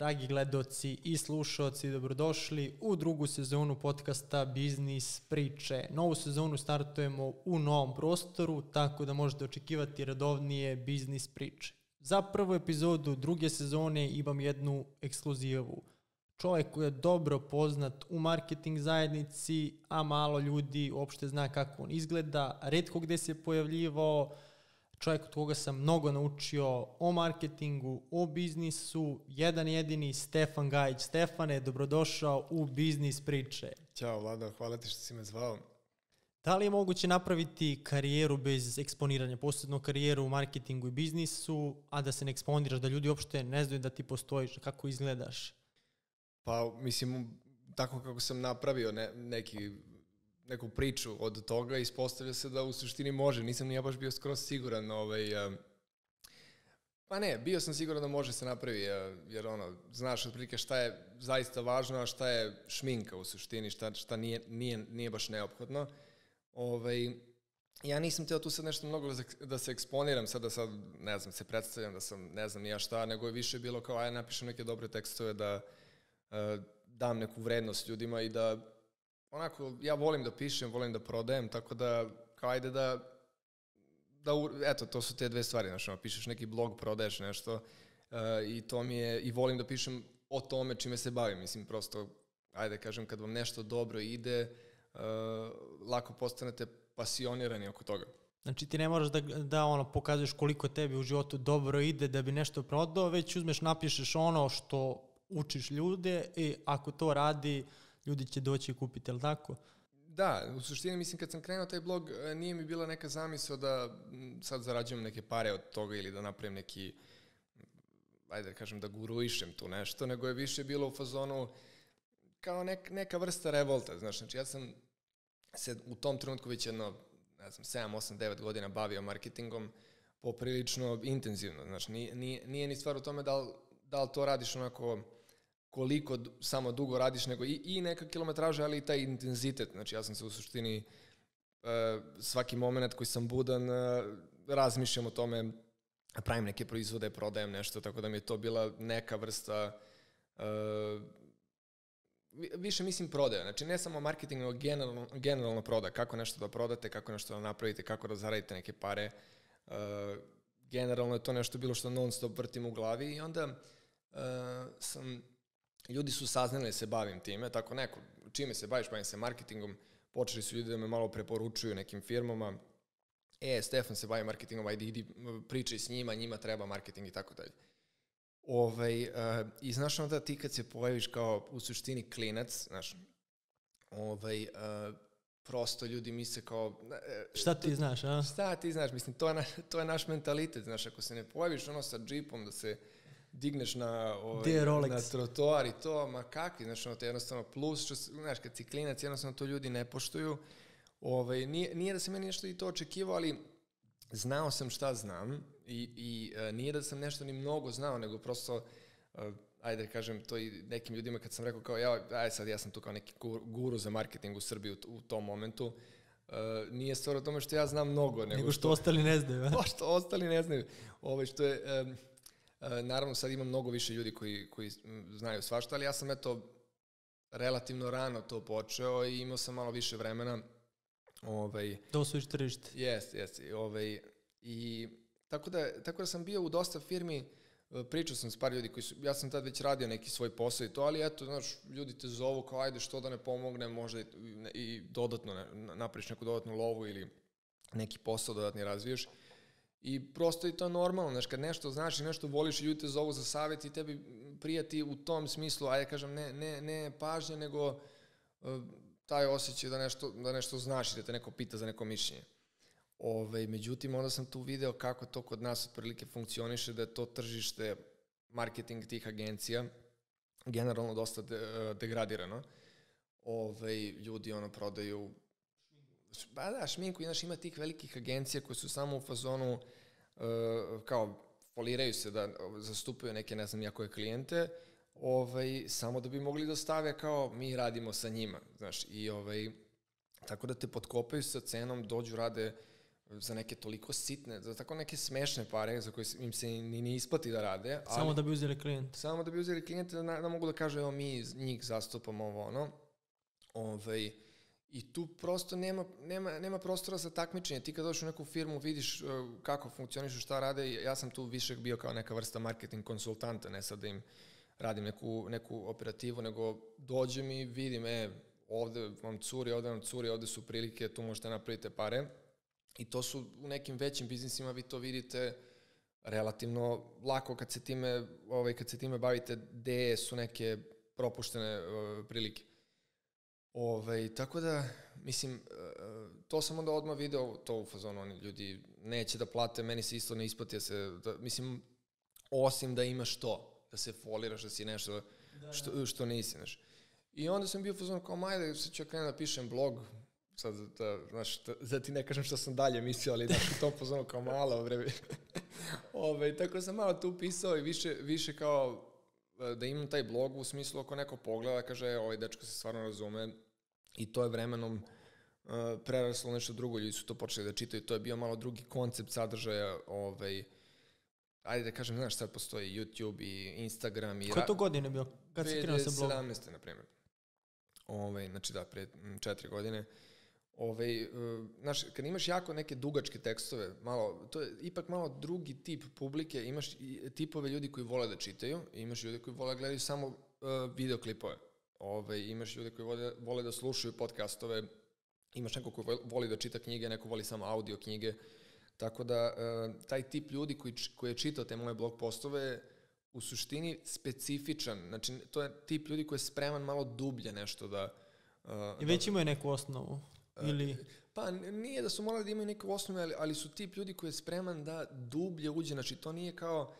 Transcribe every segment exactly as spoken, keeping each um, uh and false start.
Dragi gledoci i slušalci, dobrodošli u drugu sezonu podcasta Biznis Priče. Novu sezonu startujemo u novom prostoru, tako da možete očekivati redovnije Biznis Priče. Za prvu epizodu druge sezone imam jednu ekskluzivu. Čovjek koji je dobro poznat u marketing zajednici, a malo ljudi uopšte zna kako on izgleda, retko gde se pojavljivao, čovjek od koga sam mnogo naučio o marketingu, o biznisu, jedan jedini Stefan Gajić. Stefane, dobrodošao u Biznis Priče. Ćao Vlado, hvala ti što si me zvao. Da li je moguće napraviti karijeru bez eksponiranja, posebno karijeru u marketingu i biznisu, a da se ne eksponiraš, da ljudi uopšte ne znaju da ti postojiš, kako izgledaš? Pa, mislim, tako kako sam napravio ne, neki... neku priču od toga, ispostavlja se da u suštini može. Nisam ni ja baš bio skroz siguran. Ovaj, uh, pa ne, bio sam siguran da može se napravi, uh, jer ono, znaš otprilike šta je zaista važno, a šta je šminka u suštini, šta, šta nije, nije, nije baš neophodno. Ovaj, ja nisam teo tu sad nešto mnogo da se eksponiram, sad da sad, ne znam, se predstavljam da sam, ne znam, ja šta, nego je više bilo kao, aj, napišem neke dobre tekstove da uh, dam neku vrednost ljudima i da onako, ja volim da pišem, volim da prodajem, tako da, kao ajde da, da u, eto, to su te dve stvari, znači, pišeš neki blog, prodaješ nešto uh, i to mi je, i volim da pišem o tome čime se bavim, mislim, prosto, ajde, kažem, kad vam nešto dobro ide, uh, lako postanete pasionirani oko toga. Znači, ti ne moraš da, da ono, pokazuješ koliko tebi u životu dobro ide da bi nešto prodao, već uzmeš, napišeš ono što učiš ljude i ako to radi, ljudi će doći i kupiti, ali tako? Da, u suštini, mislim, kad sam krenuo taj blog, nije mi bila neka zamisla da sad zarađujem neke pare od toga ili da napravim neki, ajde kažem, da guruišem tu nešto, nego je više bilo u fazonu kao nek, neka vrsta revolta. Znaš, znači, ja sam se u tom trenutku već jedno, ne znam, sedam, osam, devet godina bavio marketingom poprilično intenzivno. Znači, nije, nije, nije ni stvar u tome da li, da li to radiš onako koliko samo dugo radiš, nego i, i neka kilometraža, ali i taj intenzitet. Znači, ja sam se u suštini uh, svaki moment koji sam budan uh, razmišljam o tome, pravim neke proizvode, prodajem nešto, tako da mi je to bila neka vrsta uh, više, mislim, prodaja. Znači, ne samo marketing, nego generalno, generalno proda. Kako nešto da prodate, kako nešto da napravite, kako da zaradite neke pare. Uh, generalno je to nešto bilo što non stop vrtim u glavi i onda uh, sam... Ljudi su saznali da se bavim time, tako neko, čime se baviš, bavim se marketingom, počeli su ljudi da me malo preporučuju nekim firmama, e, Stefan se bavi marketingom, ajde, idi, pričaj s njima, njima treba marketing i tako dalje. Ovaj, uh, I znaš onda ti kad se pojaviš kao u suštini klinac, znaš, ovaj, uh, prosto ljudi misle kao... Uh, šta ti znaš, a? Šta ti znaš, mislim, to je, na, to je naš mentalitet, znaš, ako se ne pojaviš ono sa džipom da se... digneš na, ovaj, na trotoar i to, ma kakvi, znaš, ono, to je jednostavno plus, što, znaš, kad si klinac, jednostavno to ljudi ne poštuju, ovaj, nije, nije da sam meni nešto i to očekivao, ali znao sam šta znam i, i a, nije da sam nešto ni mnogo znao, nego prosto, a, ajde kažem, to i nekim ljudima kad sam rekao kao, ja, aj sad, ja sam tu kao neki guru za marketing u Srbiji u, u tom momentu, Uh, nije stvar o tome što ja znam mnogo, nego, nego što, što ostali ne znaju. To što ostali ne znaju, ovaj, što je... Um, Naravno, sad ima mnogo više ljudi koji, koji znaju svašta, ali ja sam eto relativno rano to počeo i imao sam malo više vremena. Ovaj, to su tržište. Jes, jes. Ovaj, i tako da, tako da sam bio u dosta firmi, pričao sam s par ljudi koji su, ja sam tad već radio neki svoj posao i to, ali eto, znaš, ljudi te zovu kao ajde što da ne pomogne, možda i, i dodatno napraviš neku dodatnu lovu ili neki posao dodatni razviješ. I prosto je to normalno, znaš, kad nešto znaš i nešto voliš i ljudi te zovu za savjet i tebi prijati u tom smislu, ajde kažem, ne, ne, ne pažnje, nego uh, taj osjećaj da nešto, da nešto znaš i da te neko pita za neko mišljenje. Ove, međutim, onda sam tu video kako to kod nas otprilike funkcioniše, da je to tržište, marketing tih agencija, generalno dosta de, degradirano. Ove, ljudi ono prodaju... Ba da, šminku, inače ima tih velikih agencija koje su samo u fazonu uh, kao foliraju se da zastupaju neke, ne znam, jakove klijente, ovaj, samo da bi mogli da stave kao mi radimo sa njima, znaš, i ovaj, tako da te potkopaju sa cenom, dođu, rade za neke toliko sitne, za tako neke smešne pare za koje im se ni ne isplati da rade. Samo da bi uzeli klijente. Samo da bi uzeli klijente, da mogu da kažu, evo mi njih zastupamo ovo, ono. Ovaj... I tu prosto nema, nema, nema prostora za takmičenje. Ti kad dođeš u neku firmu, vidiš kako funkcionišu, šta rade. Ja sam tu više bio kao neka vrsta marketing konsultanta, ne sad da im radim neku, neku operativu, nego dođem i vidim, e, ovde vam curi, ovde vam curi, ovde su prilike, tu možete napraviti pare. I to su u nekim većim biznisima, vi to vidite relativno lako kad se time, ovaj, kad se time bavite, gde su neke propuštene uh, prilike. Ove, tako da, mislim, to sam onda odmah video, to u fazonu, oni ljudi neće da plate, meni se isto ne isplati, ja se, da, mislim, osim da imaš to, da se foliraš, da si nešto da, što, da. što nisi, znaš. I onda sam bio u fazonu kao, majde, sad ću krenem da pišem blog, sad, da, znaš, da, da ti ne kažem što sam dalje mislio, ali da to u fazonu kao malo, bre. Ove, tako sam malo tu pisao i više, više kao, da imam taj blog u smislu ako neko pogleda kaže ovaj dečko se stvarno razume i to je vremenom uh, preraslo nešto drugo, ljudi su to počeli da čitaju, to je bio malo drugi koncept sadržaja, ovaj, ajde da kažem, znaš sad postoji YouTube i Instagram. I Koje to godine bio kad si krenuo sa blogom? dve hiljade sedamnaeste na primjer, ovaj, znači da, pre četiri godine. Ovaj, znaš, kad imaš jako neke dugačke tekstove, malo, to je ipak malo drugi tip publike, imaš tipove ljudi koji vole da čitaju, imaš ljudi koji vole da gledaju samo uh, videoklipove, ovaj, imaš ljudi koji vole, vole da slušaju podcastove, imaš neko koji voli da čita knjige, neko voli samo audio knjige, tako da uh, taj tip ljudi koji, koji je čitao te moje blog postove u suštini specifičan, znači to je tip ljudi koji je spreman malo dublje nešto da... Uh, I već da, imaju neku osnovu. Ili? Pa nije da su morali da imaju neke osnove, ali, ali su tip ljudi koji je spreman da dublje uđe, znači to nije kao,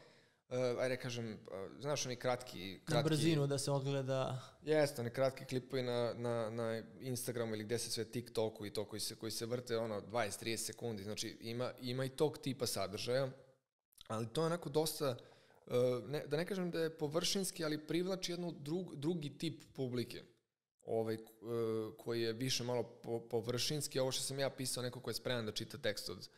uh, ajde kažem, uh, znaš oni kratki, kratki... Na brzinu da se odgleda... Jeste, oni kratki klipovi na, na, na Instagramu ili gde se sve TikToku i to koji se, koji se vrte ono dvadeset do trideset sekundi, znači ima, ima i tog tipa sadržaja, ali to je onako dosta, uh, ne, da ne kažem da je površinski, ali privlači jednu drug, drugi tip publike. Ovaj, koji je više malo po, površinski, ovo što sam ja pisao, neko koji je spreman da čita tekst od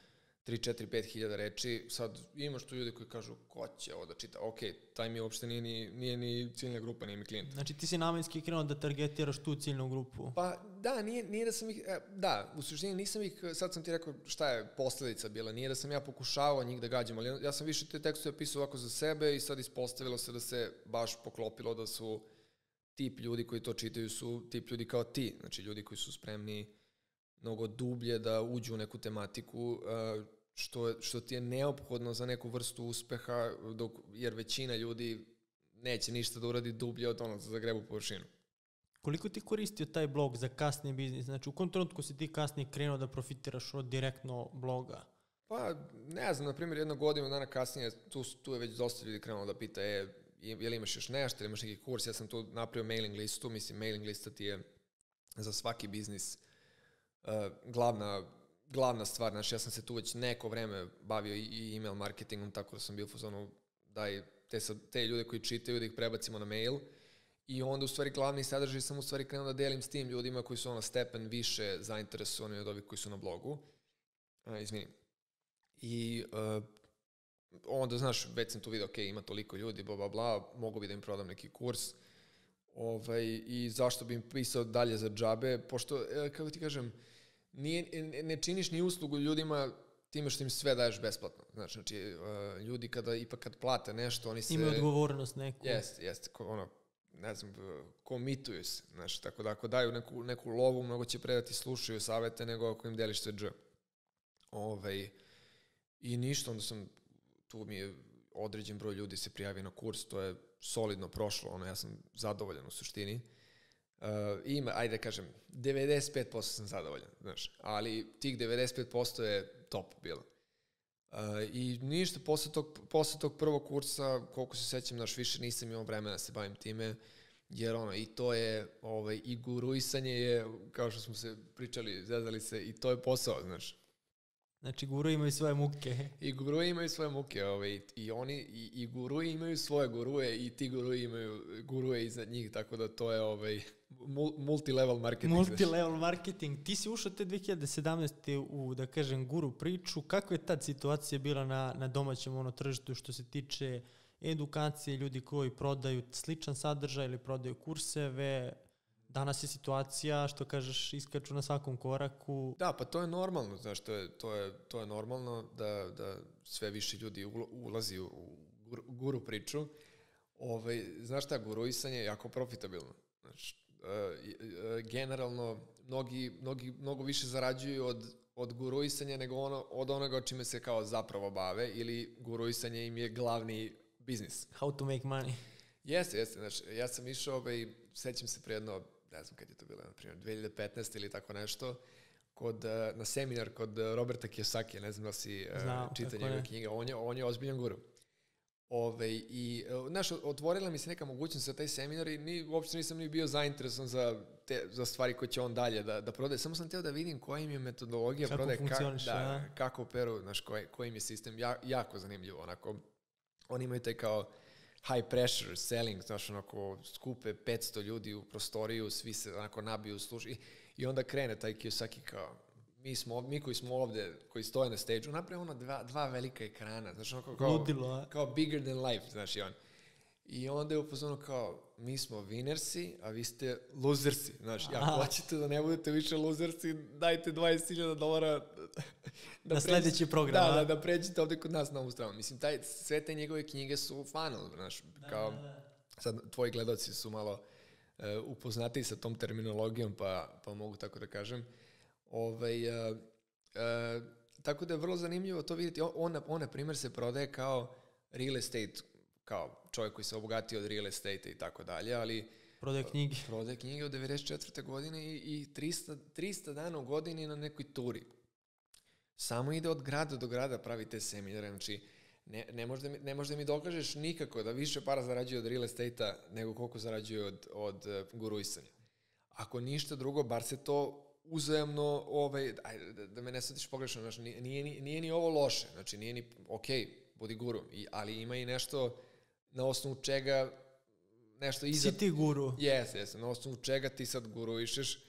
tri, četiri, pet hiljada reči, sad imaš tu ljudi koji kažu, ko će ovo da čita, ok, taj mi uopšte nije ni, nije ni ciljna grupa, nije mi klijent. Znači ti si namenski krenuo da targetiraš tu ciljnu grupu? Pa da, nije, nije da sam ih, da, u suštini nisam ih, sad sam ti rekao šta je posledica bila, nije da sam ja pokušavao njih da gađam, ali ja sam više te tekstove pisao ovako za sebe i sad ispostavilo se da se baš poklopilo da su tip ljudi koji to čitaju su tip ljudi kao ti, znači ljudi koji su spremni mnogo dublje da uđu u neku tematiku, što, što ti je neophodno za neku vrstu uspeha, dok, jer većina ljudi neće ništa da uradi dublje od onog za zagrebu površinu. Koliko ti koristio taj blog za kasni biznis? Znači u kom trenutku si ti kasnije krenuo da profitiraš od direktno bloga? Pa ne znam, na primjer jedno godinu dana kasnije tu, tu je već dosta ljudi krenuo da pita, e, je li imaš još nešto, imaš neki kurs, ja sam tu napravio mailing listu, mislim mailing lista ti je za svaki biznis uh, glavna, glavna stvar, znači ja sam se tu već neko vreme bavio i email marketingom, tako da sam bio fazonu daj te, te ljude koji čitaju da ih prebacimo na mail i onda u stvari glavni sadržaj sam u stvari krenuo da delim s tim ljudima koji su ono stepen više zainteresovani od ovih koji su na blogu, uh, izmini, i uh, onda, znaš, već sam tu vidio, ok, ima toliko ljudi, bla, bla, bla, mogu bi da im prodam neki kurs, ovaj, i zašto bi im pisao dalje za džabe, pošto, kako ti kažem, nije, ne činiš ni uslugu ljudima time što im sve daješ besplatno. Znači, znači ljudi kada, ipak kad plate nešto, oni se... Imaju odgovornost neku. Jeste, jeste, ono, ne znam, komituju se, znaš, tako da ako daju neku, neku lovu, mnogo će predati, slušaju savete, nego ako im deliš sve dž. Ovaj, i ništa, onda sam... tu mi je određen broj ljudi se prijavio na kurs, to je solidno prošlo, ono, ja sam zadovoljan u suštini. Uh, ima, ajde kažem, devedeset pet posto sam zadovoljan, znaš, ali tih devedeset pet posto je top bilo. Uh, I ništa, posle tog, posle tog prvog kursa, koliko se sećam, znaš, više nisam imao vremena da se bavim time, jer ono, i to je, ovaj, i guruisanje je, kao što smo se pričali, zezali se, i to je posao, znaš. Znači, gurui imaju svoje muke. I gurui imaju svoje muke. Ovaj, i, oni, i, I gurui imaju svoje guruje i ti gurui imaju guruje iznad njih. Tako da to je ovaj, multilevel marketing. Multilevel marketing. Ti si ušao te dve hiljade sedamnaeste u, da kažem, guru priču. Kako je tad situacija bila na, na domaćem ono, tržištu što se tiče edukacije, ljudi koji prodaju sličan sadržaj ili prodaju kurseve? Danas je situacija, što kažeš, iskaču na svakom koraku. Da, pa to je normalno, znaš, to je, to je, to je normalno da, da sve više ljudi ulazi u guru priču. Ovaj, znaš šta, guruisanje je jako profitabilno. Znači, generalno, mnogi, mnogi mnogo više zarađuju od, od guruisanja nego ono, od onoga čime se kao zapravo bave, ili guruisanje im je glavni biznis. How to make money. Jeste, jeste. Znači, ja sam išao, ovaj, sećam se prije jedno, ne znam kad je to bilo, na primjer, dve hiljade petnaeste ili tako nešto, kod, na seminar kod Roberta Kiyosaki, ne znam da si uh, čitao njegove knjige, on je, on je ozbiljan guru. Ove, i, znaš, otvorila mi se neka mogućnost za taj seminar i ni, uopšte nisam ni bio zainteresan za, te, za stvari koje će on dalje da, da prodaje. Samo sam htio da vidim koja im je metodologija prodaje, kako, da, kako operu, znaš, koji, koji im je sistem, ja, jako zanimljivo. Onako, oni imaju taj kao high pressure selling, znaš, onako skupe petsto ljudi u prostoriju, svi se onako nabiju, služi, i onda krene taj Kiyosaki kao, mi smo, mi koji smo ovde, koji stoje na stage-u, napravo ono dva, dva velika ekrana, znaš, onako kao, Ludilo, kao bigger than life, znaš, i on. I onda je upozorno kao, mi smo winnersi, a vi ste losersi, znaš, ako hoćete da ne budete više losersi, dajte dvadeset hiljada dolara da na sledeći program, da, da, da pređete ovde kod nas na ovu stranu. Mislim, taj, sve te njegove knjige su funnel, znaš, da, kao, da, da. Sad tvoji gledaoci su malo uh, upoznati sa tom terminologijom, pa, pa mogu tako da kažem. Ovaj, uh, uh, tako da je vrlo zanimljivo to vidjeti. On, on, on na primer, se prodaje kao real estate, kao čovjek koji se obogatio od real estate i tako dalje, ali prodaje knjige. Prodaje knjige od devedeset četvrte godine i, i trista dana u godini na nekoj turi. Samo ide od grada do grada, pravi te seminare, znači ne, ne, možda mi, ne možda mi dokažeš nikako da više para zarađuje od real estate-a nego koliko zarađuje od, od guruisanja. Ako ništa drugo, bar se to uzajemno, ovaj, da, da me ne sadiš pogrešno, znači nije, nije, nije ni ovo loše, znači nije ni, ok, budi guru, i, ali ima i nešto na osnovu čega nešto iza... Si ti guru. Jes, jes, na osnovu čega ti sad guruišeš.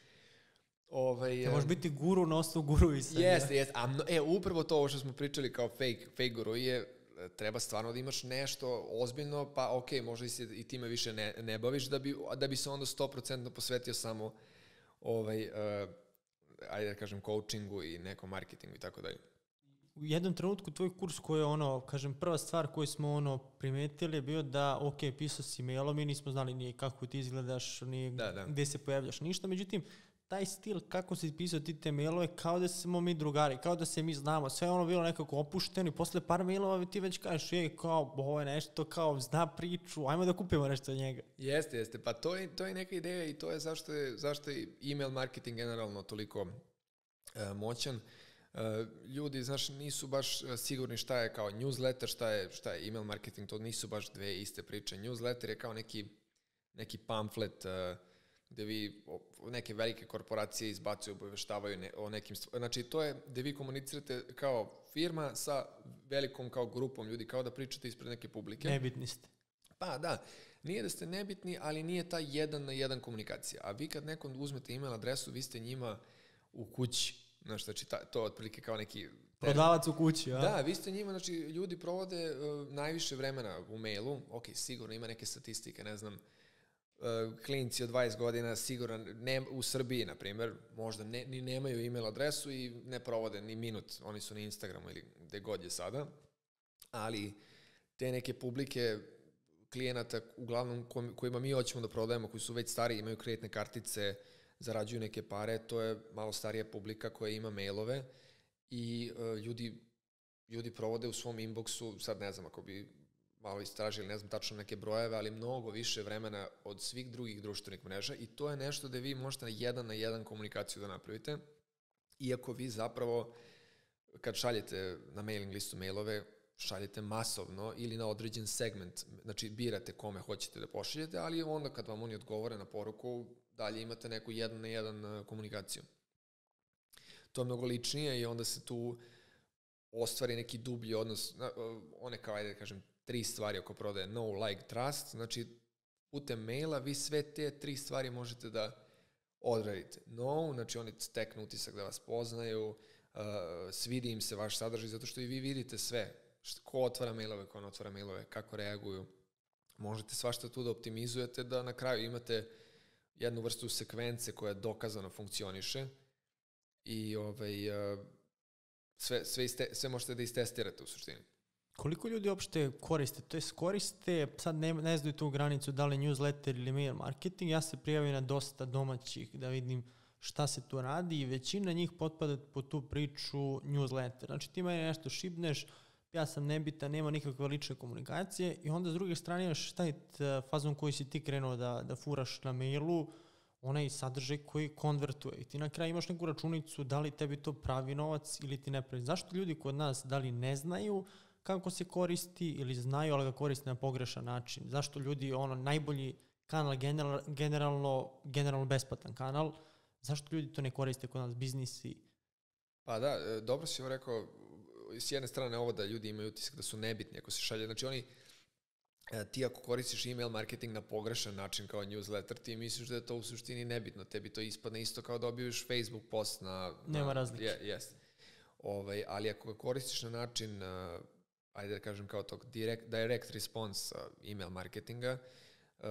Ovaj, te možeš biti guru na osnovu guruisanja. Jes, jes, a no, e, upravo to ovo što smo pričali kao fake, fake guru je, treba stvarno da imaš nešto ozbiljno, pa okej, okay, možda se i time više ne, ne baviš, da bi, da bi se onda sto procentono posvetio samo ovaj, uh, ajde da kažem, coachingu i nekom marketingu i tako dalje. U jednom trenutku tvoj kurs koji je ono, kažem, prva stvar koju smo ono primetili je bio da, ok, pisao si mailom i nismo znali ni kako ti izgledaš, ni da, da. gde se pojavljaš, ništa. Međutim, taj stil kako si pisao ti te mailove, kao da smo mi drugari, kao da se mi znamo. Sve je ono bilo nekako opušteno i posle par mailova ti već kažeš, je, kao, ovo je nešto, kao, zna priču, ajmo da kupimo nešto od njega. Jeste, jeste, pa to je, to je neka ideja i to je zašto je, zašto je email marketing generalno toliko uh, moćan. Ljudi, znaš, nisu baš sigurni šta je kao newsletter, šta je, šta je email marketing, to nisu baš dve iste priče. Newsletter je kao neki, neki pamflet uh, gde vi neke velike korporacije izbacuju, obavještavaju ne, o nekim stvarima. Znači, to je gde vi komunicirate kao firma sa velikom kao grupom ljudi, kao da pričate ispred neke publike. Nebitni ste. Pa, da. Nije da ste nebitni, ali nije ta jedan na jedan komunikacija. A vi kad nekom uzmete email adresu, vi ste njima u kući. Znači, znači, to je otprilike kao neki... Prodavac u kući, a? Da, vi ste njima, znači, ljudi provode uh, najviše vremena u mailu, ok, sigurno ima neke statistike, ne znam, uh, klinci od dvadeset godina, sigurno, ne, u Srbiji, na primer, možda ne, ni nemaju email adresu i ne provode ni minut, oni su na Instagramu ili gde god je sada, ali te neke publike klijenata, uglavnom, kojima mi hoćemo da prodajemo, koji su već stariji, imaju kreditne kartice, zarađuju neke pare, to je malo starija publika koja ima mailove i uh, ljudi, ljudi provode u svom inboxu, sad ne znam ako bi malo istražili, ne znam tačno neke brojeve, ali mnogo više vremena od svih drugih društvenih mreža i to je nešto da vi možete na jedan na jedan komunikaciju da napravite, iako vi zapravo kad šaljete na mailing listu mailove, šaljete masovno ili na određen segment, znači birate kome hoćete da pošaljete, ali onda kad vam oni odgovore na poruku, dalje imate neku jedan na jedan komunikaciju. To je mnogo ličnije i onda se tu ostvari neki dublji odnos, one kao, ajde da kažem, tri stvari oko prodaje, know, like, trust, znači putem maila vi sve te tri stvari možete da odradite. Know, znači oni steknu utisak da vas poznaju, uh, svidi im se vaš sadržaj, zato što i vi vidite sve, ko otvara mailove, ko ne otvara mailove, kako reaguju, možete svašta tu da optimizujete, da na kraju imate jednu vrstu sekvence koja dokazano funkcioniše i ovaj, uh, sve, sve, iste, sve možete da istestirate u suštini. Koliko ljudi uopšte koriste? To je koriste, sad ne, ne znaju tu granicu da li newsletter ili mail marketing, ja se prijavim na dosta domaćih da vidim šta se tu radi i većina njih potpada po tu priču newsletter. Znači ti meni nešto šibneš, ja sam nebitan, nema nikakve lične komunikacije i onda s druge strane imaš šta je fazom koji si ti krenuo da, da furaš na mailu, onaj sadržaj koji konvertuje i ti na kraju imaš neku računicu da li tebi to pravi novac ili ti ne pravi. Zašto ljudi kod nas da li ne znaju kako se koristi ili znaju, ali ga koriste na pogrešan način? Zašto ljudi, ono, najbolji kanal, general, generalno, generalno besplatan kanal, zašto ljudi to ne koriste kod nas, biznisi? Pa da, dobro si ovo rekao, s jedne strane ovo da ljudi imaju utisak da su nebitni ako se šalje, znači oni, ti ako koristiš email marketing na pogrešan način kao newsletter, ti misliš da je to u suštini nebitno, tebi to ispadne isto kao da objaviš Facebook post na... Nema na, razlike. Je, jest. Ovaj, ali ako ga koristiš na način... ajde da kažem kao tog direct, direct response email marketinga, uh,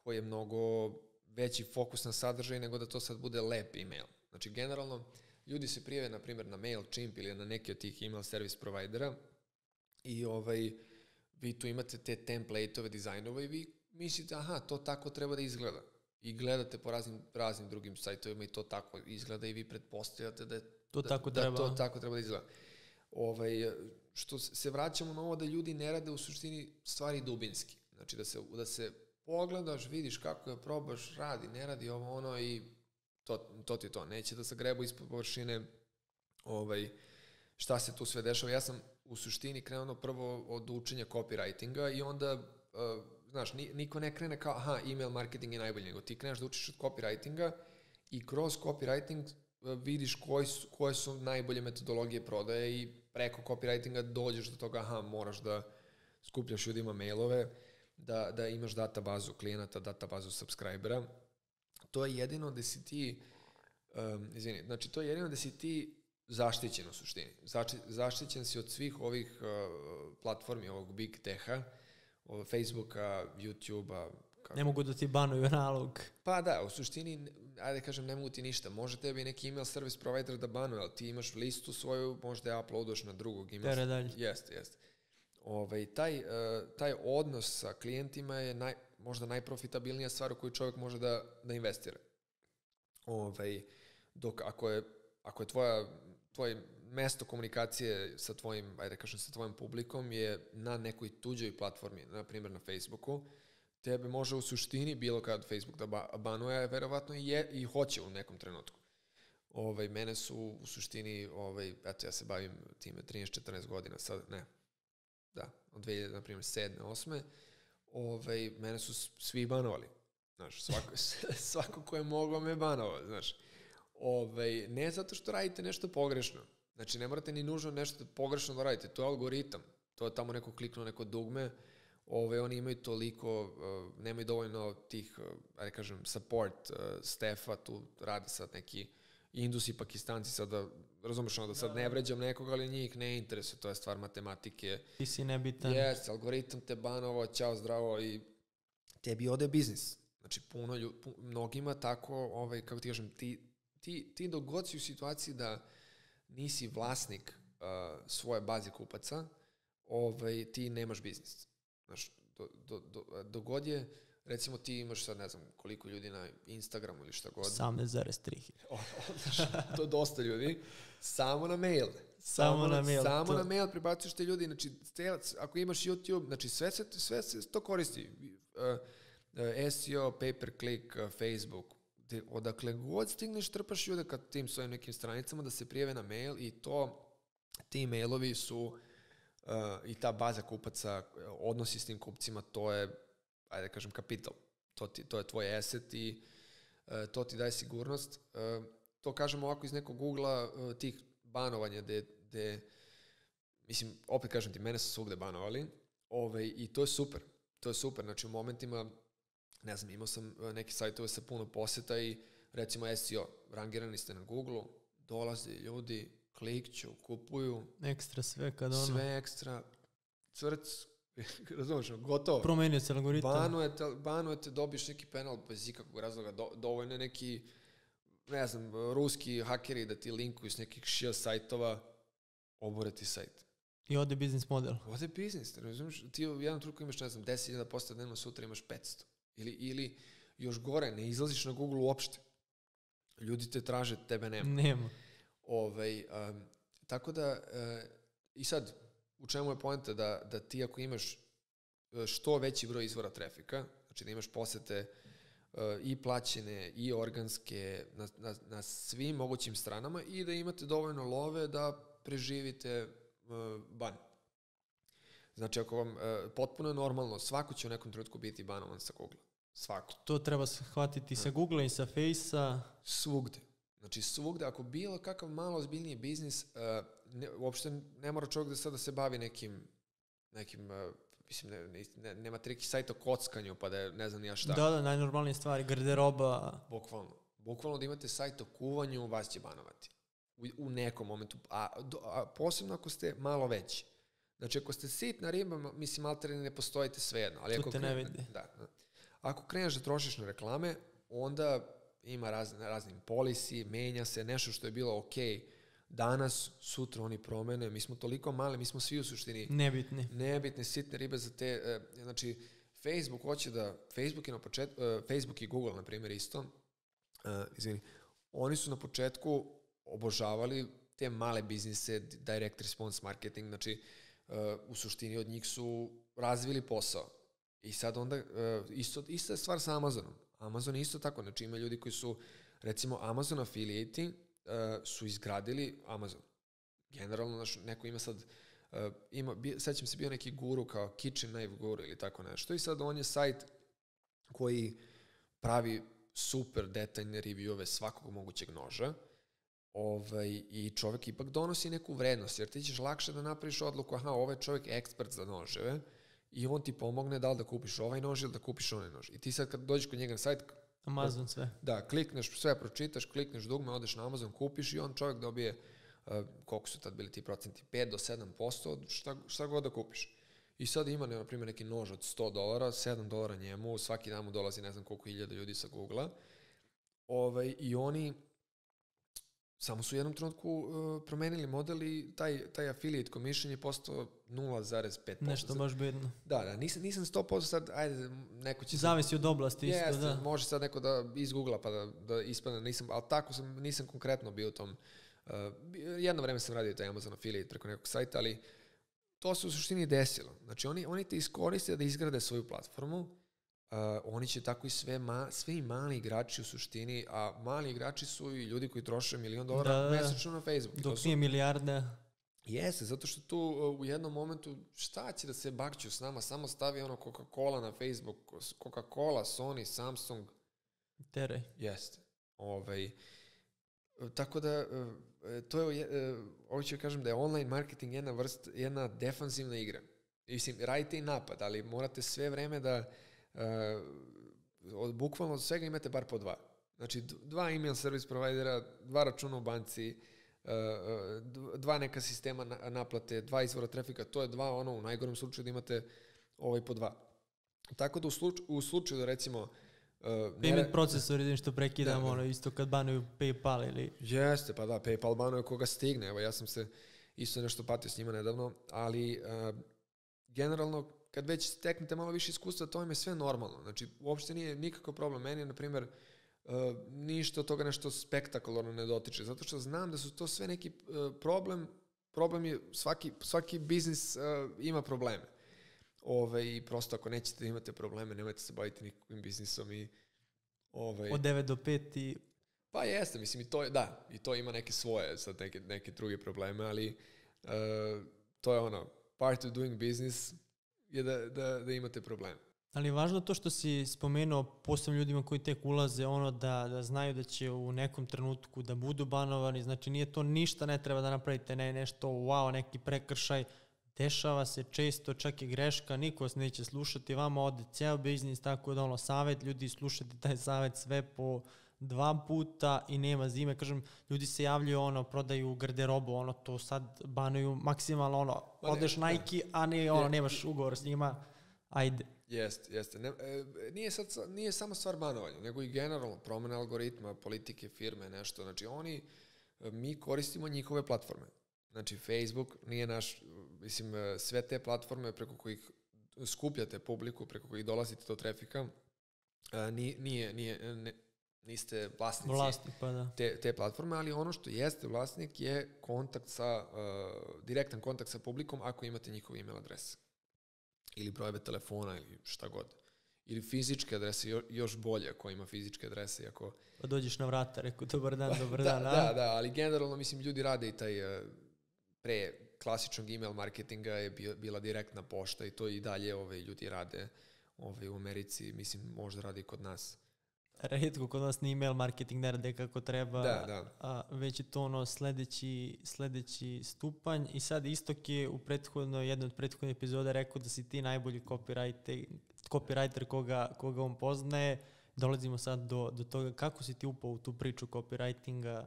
koji je mnogo veći fokus na sadržaj nego da to sad bude lep email. Znači, generalno, ljudi se prijave, na primjer, na MailChimp ili na neki od tih email service providera i ovaj, vi tu imate te template-ove dizajnove i vi mislite, aha, to tako treba da izgleda. I gledate po raznim, raznim drugim sajtovima i to tako izgleda i vi pretpostavljate da, to, da, tako da to tako treba da izgleda. Ovaj... što se vraćamo na ovo da ljudi ne rade u suštini stvari dubinski. Znači da se, da se pogledaš, vidiš kako je, probaš, radi, ne radi ovo ono i to, to ti je to. Neće da se grebu ispod površine ovaj, šta se tu sve dešava. Ja sam u suštini krenuo prvo od učenja copywritinga i onda, uh, znaš, niko ne krene kao aha, email marketing je najbolji, nego ti kreneš da učiš od copywritinga i kroz copywriting vidiš koji su, koje su najbolje metodologije prodaje i preko copywritinga dođeš do toga, aha, moraš da skupljaš ljudima mailove, da, da imaš databazu klijenata, databazu subscribera. To je jedino da si ti, um, izvini, znači to je jedino da si ti zaštićen u suštini. Zači, zaštićen si od svih ovih uh, platformi, ovog Big Techa, uh, Facebooka, YouTubea. Kako? Ne mogu da ti banuju nalog. Pa da, u suštini, ajde kažem, ne mogu ti ništa. Može tebi neki email service provider da banuje, ali ti imaš listu svoju, možda je uploadaš na drugog email. Tere dalje. Jeste, jeste. Ovaj, taj, taj odnos sa klijentima je naj, možda najprofitabilnija stvar u koju čovjek može da, da investira. Ovaj, dok ako je, ako je tvoja, tvoje mesto komunikacije sa tvojim, ajde kažem, sa tvojim publikom je na nekoj tuđoj platformi, na primjer na Facebooku, tebe može u suštini bilo kad Facebook da ba, banuje, verovatno je i hoće u nekom trenutku. Ovaj, mene su u suštini, ovaj, eto ja se bavim time trinaest četrnaest godina, sad ne, da, od dve hiljade, na primjer, sedme osme, ovaj, mene su svi banovali. Znaš, svako, svako ko je mogao me banovao, znaš. Ovaj, ne zato što radite nešto pogrešno, znači ne morate ni nužno nešto pogrešno da radite, to je algoritam, to je tamo neko kliknuo neko dugme, ove, oni imaju toliko, nemaju dovoljno tih, ajde kažem, support staffa, tu rade sad neki Indusi, Pakistanci, sad da, razumiješ ono da sad ne vređam nekoga, ali njih ne interesuje, to je stvar matematike. Ti si nebitan. Jes, algoritam te banovo, čao, zdravo i tebi ode biznis. Znači, puno ljudi, pu, mnogima tako, ovaj, kako ti kažem, ti, ti, ti dok god si u situaciji da nisi vlasnik uh, svoje baze kupaca, ovaj, ti nemaš biznis. Znaš, do, do, do, dogod je, recimo ti imaš sad ne znam koliko ljudi na Instagramu ili šta god. osamnaest zarez tri. To je dosta ljudi. Samo na mail. Samo, samo na mail. Samo to... na mail pribacuješ te ljudi. Znači, stelac, ako imaš YouTube, znači sve se, sve se to koristi. Uh, uh, S E O, pay per click, uh, Facebook. Te, odakle god stigneš, trpaš ljude kad tim svojim nekim stranicama da se prijave na mail i to, ti mailovi su... Uh, i ta baza kupaca, odnosi s tim kupcima, to je, ajde kažem, kapital. To, ti, to je tvoj asset i uh, to ti daje sigurnost. Uh, to kažemo ovako iz nekog ugla uh, tih banovanja, gde mislim, opet kažem ti, mene su svugde banovali ove, i to je super. To je super, znači u momentima, ne znam, imao sam neke sajtove sa puno poseta i recimo S E O, rangirani ste na Google-u, dolaze ljudi, klikću, kupuju. Ekstra sve kada ono. Sve ekstra, crc, razumiješ, gotovo. Promenio se algoritam. Banujete, banujete, dobiješ neki penal bez ikakvog razloga, do, dovoljno je neki, ne znam, ruski hakeri da ti linkuju s nekih šija sajtova, oboreti sajt. I ode biznis model. Ode biznis, razumiješ, ti u jednom trenutku imaš, ne znam, deset hiljada posta dnevno, sutra imaš petsto. Ili, ili još gore, ne izlaziš na Google uopšte. Ljudi te traže, tebe nema. Nema. Ovaj, um, tako da, uh, i sad, u čemu je poenta da, da ti ako imaš što veći broj izvora trafika, znači da imaš posete uh, i plaćene i organske na, na, na svim mogućim stranama i da imate dovoljno love da preživite uh, ban. Znači ako vam uh, potpuno je normalno, svako će u nekom trenutku biti banovan sa Google. Svako. To treba shvatiti sa Google i sa Face-a. Svugde. Znači svugde, ako bilo kakav malo ozbiljniji biznis, ne, uopšte ne mora čovjek da sada se bavi nekim, nekim mislim, ne, ne, nema triki sajta kockanju, pa da je, ne znam ja šta. Da, da, najnormalnije stvari, garderoba. Bukvalno. Bukvalno da imate sajta kuvanju, vas će banovati. U, u nekom momentu. A, do, a posebno ako ste malo veći. Znači ako ste sitna riba, mislim, alterni ne postojite svejedno. Ali tu te ne vidi. Da, da. Ako kreneš da trošiš na reklame, onda ima razne, razne polisi, menja se, nešto što je bilo ok, danas, sutra oni promene, mi smo toliko mali, mi smo svi u suštini nebitni, nebitne, sitne ribe za te, znači Facebook hoće da, Facebook je na početku, Facebook i Google na primjer isto, izvini, oni su na početku obožavali te male biznise, direct response marketing, znači u suštini od njih su razvili posao. I sad onda, isto, ista je stvar sa Amazonom. Amazon je isto tako, znači ima ljudi koji su, recimo Amazon afilijeti uh, su izgradili Amazon. Generalno, naš, neko ima sad, uh, ima, bi, sećam se bio neki guru kao Kitchen Knife Guru ili tako nešto i sad on je sajt koji pravi super detaljne reviewove svakog mogućeg noža ovaj, i čovjek ipak donosi neku vrednost, jer ti ćeš lakše da napraviš odluku, aha, ovaj čovjek je ekspert za noževe, i on ti pomogne da li da kupiš ovaj nož ili da kupiš onaj nož. I ti sad kad dođeš kod njega na sajt... Amazon sve. Da, klikneš, sve pročitaš, klikneš dugme, odeš na Amazon, kupiš i on čovjek dobije, uh, koliko su tad bili ti procenti, pet do sedam posto od šta, šta god da kupiš. I sad ima, na primjer, neki nož od sto dolara, sedam dolara njemu, svaki dan mu dolazi ne znam koliko hiljada ljudi sa Google-a. Ovaj, i oni samo su u jednom trenutku uh, promenili model i taj, taj affiliate commission je postao nula zarez pet posto. Nešto baš bedno. Da, da, nisam, nisam sto posto sad, ajde, neko će... Zavisi od oblasti isto, yes, da. Može sad neko da iz Google-a pa da, da ispane, nisam, ali tako sam, nisam konkretno bio u tom. Uh, jedno vreme sam radio taj Amazon affiliate preko nekog sajta, ali to se u suštini desilo. Znači, oni, oni te iskoriste da izgrade svoju platformu, uh, oni će tako i sve, ma, sve i mali igrači u suštini, a mali igrači su i ljudi koji troše milion dolara da, mesečno na Facebooku. Dok nije milijarda. Jeste, zato što tu uh, u jednom momentu šta će da se bakću s nama, samo stavi ono Coca-Cola na Facebook, Coca-Cola, Sony, Samsung. Tere. Jeste. Ovaj, tako da, uh, to je, uh, ovo ću kažem da je online marketing jedna vrst, jedna defanzivna igra. Mislim, radite i napad, ali morate sve vreme da uh, od, bukvalno od svega imate bar po dva. Znači, dva email service providera, dva računa u banci, dva neka sistema naplate, dva izvora trafika, to je dva, ono, u najgorem slučaju da imate ovaj po dva. Tako da u slučaju, u slučaju da recimo... Payment uh, procesor, jedin što prekidamo, ono, isto kad banuju PayPal ili... Jeste, pa da, PayPal banuje koga stigne, evo ja sam se isto nešto patio s njima nedavno, ali uh, generalno kad već steknete malo više iskustva, to im je sve normalno, znači uopšte nije nikakav problem. Meni je, na primjer, Uh, ništa od toga nešto spektakularno ne dotiče, zato što znam da su to sve neki uh, problem, problem je svaki, svaki biznis uh, ima probleme. Ove, i prosto ako nećete da imate probleme, nemojte se baviti nikakvim biznisom i... Ove, od devet do pet i... Pa jeste, mislim i to je, da, i to ima neke svoje, sad neke, neke druge probleme, ali uh, to je ono, part of doing business je da, da, da imate probleme. Ali je važno to što si spomenuo posebno ljudima koji tek ulaze, ono da, da znaju da će u nekom trenutku da budu banovani, znači nije to ništa, ne treba da napravite ne, nešto, wow, neki prekršaj, dešava se često, čak i greška, niko vas neće slušati, vama ode ceo biznis, tako da ono, savjet, ljudi slušajte taj savjet sve po dva puta i nema zime, kažem, ljudi se javljaju, ono, prodaju garderobu, ono, to sad banuju maksimalno, ono, odeš Nike, a ne, ono, nemaš ugovor s njima, ajde. Jeste, jeste. Ne, nije, sad, nije samo stvar banovanja, nego i generalno promjena algoritma, politike, firme, nešto. Znači, oni, mi koristimo njihove platforme. Znači, Facebook nije naš, mislim, sve te platforme preko kojih skupljate publiku, preko kojih dolazite do trafika, nije, nije, ne, niste vlasnici Vlasnik, pa da. te, te platforme, ali ono što jeste vlasnik je kontakt sa, direktan kontakt sa publikom ako imate njihove email adrese. Ili brojeve telefona, ili šta god. Ili fizičke adrese, još bolje ako ima fizičke adrese. Ako... Pa dođeš na vrata, reku, dobar dan, dobar da, dan. A? Da, da, ali generalno, mislim, ljudi rade i taj, pre klasičnog email marketinga je bila direktna pošta i to i dalje ove, ljudi rade ove, u Americi, mislim, možda radi kod nas. Retko kod nas ni email marketing ne rade kako treba, da, da. A, već je to ono sledeći, sledeći stupanj. I sad Istok je u prethodnoj, jednoj od prethodnih epizoda rekao da si ti najbolji copywriter, copywriter koga, koga on poznaje. Dolazimo sad do, do toga kako si ti upao u tu priču copywritinga.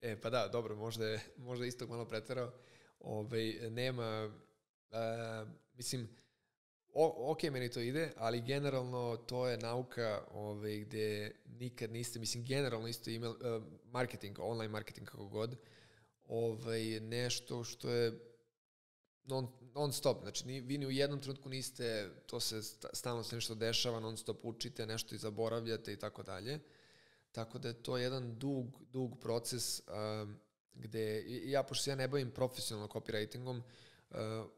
E, pa da, dobro, možda je, možda Istok malo preterao. Ove, nema, a, mislim... O, ok, meni to ide, ali generalno to je nauka ove, gde nikad niste, mislim generalno isto email, uh, marketing, online marketing kako god, ove, nešto što je non, non stop, znači ni, vi ni u jednom trenutku niste, to se stalno se nešto dešava, non stop učite, nešto i zaboravljate i tako dalje, tako da je to jedan dug, dug proces uh, gde, ja pošto se ja ne bavim profesionalno copywritingom, Uh,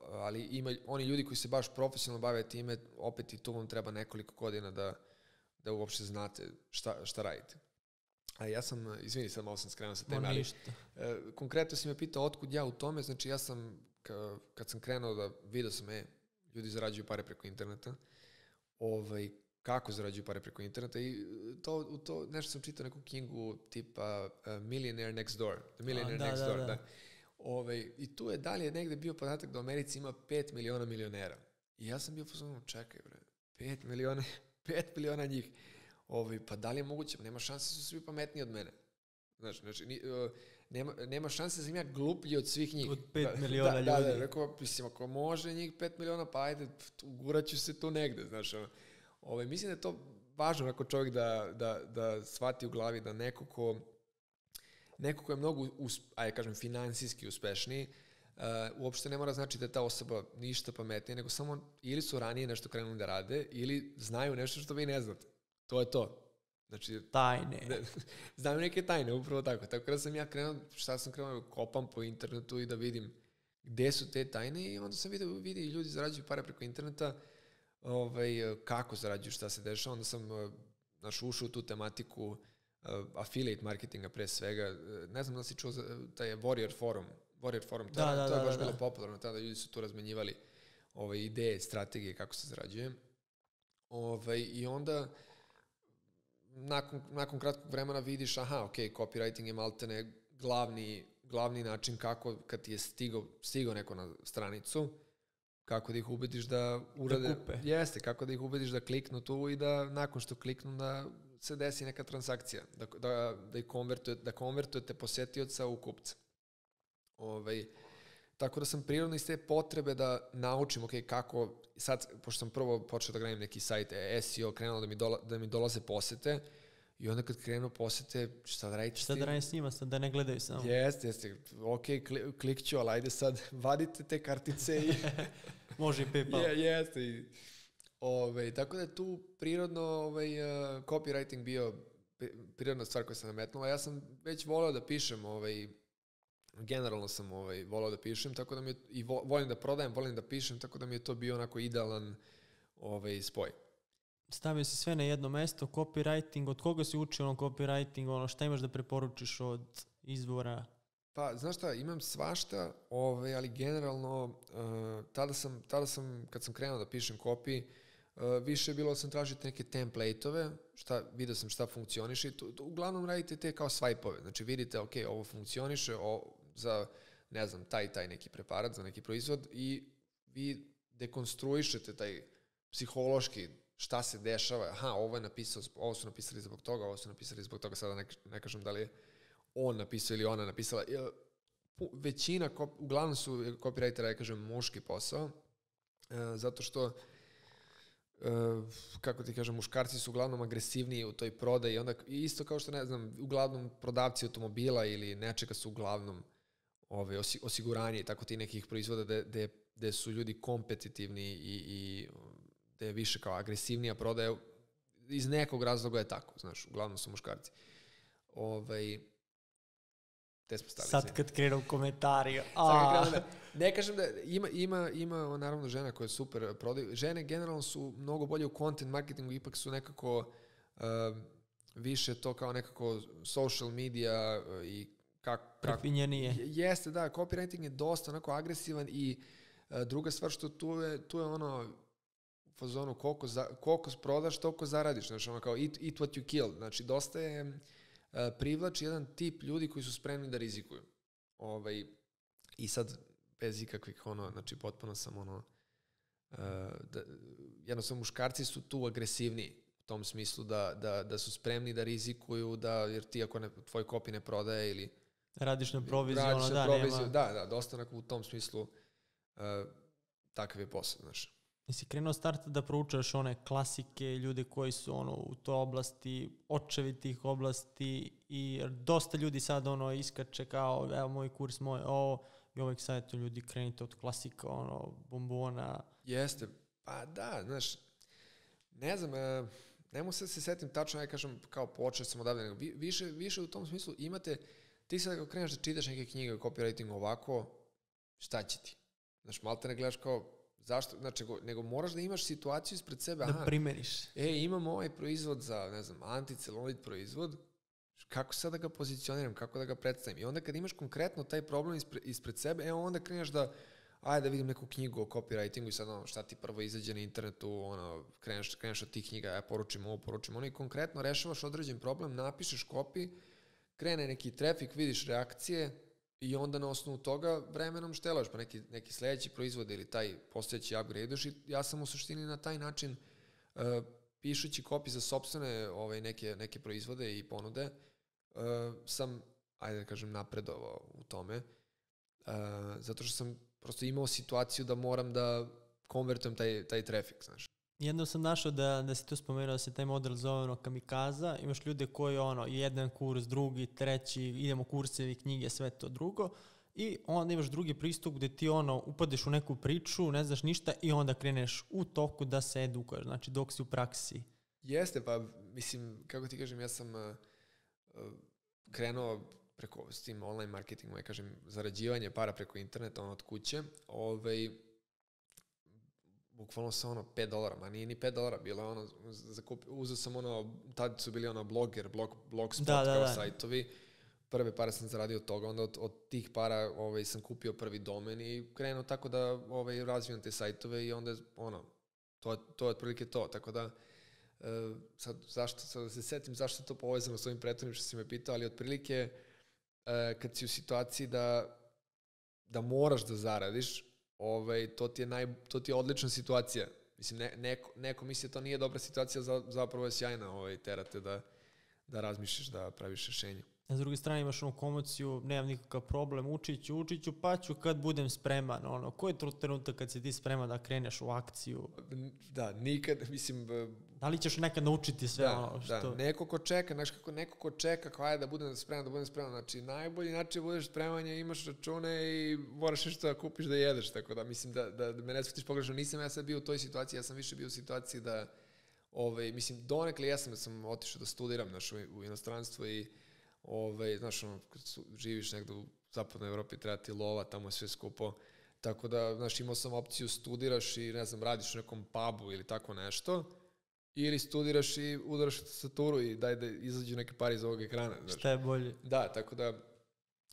ali ima, oni ljudi koji se baš profesionalno bave time, opet i tu vam treba nekoliko godina da, da uopšte znate šta, šta radite. A ja sam, izvini sad malo sam skrenuo sa teme, ali uh, konkretno si me pitao otkud ja u tome, znači ja sam, ka, kad sam krenuo da vidio sam, e, ljudi zarađuju pare preko interneta, ovaj, kako zarađuju pare preko interneta i to, to nešto sam čitao neku knjigu tipa uh, Millionaire Next Door, The Millionaire A, da, Next da, Door, da. da. Ove, i tu je dalje negde bio podatak da u Americi ima pet miliona milionera. I ja sam bio pozvano, čekaj bre, pet miliona, pet miliona njih. Ove, pa da li je moguće? Nema šanse, su svi pametniji od mene. Znači, znači nema, nema šanse da sam ja gluplji od svih njih. Od pet da, miliona da, ljudi. Da, da, rekao, mislim, ako može njih pet miliona, pa ajde, ugurat ću se tu negde. Znači, ove, mislim da je to važno ako čovjek da, da, da shvati u glavi da neko ko neko ko je mnogo, ajde kažem, finansijski uspešniji, uh, uopšte ne mora znači da je ta osoba ništa pametnija, nego samo ili su ranije nešto krenuli da rade, ili znaju nešto što vi ne znate. To je to. Znači, tajne. Ne, znaju neke tajne, upravo tako. Tako da sam ja krenuo, šta sam krenuo, kopam po internetu i da vidim gde su te tajne i onda sam vidio, vidi, ljudi zarađuju pare preko interneta, ovaj, kako zarađuju, šta se dešava. Onda sam naš ušao u tu tematiku affiliate marketinga pre svega. Ne znam da si čuo, taj Warrior Forum. Warrior Forum, da, ta, da, to je baš da, bilo da. popularno, tada ljudi su tu razmenjivali ove, ideje, strategije, kako se zarađuje. Ove, I onda, nakon, nakon kratkog vremena vidiš, aha, ok, copywriting je maltene glavni, glavni način kako, kad ti je stigao, stigao neko na stranicu, kako da ih ubediš da urade... Da kupe. Jeste, kako da ih ubediš da kliknu tu i da nakon što kliknu da... se desi neka transakcija, da, da, da, ih konvertujete, da konvertujete posetioca u kupca. Ove, tako da sam prirodno iz te potrebe da naučim, ok, kako, sad, pošto sam prvo počeo da gradim neki sajt S E O, krenuo da mi, dola, da mi dolaze posete, i onda kad krenu posete, šta da radite? Šta da radim s njima, sad da ne gledaju samo. Jeste, jeste, ok, klik, klik ću, ali ajde sad, vadite te kartice i... Može i PayPal. Yeah, jeste, i... Ove, tako da je tu prirodno ovaj, uh, copywriting bio prirodna stvar koja sam nametnula. Ja sam već voleo da pišem, ovaj, generalno sam ovaj, voleo da pišem, tako da mi je, i vo, volim da prodajem, volim da pišem, tako da mi je to bio onako idealan ovaj, spoj. Stavio si sve na jedno mesto, copywriting, od koga si učio ono copywriting, ono, šta imaš da preporučiš od izvora? Pa, znaš šta, imam svašta, ovaj, ali generalno, uh, tada, sam, tada sam, kad sam krenuo da pišem copy, više je bilo da sam tražiti neke template-ove, vidio sam šta funkcioniše i to, to, uglavnom radite te kao swipe-ove, znači vidite, ok, ovo funkcioniše o, za, ne znam, taj, taj neki preparat, za neki proizvod i vi dekonstruišete taj psihološki šta se dešava, aha, ovo je napisao, ovo su napisali zbog toga, ovo su napisali zbog toga, sada ne, ne kažem da li je on napisao ili ona napisala, većina, kop, uglavnom su copywritera, ja kažem, muški posao, e, zato što Uh, kako ti kažem, muškarci su uglavnom agresivniji u toj prodaji, onda isto kao što, ne znam, uglavnom prodavci automobila ili nečega su uglavnom ove, osiguranje i tako ti nekih proizvoda gde su ljudi kompetitivni i, i gde je više kao agresivnija prodaja, iz nekog razloga je tako, znaš, uglavnom su muškarci. Ovaj, sad kad krenu komentari. Ne kažem da ima, ima, ima naravno žena koja je super prodaju. Žene generalno su mnogo bolje u content marketingu, ipak su nekako uh, više to kao nekako social media i kako... Prefinjenije. Jeste, da, copywriting je dosta onako agresivan i uh, druga stvar što tu je, tu je ono u fazonu koliko, za, koliko prodaš, toliko zaradiš. Znači ono kao eat, eat what you kill. Znači dosta je... privlači jedan tip ljudi koji su spremni da rizikuju. Ovaj, i sad, bez ikakvih ono, znači potpuno sam ono, uh, da, jednostavno muškarci su tu agresivni u tom smislu da, da, da su spremni da rizikuju, da, jer ti ako ne, tvoj copy ne prodaje ili... Radiš na proviziju, ono da, proviziju, nema... Da, da, dosta onako u tom smislu uh, takav je posao, znaš. Jesi krenuo start da proučaš one klasike, ljude koji su ono u toj oblasti, očevi tih oblasti i dosta ljudi sad ono iskače kao evo moj kurs, moj ovo i ovaj sajt ljudi krenite od klasika, ono bombona. Jeste, pa da, znaš, ne znam, nemo sad se setim tačno, ja kažem kao počeo sam odavde, nego više, više u tom smislu imate, ti sad ako kreneš da čitaš neke knjige o copywritingu ovako, šta će ti? Znaš, malo te ne gledaš kao zašto? Znači, nego moraš da imaš situaciju ispred sebe. Aha, da primeriš. E, imam ovaj proizvod za, ne znam, anticelulitni proizvod, kako sad da ga pozicioniram, kako da ga predstavim? I onda kad imaš konkretno taj problem ispred, ispred sebe, evo onda kreneš da, ajde da vidim neku knjigu o copywritingu i sad ono, šta ti prvo izađe na internetu, ono, kreneš, kreneš od tih knjiga, ja poručim ovo, poručim ono i konkretno rešavaš određen problem, napišeš copy, krene neki trafik, vidiš reakcije, i onda na osnovu toga vremenom štelaš pa neki, neki sledeći proizvod ili taj postojeći upgrade-uš i ja sam u suštini na taj način uh, pišući copy za sopstvene ovaj, neke, neke proizvode i ponude uh, sam, ajde da kažem, napredovao u tome uh, zato što sam prosto imao situaciju da moram da konvertujem taj, taj trafik, znaš. Jednom sam našao da, da si tu spomenuo da se taj model zove ono kamikaza, imaš ljude koji ono jedan kurs, drugi, treći, idemo kursevi, knjige, sve to drugo i onda imaš drugi pristup gde ti ono upadeš u neku priču, ne znaš ništa i onda kreneš u toku da se edukuješ, znači dok si u praksi. Jeste, pa mislim, kako ti kažem, ja sam uh, krenuo preko s tim online marketingom, ja kažem, zarađivanje para preko interneta, ono od kuće, ovaj... Bukvalno sam ono pet dolara, ma nije ni pet dolara bilo, ono, uzeo sam ono, tad su bili ono bloger, blog, blogspot da, da, kao da. Sajtovi, prve pare sam zaradio od toga, onda od, od tih para ovaj, sam kupio prvi domen i krenuo tako da ovaj, razvijam te sajtove i onda ono, to, to je otprilike to, tako da e, sad, zašto, sad da se setim zašto je to povezano s ovim prethodnim što si me pitao, ali otprilike e, kad si u situaciji da, da moraš da zaradiš, Ovaj, to, ti je naj, to ti je odlična situacija. Mislim, ne, neko, neko misli to nije dobra situacija, za, zapravo je sjajna. Ovaj, terate da, da razmišljaš, da praviš rešenje. A s druge strane imaš onu komociju, nemam nikakav problem, učit ću, učit ću, pa ću kad budem spreman. Ono. Koji je trenutak kad si ti spreman da kreneš u akciju? Da, nikad, mislim... Da li ćeš nekad naučiti sve da, ono što... Da, neko ko čeka, znači kako neko ko čeka, kao ajde da budem spreman, da budem spreman, znači najbolji način budeš spreman je imaš račune i moraš nešto da kupiš da jedeš, tako da mislim da, da, da me ne shvatiš pogrešno, nisam ja sad bio u toj situaciji, ja sam više bio u situaciji da, ovaj, mislim, donekle ja sam, ja sam otišao da studiram znaš, u, u inostranstvo i, ovaj, znaš, ono, kad su, živiš negde u zapadnoj Evropi, treba ti lova, tamo je sve skupo, tako da, znaš, imao sam opciju studiraš i, ne znam, radiš u nekom pubu ili tako nešto, ili studiraš i udaraš u tastaturu i daj da izađu neke pare iz ovog ekrana. Šta je bolje. Da, tako da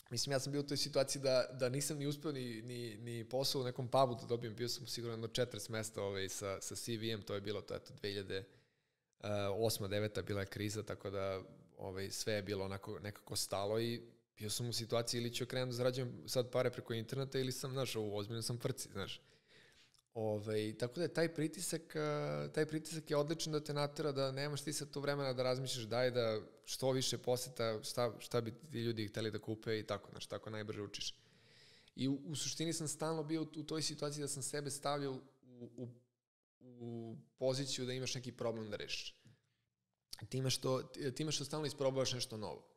Mislim, ja sam bio u toj situaciji da, da nisam ni uspeo ni, ni, ni posao u nekom pubu da dobijem, bio sam sigurno na četrdeset mesta ovaj, sa, sa C V-em, to je bilo to, eto, dve hiljade osme, dve hiljade devete bila je kriza, tako da ovaj, sve je bilo onako nekako stalo i bio sam u situaciji ili ću krenem da zarađujem sad pare preko interneta ili sam, znaš, ovo, ozbiljno sam frci, znaš. Ovaj, tako da je taj pritisak, taj pritisak je odličan da te natera da nemaš ti sad to vremena da razmišljaš daj da što više poseta, šta, šta bi ti ljudi hteli da kupe i tako, znaš, tako najbrže učiš. I u, u suštini sam stalno bio u toj situaciji da sam sebe stavljao u, u, u poziciju da imaš neki problem da rešiš. Time što, time što stalno isprobavaš nešto novo.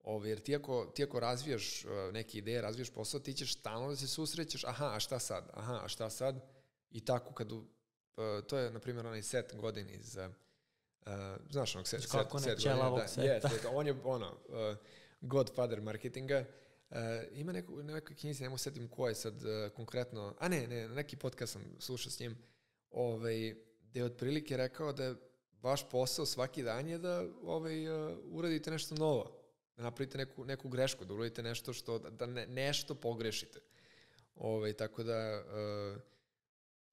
Ove, jer ti ako, ti ako razvijaš neke ideje, razvijaš posao, ti ćeš stalno da se susrećeš, aha, a šta sad, aha, a šta sad, i tako kad, u, to je, na primjer, onaj Seth Godin iz, uh, znaš onog Seth Godina? Kako ne čela ovog Seta. Yes, on je, ono, uh, godfather marketinga. Uh, ima neku, neku knjizi, ne mogu setim ko je sad uh, konkretno, a ne, ne, neki podcast sam slušao s njim, ovaj, gde je otprilike rekao da vaš posao svaki dan je da ovaj, uh, uradite nešto novo, da napravite neku, neku grešku, da uradite nešto što, da ne, nešto pogrešite. Ovaj, tako da... Uh,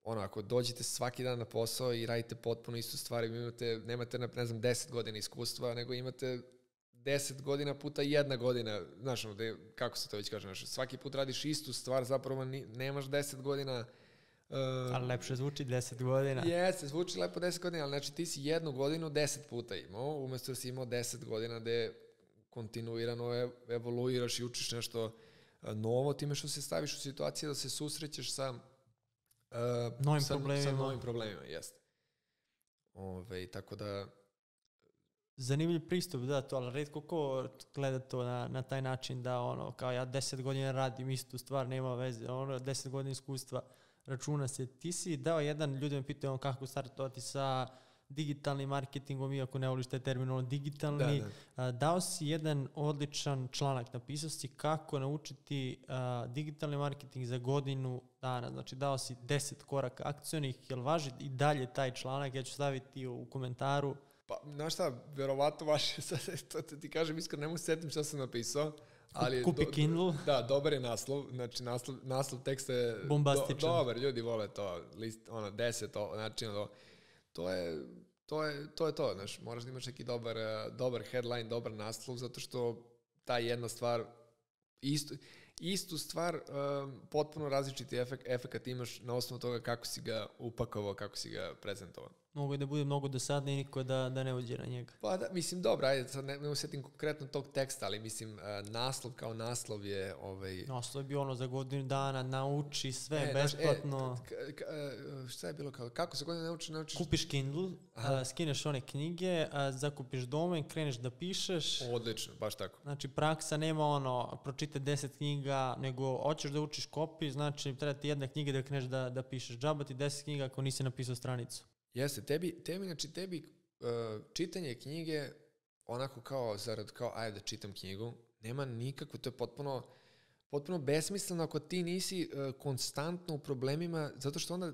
ono, ako dođete svaki dan na posao i radite potpuno istu stvar, imate, nemate, ne znam, deset godina iskustva, nego imate deset godina puta jedna godina, znaš, ono, de, kako se to već kaže, znaš, svaki put radiš istu stvar, zapravo ni, nemaš deset godina... Uh, ali lepše zvuči deset godina. Jeste, zvuči lepo deset godina, ali znači ti si jednu godinu deset puta imao, umesto da si imao deset godina gde kontinuirano evoluiraš i učiš nešto novo, time što se staviš u situaciju da se susrećeš sa... Uh, novim sa, problemima. Sa novim problemima, jeste. Ove, tako da... Zanimljiv pristup, da, to, ali redko ko gleda to na, na taj način da, ono, kao ja deset godina radim istu stvar, nema veze, ono, deset godina iskustva, računa se. Ti si dao jedan, ljudi me pitaju, ono, kako startovati sa digitalnim marketingom, iako ne voliš taj termin, ono, digitalni, da, da. A, dao si jedan odličan članak, napisao si kako naučiti a, digitalni marketing za godinu dana, znači dao si deset koraka akcionih, jel važi i dalje taj članak, ja ću staviti u komentaru. Pa, znaš šta, verovatno važi, to ti kažem iskreno, nemo setim šta sam napisao, ali... Kupi do, Kindle. Da, dobar je naslov, znači naslov, naslov teksta je... Bombastičan. Do, dobar, ljudi vole to, list, ono, deset, o, znači, ono, To je to, je, to, je to. Znaš, moraš da imaš neki dobar, dobar headline, dobar naslov, zato što ta jedna stvar, istu, istu stvar, um, potpuno različiti efekt, efekt imaš na osnovu toga kako si ga upakovao, kako si ga prezentovao. Mogu je da bude mnogo dosadnije, niko da, da ne uđe na njega. Pa da, mislim, dobro, ajde, sad ne, ne usetim konkretno tog teksta, ali mislim, naslov kao naslov je... Ovaj... Naslov je bio ono za godinu dana, nauči sve, e, besplatno. Naš, e, k, k, šta je bilo kao, kako se godinu nauči, naučiš? Kupiš Kindle, a, skineš one knjige, a, zakupiš domen, kreneš da pišeš. Odlično, baš tako. Znači, praksa nema ono, pročite deset knjiga, nego hoćeš da učiš copy, znači, treba ti jedna knjiga da kreneš da, da pišeš. Džaba ti deset knjiga ako nisi napisao stranicu. Jeste, tebi, tebi, znači tebi uh, čitanje knjige onako kao zarad kao ajde da čitam knjigu, nema nikako, to je potpuno, potpuno besmisleno ako ti nisi uh, konstantno u problemima, zato što onda uh,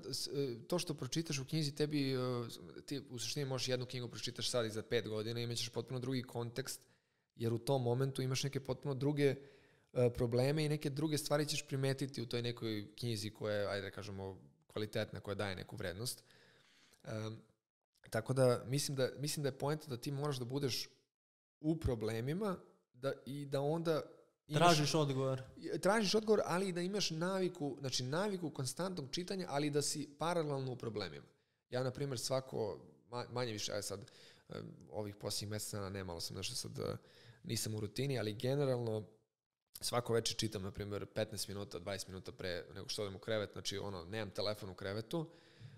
to što pročitaš u knjizi tebi, uh, ti u suštini možeš jednu knjigu pročitaš sad i za pet godina i imaćeš potpuno drugi kontekst, jer u tom momentu imaš neke potpuno druge uh, probleme i neke druge stvari ćeš primetiti u toj nekoj knjizi koja je, ajde da kažemo, kvalitetna, koja daje neku vrednost. Um, tako da mislim, da mislim da je poenta da ti moraš da budeš u problemima da, i da onda imaš, tražiš odgovor tražiš odgovor, ali i da imaš naviku znači naviku konstantnog čitanja, ali da si paralelno u problemima. Ja na primjer svako manje više, aj sad ovih posljednjih mjeseca nemalo sam nešto, sad nisam u rutini, ali generalno svako večer čitam na primjer petnaest minuta, dvadeset minuta pre nego što odem u krevet, znači ono, nemam telefon u krevetu.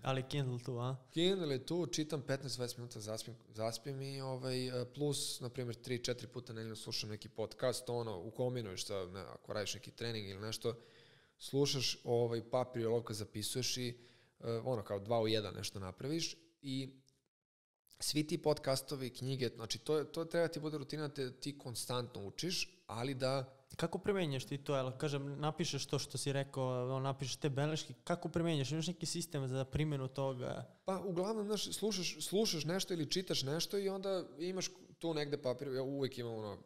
Ali Kindle tu, a? Kindle je tu, čitam petnaest do dvadeset minuta, zaspim, zaspim i ovaj, plus, na primjer, tri do četiri puta nedeljno slušam neki podcast, ono, ukombinuješ sa, ne, ako radiš neki trening ili nešto, slušaš ovaj, papir i olovka zapisuješ i ono, kao dva u jedan nešto napraviš i svi ti podcastovi, knjige, znači to, to treba ti bude rutina da ti konstantno učiš, ali da... Kako primenjaš ti to, jel, kažem, napišeš to što si rekao, napišeš te beleške, kako primenjaš, imaš neki sistem za primjenu toga? Pa, uglavnom, znaš, slušaš, slušaš nešto ili čitaš nešto i onda imaš tu negde papir, ja uvijek imam ono,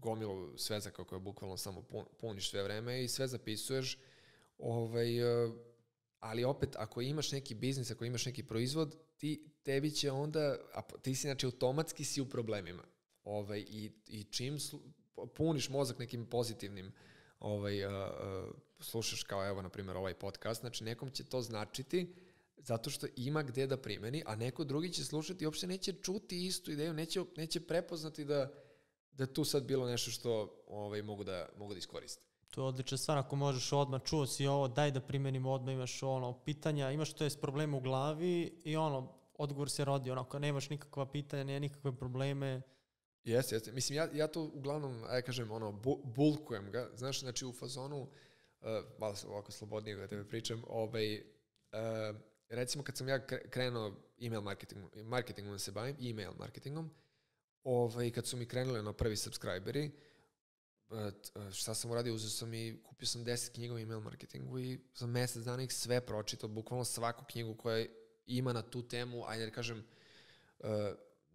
gomilu svezaka koje bukvalno samo puniš sve vreme i sve zapisuješ. Ovaj, ali opet, ako imaš neki biznis, ako imaš neki proizvod, ti, tebi će onda, a ti si znači automatski si u problemima. Ovaj, i, i čim slu, puniš mozak nekim pozitivnim, ovaj, uh, slušaš kao evo, na primjer, ovaj podcast, znači nekom će to značiti zato što ima gde da primeni, a neko drugi će slušati i uopšte neće čuti istu ideju, neće, neće prepoznati da, da tu sad bilo nešto što ovaj, mogu da, mogu da iskoristi. To je odlična stvar, ako možeš odmah, čuo si ovo, daj da primenimo odmah, imaš ono, pitanja, imaš to je s problemom u glavi i ono, odgovor se rodi, onako, nemaš nikakva pitanja, nije nikakve probleme. Jeste, jeste, mislim, ja, ja to uglavnom, aj kažem, ono, bu, bulkujem ga, znaš, znači u fazonu, uh, malo se ovako slobodnije ga tebe pričam, ovaj, uh, recimo kad sam ja krenuo email marketingom, marketingom se bavim, email marketingom, ovaj, kad su mi krenuli ono prvi subscriberi, šta sam uradio, uzeo sam i kupio sam deset knjiga o email marketingu i za mesec dana ih sve pročitao, bukvalno svaku knjigu koja ima na tu temu, ajde da kažem,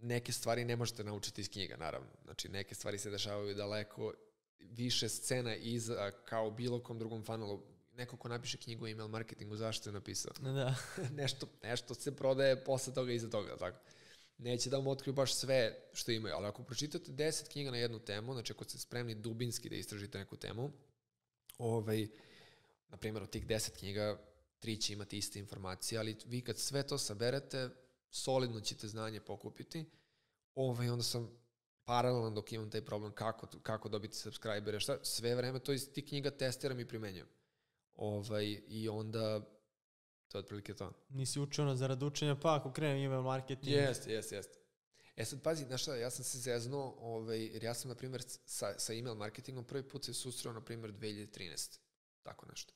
neke stvari ne možete naučiti iz knjiga, naravno. Znači, neke stvari se dešavaju daleko, više scena iza, kao bilo kom drugom funnelu. Neko ko napiše knjigu o email marketingu, zašto je napisao? Da. nešto, nešto se prodaje posle toga i iza toga, tako. Neće da vam otkriju baš sve što imaju, ali ako pročitate deset knjiga na jednu temu, znači ako ste spremni dubinski da istražite neku temu, ovaj, na primjer, od tih deset knjiga, tri će imati iste informacije, ali vi kad sve to saberete, solidno ćete znanje pokupiti, ovaj, onda sam paralelno dok imam taj problem kako, kako dobiti subscribere, šta, sve vreme to iz tih knjiga testiram i primenjujem. Ovaj, i onda... To je otprilike to. Nisi učio ono zarad učenja, pa ako krenem email marketing. Jeste, jeste, jeste. E sad, pazi, znaš šta, ja sam se zeznuo, ovaj, jer ja sam, na primjer, sa, sa email marketingom prvi put se susreo, na primjer, dve hiljade trinaeste. Tako nešto.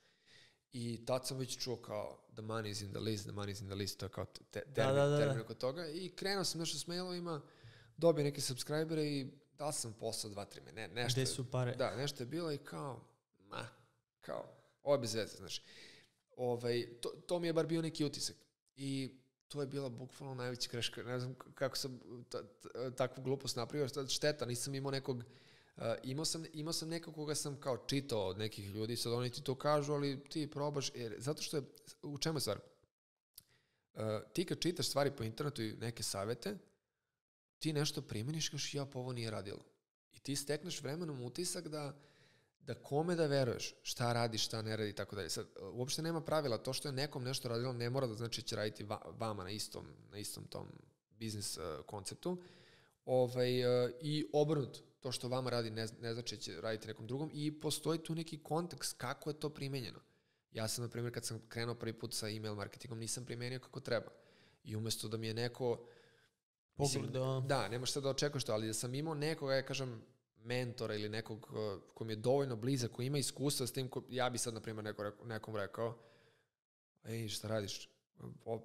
I tad sam već čuo kao the money is in the list, the money is in the list, to je kao te, termin, da, da, da, termin oko toga. I krenuo sam nešto s mailovima, dobio neke subscribere i dal sam posao dva, tri mene. Ne, gde su pare? Da, nešto je bilo i kao, ma, kao, ovo je bez veze, znaš. Ovaj, to, to mi je bar bio neki utisak i to je bila bukvalno najveća greška, ne znam kako sam ta, ta, takvu glupost napravio, šteta, nisam imao nekog, uh, imao sam, imao sam nekog koga sam kao čitao od nekih ljudi, sad oni ti to kažu, ali ti probaš, jer, zato što je, u čemu je stvar? Uh, ti kad čitaš stvari po internetu i neke savete, ti nešto primeniš kaš ja pa ovo nije radilo i ti stekneš vremenom utisak da da kome da veruješ, šta radi, šta ne radi i tako dalje. Sad, uopšte nema pravila, to što je nekom nešto radilo ne mora da znači će raditi vama na istom, na istom tom biznis uh, konceptu. Ovaj, uh, i obrnut, to što vama radi ne, ne znači će raditi nekom drugom i postoji tu neki kontekst kako je to primenjeno. Ja sam, na primjer, kad sam krenuo prvi put sa email marketingom, nisam primenio kako treba. I umesto da mi je neko... Pogled, mislim, da... Da, nema šta da očekuješ to, ali da sam imao nekoga, ja kažem... mentora ili nekog kom je dovoljno blizak, koji ima iskustva s tim, ko, ja bi sad, na primjer, neko, nekom rekao ej, šta radiš?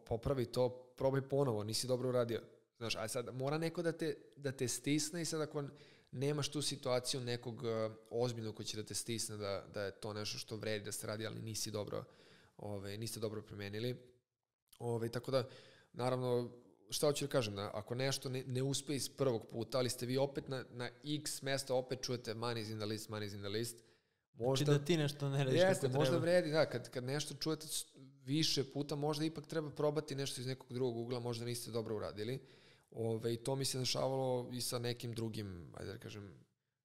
Popravi to, probaj ponovo, nisi dobro uradio. Znaš, a sad mora neko da te, da te stisne i sad ako nemaš tu situaciju nekog ozbiljnog koji će da te stisne da, da je to nešto što vredi da se radi, ali nisi dobro, ove, niste dobro primenili. Ove, tako da, naravno, šta hoću da kažem, da ako nešto ne, ne uspe iz prvog puta, ali ste vi opet na, na x mesta, opet čujete money is in the list, money is in the list. Možda, znači da ti nešto ne radiš kako treba. Možda vredi, da, kad, kad nešto čujete više puta, možda ipak treba probati nešto iz nekog drugog ugla, možda niste dobro uradili. Ove, i to mi se dešavalo i sa nekim drugim, ajde da kažem,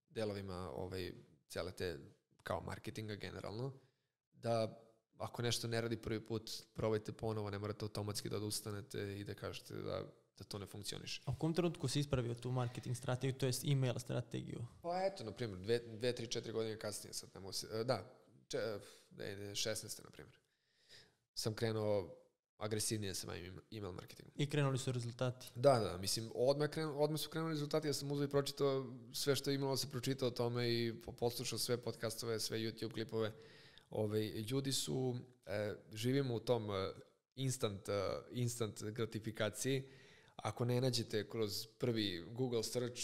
delovima ove, cele te, kao marketinga generalno, da... Ako nešto ne radi prvi put, probajte ponovo, ne morate automatski da odustanete i da kažete da, da to ne funkcioniše. A u kom trenutku si ispravio tu marketing strategiju, to jest email strategiju? Pa eto, na primjer, dve, dve, tri, četiri godine kasnije sad ne musim. Da, šesnaeste, na primjer. Sam krenuo agresivnije sa mojim email marketingom. I krenuli su rezultati? Da, da, mislim, odmah, krenu, odmah su krenuli rezultati, ja sam uzeo i pročitao sve što je imalo se pročitao o tome i poslušao sve podcastove, sve YouTube klipove. Ove, ljudi su, e, živimo u tom instant, instant gratifikaciji, ako ne nađete kroz prvi Google search,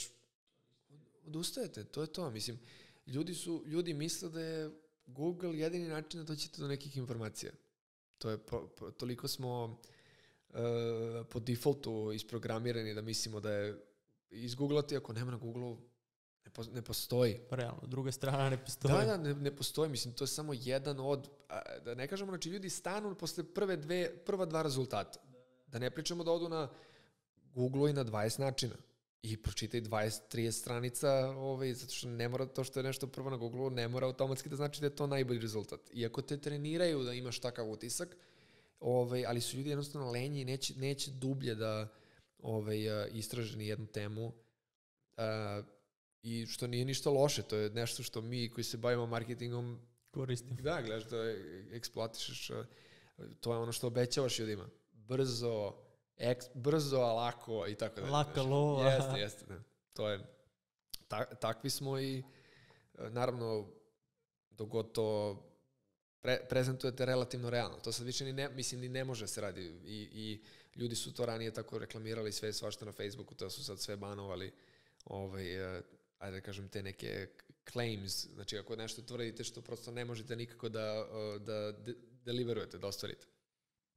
odustajete, to je to. Mislim, ljudi, su, ljudi misle da je Google jedini način da dođete do nekih informacija. To je po, po, toliko smo e, po defaultu isprogramirani da mislimo da je izgooglati, ako nema na Google-u, Ne, po, ne postoji. Realno, druga strana ne postoji. Da, da, ne, ne postoji. Mislim, to je samo jedan od... A, da ne kažemo, znači ljudi stanu posle prve dve, prva dva rezultata. Da ne pričamo da odu na Google i na dvadeset načina. I pročitaj dvadeset do trideset stranica, ovaj, zato što ne mora to što je nešto prvo na Google, ne mora automatski da znači da je to najbolji rezultat. Iako te treniraju da imaš takav utisak, ovaj, ali su ljudi jednostavno lenji i neće, neće dublje da ovaj, istraže ni jednu temu. A, i što nije ništa loše, to je nešto što mi koji se bavimo marketingom koristimo. Da, gledaš da eksploatišeš, to je ono što obećavaš ljudima. Brzo, eks, brzo, a lako i tako da. Laka lova. Jeste, jeste. Ne. To je, ta, takvi smo i naravno dogotovo pre, prezentujete relativno realno. To sad više ni ne, mislim, ni ne može se radi i, i ljudi su to ranije tako reklamirali sve svašta na Facebooku, to su sad sve banovali ovaj, ajde da kažem te neke claims, znači ako nešto tvrdite što prosto ne možete nikako da, da de, deliverujete, da ostvarite.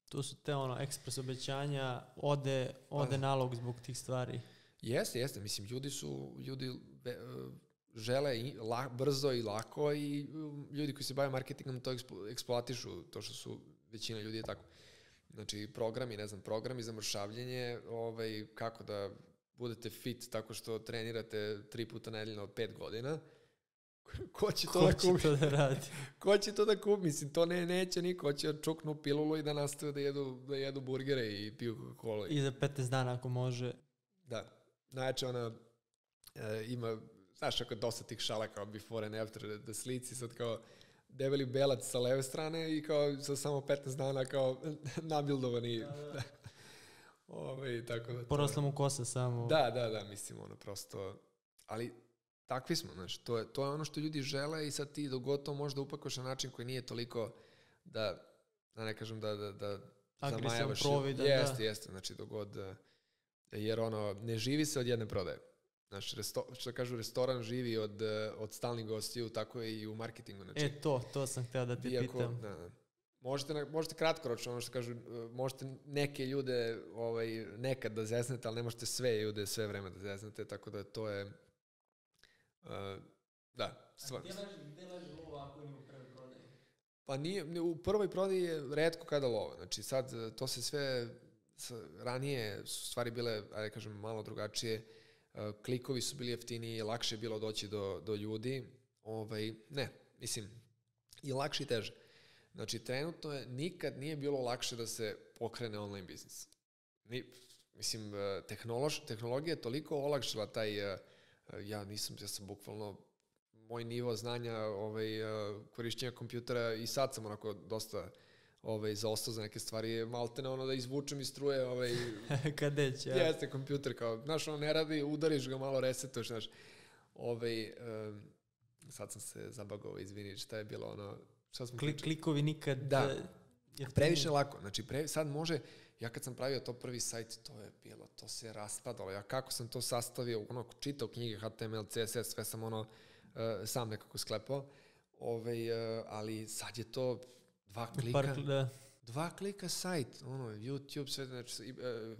Tu su te ono, ekspres obećanja, ode, ode nalog zbog tih stvari. Jeste, jeste. Mislim, ljudi su, ljudi be, žele i la, brzo i lako i ljudi koji se bave marketingom to eksploatišu, to što su većina ljudi je tako. Znači, programi, ne znam, programi za mršavljenje, ovaj, kako da budete fit tako što trenirate tri puta nedeljno od pet godina. Ko će to, ko da, kupi? to da radi? Ko će to da kupi? Mislim, to ne, neće niko. Ko će čuknu pilulu i da nastave da jedu, da jedu burgere i piju Coca-Cola. I za petnaest dana ako može. Da. Znači, ona e, ima, znaš, ako dosta tih šala kao before and after, da slici sad kao debeli belac sa leve strane i kao sa samo petnaest dana kao nabildovani. Da, da. Ove, tako da porasla mu kosa samo. Da, da, da, mislim, ono, prosto. Ali takvi smo, znaš, to je, to je ono što ljudi žele i sad ti dogotovo možda upakuješ na način koji nije toliko da, da ne kažem da, da, da zamajavaš. Providan, jeste, da. Jeste, znači dogod, jer ono, ne živi se od jedne prodaje. Znaš, resto, što kažu, restoran živi od, od stalnih gostiju, tako je i u marketingu. Znači, e to, to sam htio da ti pitam. Da, da. Možete, možete kratkoročno, ono što kažu, možete neke ljude ovaj, nekad da zesnete, ali ne možete sve ljude sve vreme da zesnete, tako da to je... Uh, da, stvarno. A gde leži lova ako nije u prvoj prodaji? Pa nije, u prvoj prodaji je retko kada lova. Znači sad to se sve, ranije su stvari bile, ajde kažem, malo drugačije. Klikovi su bili jeftiniji, lakše je bilo doći do, do ljudi. Ovaj, ne, mislim, i lakše i teže. Znači, trenutno je, nikad nije bilo lakše da se pokrene online biznis. Ni, mislim, tehnološ, tehnologija je toliko olakšila taj, ja nisam, ja sam bukvalno, moj nivo znanja ovaj, korišćenja kompjutera i sad sam onako dosta ovaj, zaostao za neke stvari, maltene ono da izvučem iz struje. Ovaj, Kadeć, ja. Jeste kompjuter, kao, znaš, ono ne radi, udariš ga, malo resetuješ, znaš. Ovaj, um, sad sam se zabagao, izvini, šta je bilo ono, Klik, klikovi nikad... Da, previše lako. Znači, pre, sad može, ja kad sam pravio to prvi sajt, to je bilo, to se raspadalo. Ja kako sam to sastavio, ono, čitao knjige H T M L, C S S, sve sam ono, uh, sam nekako sklepao. Ove, uh, ali sad je to dva klika. Park, da. Dva klika sajt, ono, YouTube, sve, znači, uh,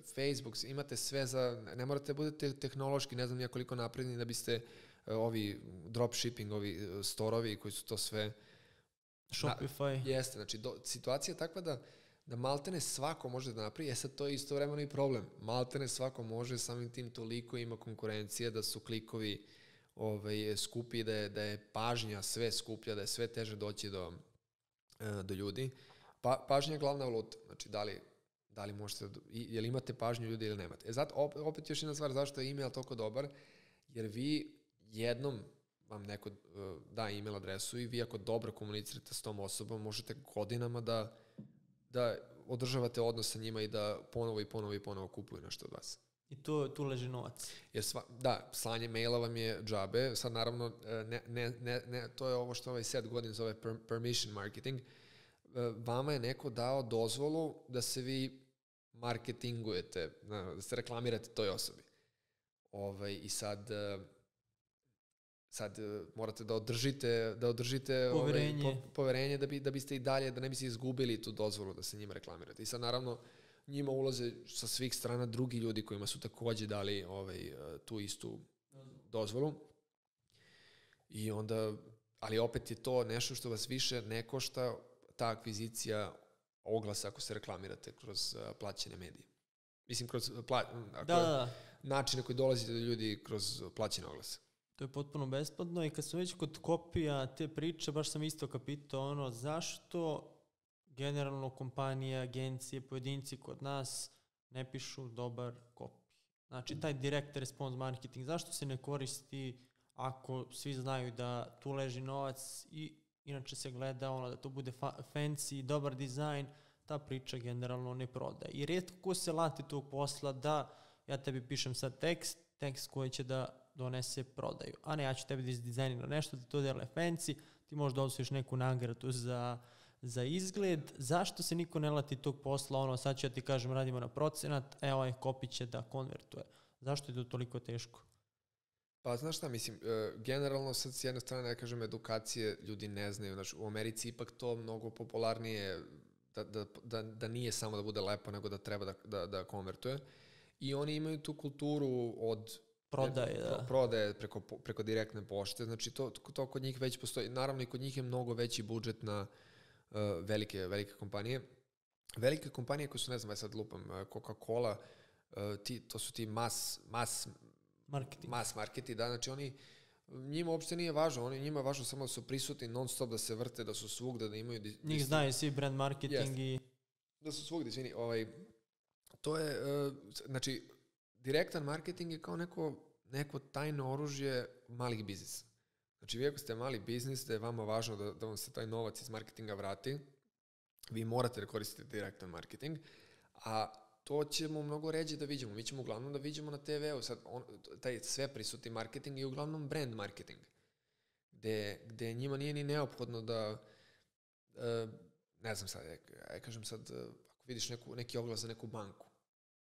Facebook, imate sve za... Ne morate budete tehnološki, ne znam nija koliko napredni, da biste uh, ovi dropshipping, ovi uh, storovi koji su to sve... Shopify. Na, jeste, znači do, situacija je takva da, da maltene svako može da napravi, e sad to je istovremeno i problem. Maltene svako može, samim tim toliko ima konkurencije da su klikovi ovaj, skupi, da je, da je pažnja sve skuplja, da je sve teže doći do, do ljudi. Pa, pažnja je glavna valuta, znači da li, da li možete, je li imate pažnju ljudi ili nemate. E zato, opet još jedna stvar, zašto je email toliko dobar, jer vi jednom vam neko da email adresu i vi ako dobro komunicirate s tom osobom možete godinama da, da održavate odnos sa njima i da ponovo i ponovo i ponovo kupuju nešto od vas. I tu, tu leži novac. Jer sva, da, slanje maila vam je džabe. Sad naravno, ne, ne, ne, ne, to je ovo što ovaj Seth Godin zove permission marketing. Vama je neko dao dozvolu da se vi marketingujete, da se reklamirate toj osobi. Ovaj, I sad... sad uh, morate da održite da održite poverenje, ovaj, po, poverenje da, bi, da biste i dalje, da ne biste izgubili tu dozvolu da se njima reklamirate. I sad naravno njima ulaze sa svih strana drugi ljudi kojima su takođe dali ovaj, tu istu dozvolu. I onda, ali opet je to nešto što vas više ne košta, ta akvizicija oglasa ako se reklamirate kroz plaćene medije. Mislim, kroz način na koji dolazite do ljudi kroz plaćene oglase. To je potpuno besplatno i kad sam već kod kopija te priče, baš sam isto kapitao ono, zašto generalno kompanije, agencije, pojedinci kod nas ne pišu dobar kopij. Znači, taj direct response marketing, zašto se ne koristi ako svi znaju da tu leži novac i inače se gleda ono da to bude fancy, dobar dizajn, ta priča generalno ne prodaje. I retko ko se lati tog posla da ja tebi pišem sad tekst, tekst koji će da donese prodaju. A ne, ja ću tebi da izdizajniram nešto, da to dele fancy, ti možda osvojiš neku nagradu za, za izgled. Zašto se niko ne lati tog posla, ono sad ću ja ti kažem radimo na procenat, evo ovaj kopi će da konvertuje. Zašto je to toliko teško? Pa znaš šta, mislim, generalno sad s jedne strane, ja kažem, edukacije ljudi ne znaju, znači u Americi ipak to mnogo popularnije, da, da, da, da nije samo da bude lepo, nego da treba da, da, da konvertuje. I oni imaju tu kulturu od prodaje, ne, da. prodaje preko, preko direktne pošte, znači to, to kod njih već postoji, naravno i kod njih je mnogo veći budžet na uh, velike, velike kompanije. Velike kompanije koje su, ne znam, ja sad lupam, Coca-Cola, uh, ti, to su ti mas, mas marketing. Mas marketi, da, znači oni, njima uopšte nije važno, oni, njima je važno samo da su prisutni non stop, da se vrte, da su svugde, da imaju... Dis, njih znaju svi brand marketing yes. i... Da su svugde, izvini, ovaj, to je, uh, znači, direktan marketing je kao neko, neko tajno oružje malih biznisa. Znači, vi ako ste mali biznis, da je vama važno da, da vam se taj novac iz marketinga vrati, vi morate da koristite direktan marketing, a to ćemo mnogo ređe da vidimo. Mi ćemo uglavnom da vidimo na te veu, sad on, taj sve prisutni marketing i uglavnom brand marketing, gde, gde njima nije ni neophodno da, ne znam sad, ja kažem sad, ako vidiš neku, neki oglas za neku banku,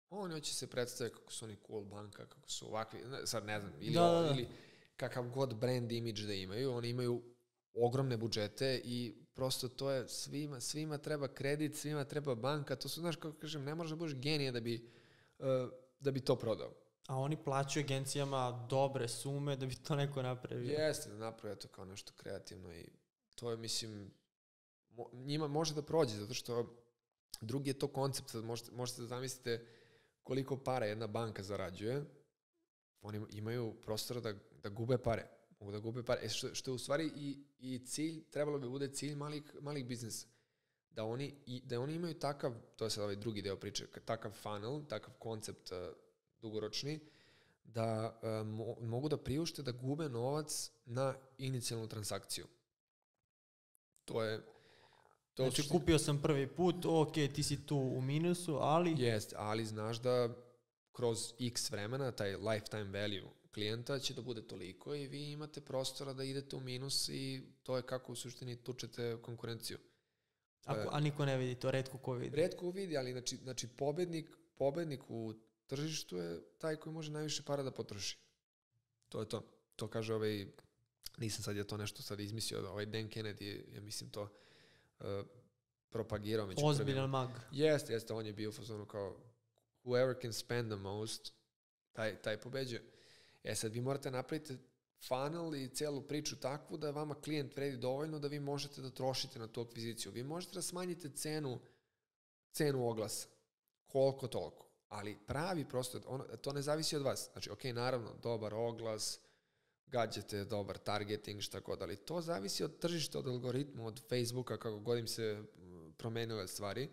oni hoće se predstaviti kako su oni cool banka, kako su ovakvi, sad ne znam, ili, da, ili kakav god brand imidž da imaju, oni imaju ogromne budžete i prosto to je, svima, svima treba kredit, svima treba banka, to su, znaš, kako kažem, ne moraš da budeš genije da bi, da bi to prodao. A oni plaćaju agencijama dobre sume da bi to neko napravio. Jeste, da napravio to kao nešto kreativno i to je, mislim, njima može da prođe, zato što drugi je to koncept, možete, možete da zamislite koliko para jedna banka zarađuje, oni imaju prostora da, da gube pare. Mogu da gube pare. E što, što je u stvari i, i cilj, trebalo bi bude cilj malih, malih biznisa. Da oni, i, da oni imaju takav, to je sad ovaj drugi deo priče, takav funnel, takav koncept uh, dugoročni, da uh, mo, mogu da priušte da gube novac na inicijalnu transakciju. To je... To znači, što... kupio sam prvi put, ok, ti si tu u minusu, ali... Jeste, ali znaš da kroz x vremena taj lifetime value klijenta će da bude toliko i vi imate prostora da idete u minus i to je kako u suštini tučete konkurenciju. Ako, a niko ne vidi to, retko ko vidi. Retko vidi, ali znači, znači pobednik, pobednik u tržištu je taj koji može najviše para da potroši. To je to. To kaže ovaj, nisam sad ja to nešto sad izmislio, ovaj Dan Kennedy, ja mislim to... Uh, propagirao. Ozbiljan mag. Jeste, jeste, on je bio fazonu kao whoever can spend the most, taj, taj pobeđuje. E sad, vi morate napraviti funnel i celu priču takvu da vama klijent vredi dovoljno da vi možete da trošite na tu akviziciju. Vi možete da smanjite cenu, cenu oglasa. Koliko toliko. Ali pravi prosto, ono, to ne zavisi od vas. Znači, ok, naravno, dobar oglas, gadžete, dobar targeting, šta god, ali to zavisi od tržišta, od algoritma, od Facebooka, kako god im se promenile stvari,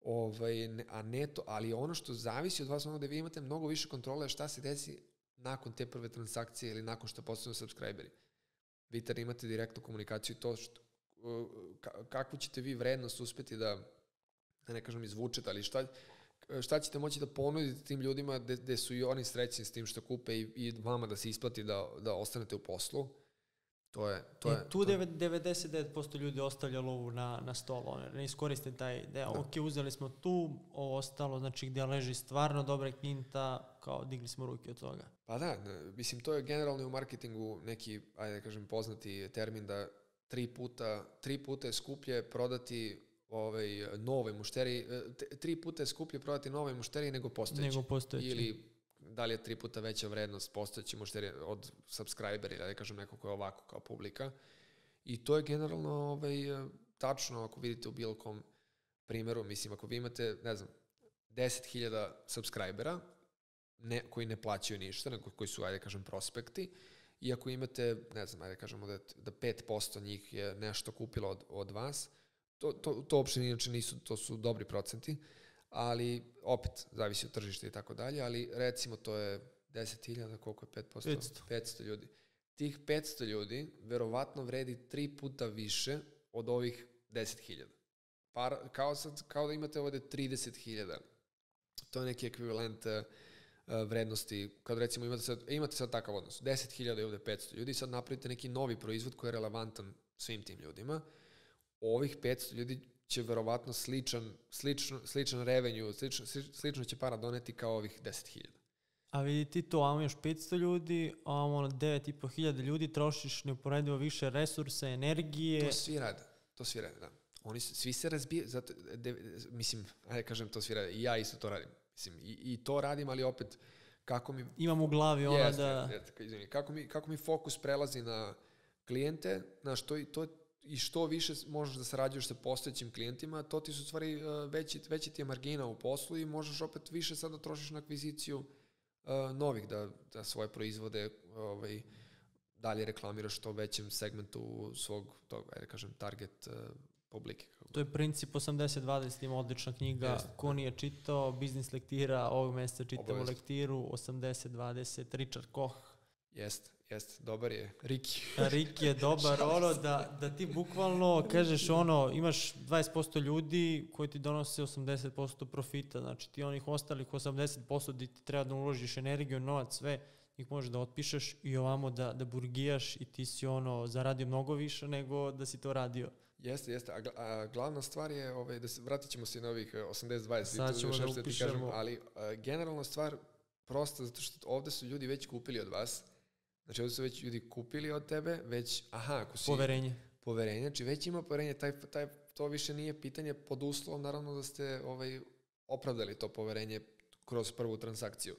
ovaj, a ne to, ali ono što zavisi od vas, ono da vi imate mnogo više kontrole šta se desi nakon te prve transakcije ili nakon što postanu subscriberi. Vi tada imate direktnu komunikaciju i to što, kakvu ćete vi vrednost uspeti da, ne kažem izvučete, ali šta... šta ćete moći da ponudite tim ljudima gde su i oni srećni s tim što kupe i, i vama da se isplati da, da ostanete u poslu. To je, to je, tu to... devedeset devet posto ljudi ostavlja lovu na, na stolu, ne iskoriste taj deo. Da. Ok, uzeli smo tu, ovo ostalo, znači gde leži stvarno dobra klijenta, kao digli smo ruke od toga. Pa da, mislim, to je generalno u marketingu neki, ajde da kažem, poznati termin da tri puta, tri puta je skuplje prodati ovaj nove mušterije, tri puta je skuplje prodati nove mušterije nego postojeći. Nego postojeći. Ili da li je tri puta veća vrednost postojeći mušterija od subscribera ili da ne kažem neko ko je ovako kao publika. I to je generalno ovaj, tačno ako vidite u bilo kom primjeru. Mislim, ako vi imate, ne znam, deset hiljada subscribera ne, koji ne plaćaju ništa, nego koji su, ajde kažem, prospekti, i ako imate, ne znam, ajde kažemo da, da pet posto njih je nešto kupilo od, od vas, to, to, to uopšte inače nisu, to su dobri procenti, ali opet zavisi od tržišta i tako dalje, ali recimo to je deset hiljada, koliko je pet posto? petsto. petsto ljudi. Tih petsto ljudi verovatno vredi tri puta više od ovih deset hiljada. Kao, kao da imate ovde trideset hiljada. To je neki ekvivalent vrednosti, kad recimo imate sad, imate sad takav odnos, deset hiljada i ovde petsto ljudi, sad napravite neki novi proizvod koji je relevantan svim tim ljudima, ovih petsto ljudi će verovatno sličan, slično, sličan revenue, slično, slično će para doneti kao ovih deset hiljada. A vidi ti to, imamo još petsto ljudi, imamo devet i po hiljada ljudi, trošiš neuporedivo više resursa, energije. To svi rade, to svi rade, da. Oni su, svi se razbijaju, zato, de, mislim, ajde kažem to svi rade, i ja isto to radim. Mislim, i, i to radim, ali opet kako mi... Imam u glavi ona jest, da... Jest, izvini, kako, mi, kako mi fokus prelazi na klijente, znaš, to, to, i što više možeš da sarađuješ sa postojećim klijentima, to ti su stvari veći, veći ti je margina u poslu i možeš opet više sad da trošiš na akviziciju uh, novih, da, da svoje proizvode ovaj, dalje reklamiraš što većem segmentu svog, tog, ajde kažem, target uh, publike. To je princip osamdeset dvadeset, ima odlična knjiga. Yes. Ko nije čitao, Biznis lektira, ovog mesta čitamo Obavezno. lektiru, osamdeset dvadeset, Richard Koch. Jeste, jeste, dobar je. Riki. Riki je dobar, ono da, da ti bukvalno kažeš ono, imaš dvadeset posto ljudi koji ti donose osamdeset posto profita, znači ti onih ostalih osamdeset posto gdje ti treba da uložiš energiju, novac, sve, ih možeš da otpišeš i ovamo da, da burgijaš i ti si ono zaradio mnogo više nego da si to radio. Jeste, jeste, a, a glavna stvar je, ovaj, da se, vratit ćemo se na ovih osamdeset dvadeset, sad ćemo da upišemo, kažem, ali a, generalna stvar prosta, zato što ovde su ljudi već kupili od vas, znači ovde su već ljudi kupili od tebe, već, aha, ako si... Poverenje. Poverenje, znači već ima poverenje, taj, taj, to više nije pitanje pod uslovom, naravno da ste ovaj, opravdali to poverenje kroz prvu transakciju.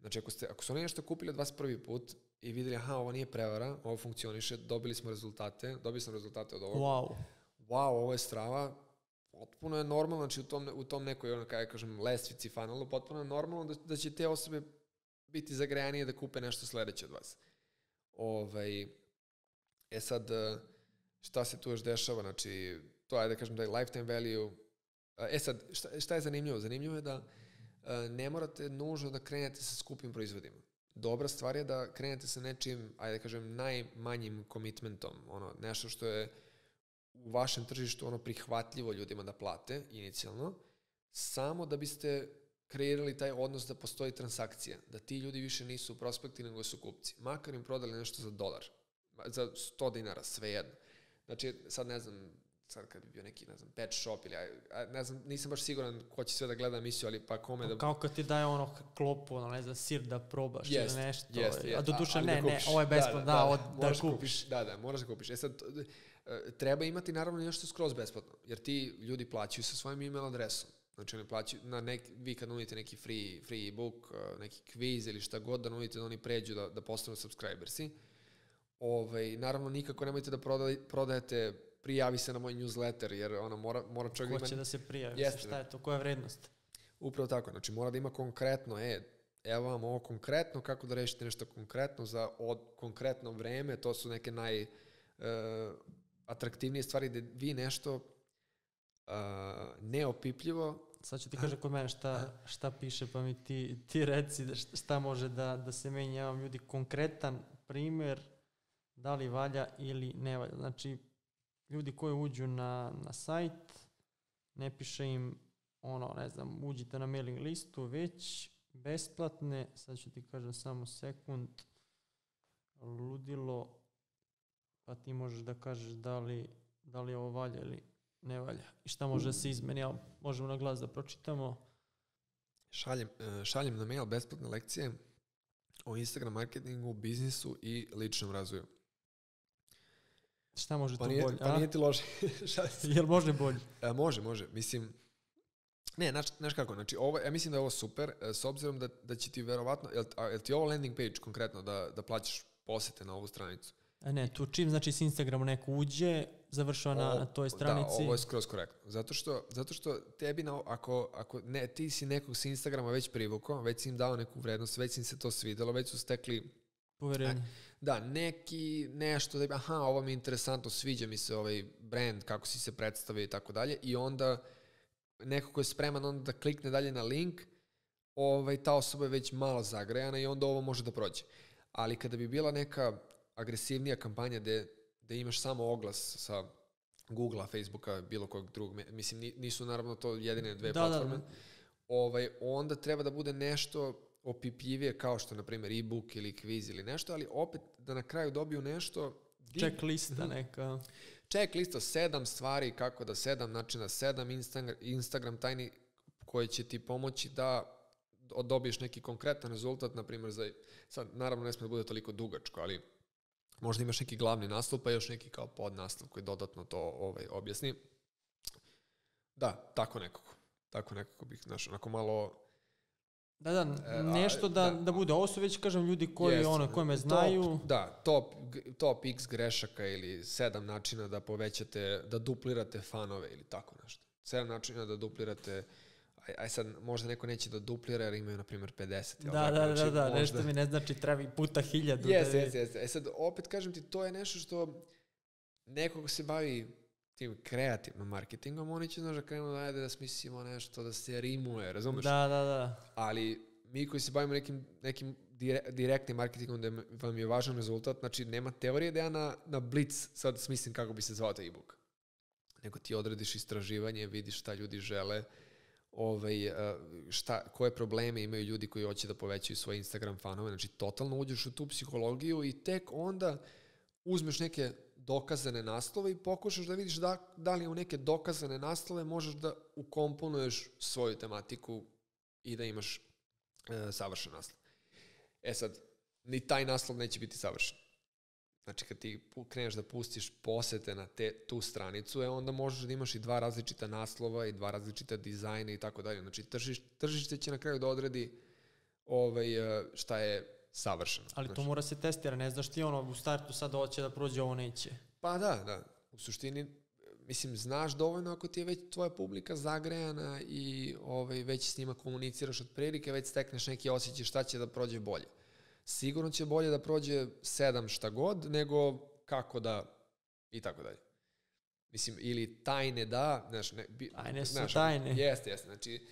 Znači, ako, ste, ako su oni nešto kupili od vas prvi put i videli, aha, ovo nije prevara, ovo funkcioniše, dobili smo rezultate, dobili smo rezultate od ovog. Wow. Wow, ovo je strava, potpuno je normalno, znači u tom, u tom nekoj, ono, kaj kažem, lestvici funnelu, potpuno je normalno da, da će te osobe biti zagrejanije da kupe nešto sledeće od vas. Ovaj, e sad, šta se tu još dešava, znači, to je, da kažem, da je lifetime value. E sad, šta, šta je zanimljivo? Zanimljivo je da ne morate nužno da krenete sa skupim proizvodima. Dobra stvar je da krenete sa nečim, ajde da kažem, najmanjim komitmentom, ono, nešto što je u vašem tržištu ono prihvatljivo ljudima da plate inicijalno, samo da biste kreirali taj odnos da postoji transakcija, da ti ljudi više nisu prospekti nego su kupci. Makar im prodali nešto za dolar, za sto dinara, svejedno. Znači, sad ne znam, sad kad bi bio neki, ne znam, pet shop ili, ne znam, nisam baš siguran ko će sve da gleda emisiju, ali pa kome da... Kao kad ti daje ono klopu, ono, ne znam, sir da probaš yes, ili nešto, yes, yes. a do duše ne, da ne, ovo je besplatno, da, da, da, da, da kupiš. kupiš. Da, da, moraš da kupiš. E sad, treba imati naravno nešto skroz besplatno, jer ti ljudi plaćaju sa svojim email adresom. Znači, oni plaćaju, na nek, vi kad nudite neki free, free ebook, neki quiz ili šta god da nudite, da oni pređu da, da postanu subscribersi. Ove, naravno, nikako nemojte da proda, prodajete prijavi se na moj newsletter, jer ona mora, mora čovjek da ima... Ko će da se prijavi? Jeste, šta je to? Koja je vrednost? Upravo tako. Znači, mora da ima konkretno, e, evo vam ovo konkretno, kako da rešite nešto konkretno za od, konkretno vreme, to su neke naj uh, atraktivnije stvari gde vi nešto uh, neopipljivo... Sad ću ti kažem kod mene šta, šta piše, pa mi ti, ti reci šta može da, da se menja. Ja vam ljudi konkretan primer da li valja ili ne valja. Znači, ljudi koji uđu na, na sajt, ne piše im, ono, ne znam, uđite na mailing listu, već besplatne, sad ću ti kažem samo sekund, ludilo, pa ti možeš da kažeš da li, da li ovo valja ili ne valja. I šta može da se izmeni, ja možemo na glas da pročitamo. Šaljem, šaljem na mail besplatne lekcije o Instagram marketingu, biznisu i ličnom razvoju. Šta može pa tu bolje? Pa nije ti lože. Jel može bolje? A, može, može. Mislim, Ne, znaš kako, znači, ovo, ja mislim da je ovo super, s obzirom da, da će ti verovatno, jel, jel ti ovo landing page konkretno, da, da plaćaš posete na ovu stranicu? A ne, tu čim, znači, s Instagramu neko uđe, završava na, na toj stranici. Da, ovo je skroz korektno. Zato što, zato što tebi, na, ako, ako ne, ti si nekog s Instagrama već privukao, već si im dao neku vrednost, već im se to svidelo, već su stekli... Poverenje. Da, neki nešto, da, aha, ovo mi je interesantno, sviđa mi se ovaj brand, kako si se predstavio i tako dalje, i onda... neko ko je spreman onda da klikne dalje na link, ovaj, ta osoba je već malo zagrejana i onda ovo može da prođe. Ali kada bi bila neka agresivnija kampanja gde imaš samo oglas sa Google-a, Facebooka, bilo kojeg drugog, mislim, nisu naravno to jedine dve da, platforme, da, da. Ovaj, onda treba da bude nešto opipljivije kao što, na primjer, e-book ili kviz ili nešto, ali opet da na kraju dobiju nešto... Check lista neka... Check lista, sedam stvari, kako da sedam načina, sedam Instagram, Instagram tajni koje će ti pomoći da dobiješ neki konkretan rezultat, na primjer, za, sad naravno ne sme da bude toliko dugačko, ali možda imaš neki glavni naslov, pa još neki kao podnaslov koji dodatno to ovaj, objasni. Da, tako nekako. Tako nekako bih, znaš, onako malo... Da, da, nešto da, da bude. Ovo su već, kažem, ljudi koji yes, ono, koje me znaju. Top, da, top, top x grešaka ili sedam načina da povećate, da duplirate fanove ili tako nešto. Sedam načina da duplirate, aj, aj sad možda neko neće da duplira jer imaju, na primjer, pedeset. Da, ovako, da, znači, da, da, možda... nešto mi ne znači treba puta hiljadu. Jes, da je... jes, jes. E sad, opet kažem ti, to je nešto što nekog se bavi... tim kreativnom marketingom, oni će, znaš, da krenu da ajde da smislimo nešto, da se rimuje, razumeš? Da, da, da. Ali mi koji se bavimo nekim, nekim direktnim marketingom da vam je važan rezultat, znači nema teorije da ja na, na Blitz sad smislim kako bi se zvao taj e-book. Nego ti odrediš istraživanje, vidiš šta ljudi žele, ovaj, šta, koje probleme imaju ljudi koji hoće da povećaju svoje Instagram fanove, znači totalno uđeš u tu psihologiju i tek onda uzmeš neke dokazane naslove i pokušaš da vidiš da, da li u neke dokazane naslove možeš da ukomponuješ svoju tematiku i da imaš e, savršen naslov. E sad, ni taj naslov neće biti savršen. Znači, kad ti kreneš da pustiš posete na te, tu stranicu, e, onda možeš da imaš i dva različita naslova i dva različita dizajna i tako dalje. Znači, tržiš, tržište će na kraju da odredi ovaj, šta je savršeno. Ali to znači, mora se testira, ne znaš ti ono u startu sad hoće da prođe, ovo neće. Pa da, da. U suštini, mislim, znaš dovoljno ako ti je već tvoja publika zagrejana i ovaj, već s njima komuniciraš od prilike, već stekneš neki osjećaj šta će da prođe bolje. Sigurno će bolje da prođe sedam šta god, nego kako da i tako dalje. Mislim, ili tajne da, znaš, ne, bi, tajne su znaš, tajne. Jeste, jeste. Znači,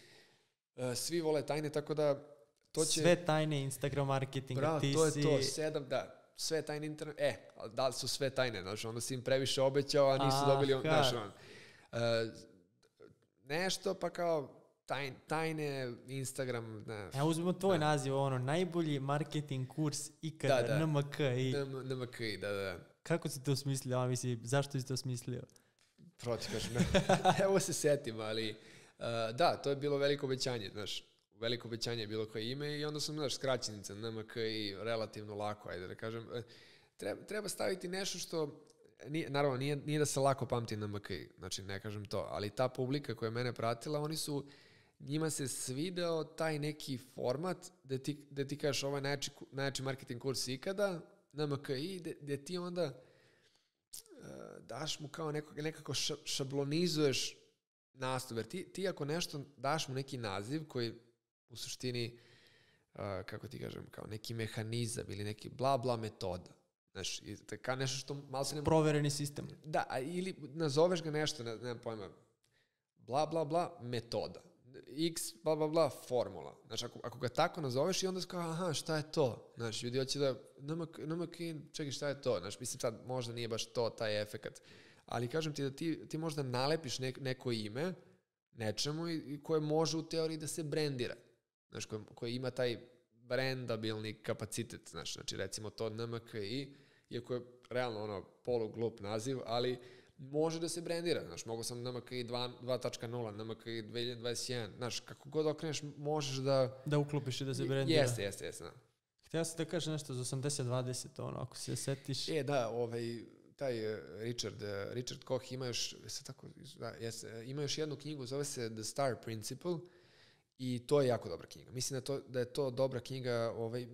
svi vole tajne, tako da to će... Sve tajne Instagram marketinga, bravo, ti si... Bravo, to je to, sedam, da, sve tajne internet... E, da li su sve tajne, znaš, onda si im previše obećao, a nisu ah, dobili, znaš, on... Uh, nešto, pa kao tajn, tajne Instagram... Ne, ja uzmemo tvoj da. naziv, ono, najbolji marketing kurs ikada, da, da. en em ka i. en em ka i, da, da. Kako si to smislio, a misli, zašto si to smislio? Protiv, kažem, evo se setim, ali... Uh, da, to je bilo veliko obećanje, znaš, veliko obećanje je bilo koje ime i onda sam, znaš, skraćenica, en em ka i relativno lako, ajde da kažem. Treba, treba staviti nešto što, nije, naravno, nije, nije da se lako pamti en em ka i, znači ne kažem to, ali ta publika koja je mene pratila, oni su, njima se svideo taj neki format gde ti, gde ti kažeš ovaj najjači, najjači marketing kurs ikada, en em ka i, gde, gde ti onda uh, daš mu kao nekog, nekako šablonizuješ nastup, jer ti, ti ako nešto daš mu neki naziv koji u suštini, uh, kako ti kažem, kao neki mehanizam ili neki bla bla metoda. Znaš, kao nešto što malo se ne... Provereni sistem. Da, ili nazoveš ga nešto, ne, nemam pojma, bla bla bla metoda. X bla bla bla formula. Znaš, ako, ako ga tako nazoveš i onda se kao, aha, šta je to? Znaš, ljudi hoće da, en em ka i, čekaj, šta je to? Znaš, mislim sad, možda nije baš to, taj efekat. Ali kažem ti da ti, ti možda nalepiš ne, neko ime, nečemu, i, i koje može u teoriji da se brendira. Znaš, koji, koji ima taj brandabilni kapacitet, znaš, znači recimo to en em ka i, iako je realno ono poluglup naziv, ali može da se brendira, znaš, mogo sam en em ka i dva tačka nula, en em ka i dve hiljade dvadeset jedan, znaš, kako god okreneš, možeš da... Da uklopiš i da se brendira. Jeste, jeste, jeste. Htio sam da kažem nešto za osamdeset dvadeset, ono, ako se setiš. E, da, ovaj... taj Richard, Richard Koch ima još, tako, jes, ima još jednu knjigu, zove se The Star Principle i to je jako dobra knjiga. Mislim da, to, da je to dobra knjiga, ovaj,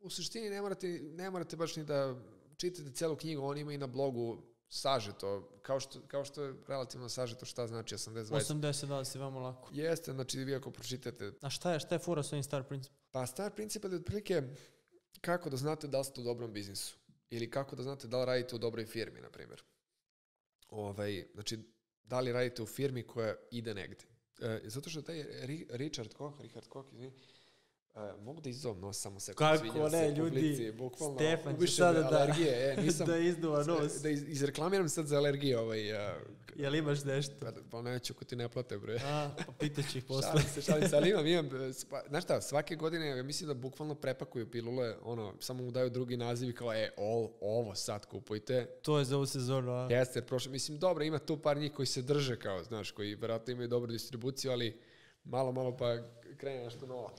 u suštini ne morate, ne morate baš ni da čitate celu knjigu, on ima i na blogu sažeto, kao što, kao što je relativno sažeto šta znači osamdeset dvadeset. osamdeset dvadeset, vama lako. Jeste, znači vi ako pročitate... A šta je, šta je fora s ovim Star Principle? Pa Star Principle je otprilike kako da znate da li ste u dobrom biznisu ili kako da znate da li radite u dobroj firmi, na primjer. Ovaj, znači, da li radite u firmi koja ide negde. E, zato što taj Richard Koch, Richard Koch, izvini, e, mogu da izdovam nos samo sekund, izvinjam se, ljudi, publici, bukvalno, ubiše me alergije. Da, e, nisam, da izduva nos. Da iz, izreklamiram sad za alergije. Ovaj, a, jel imaš nešto? Pa, pa neću, ko ti ne plate, bre. A, pa pitaću ih posle. Šalim se, šalim se, ali imam, imam, spa, znaš šta, svake godine, mislim da bukvalno prepakuju pilule, ono, samo mu daju drugi naziv i kao, e, ovo, ovo sad kupujte. To je za ovu sezonu, a? Jeste, jer prošlo, mislim, dobro, ima tu par njih koji se drže, kao, znaš, koji vjerojatno imaju dobru distribuciju, ali malo, malo pa krene nešto novo.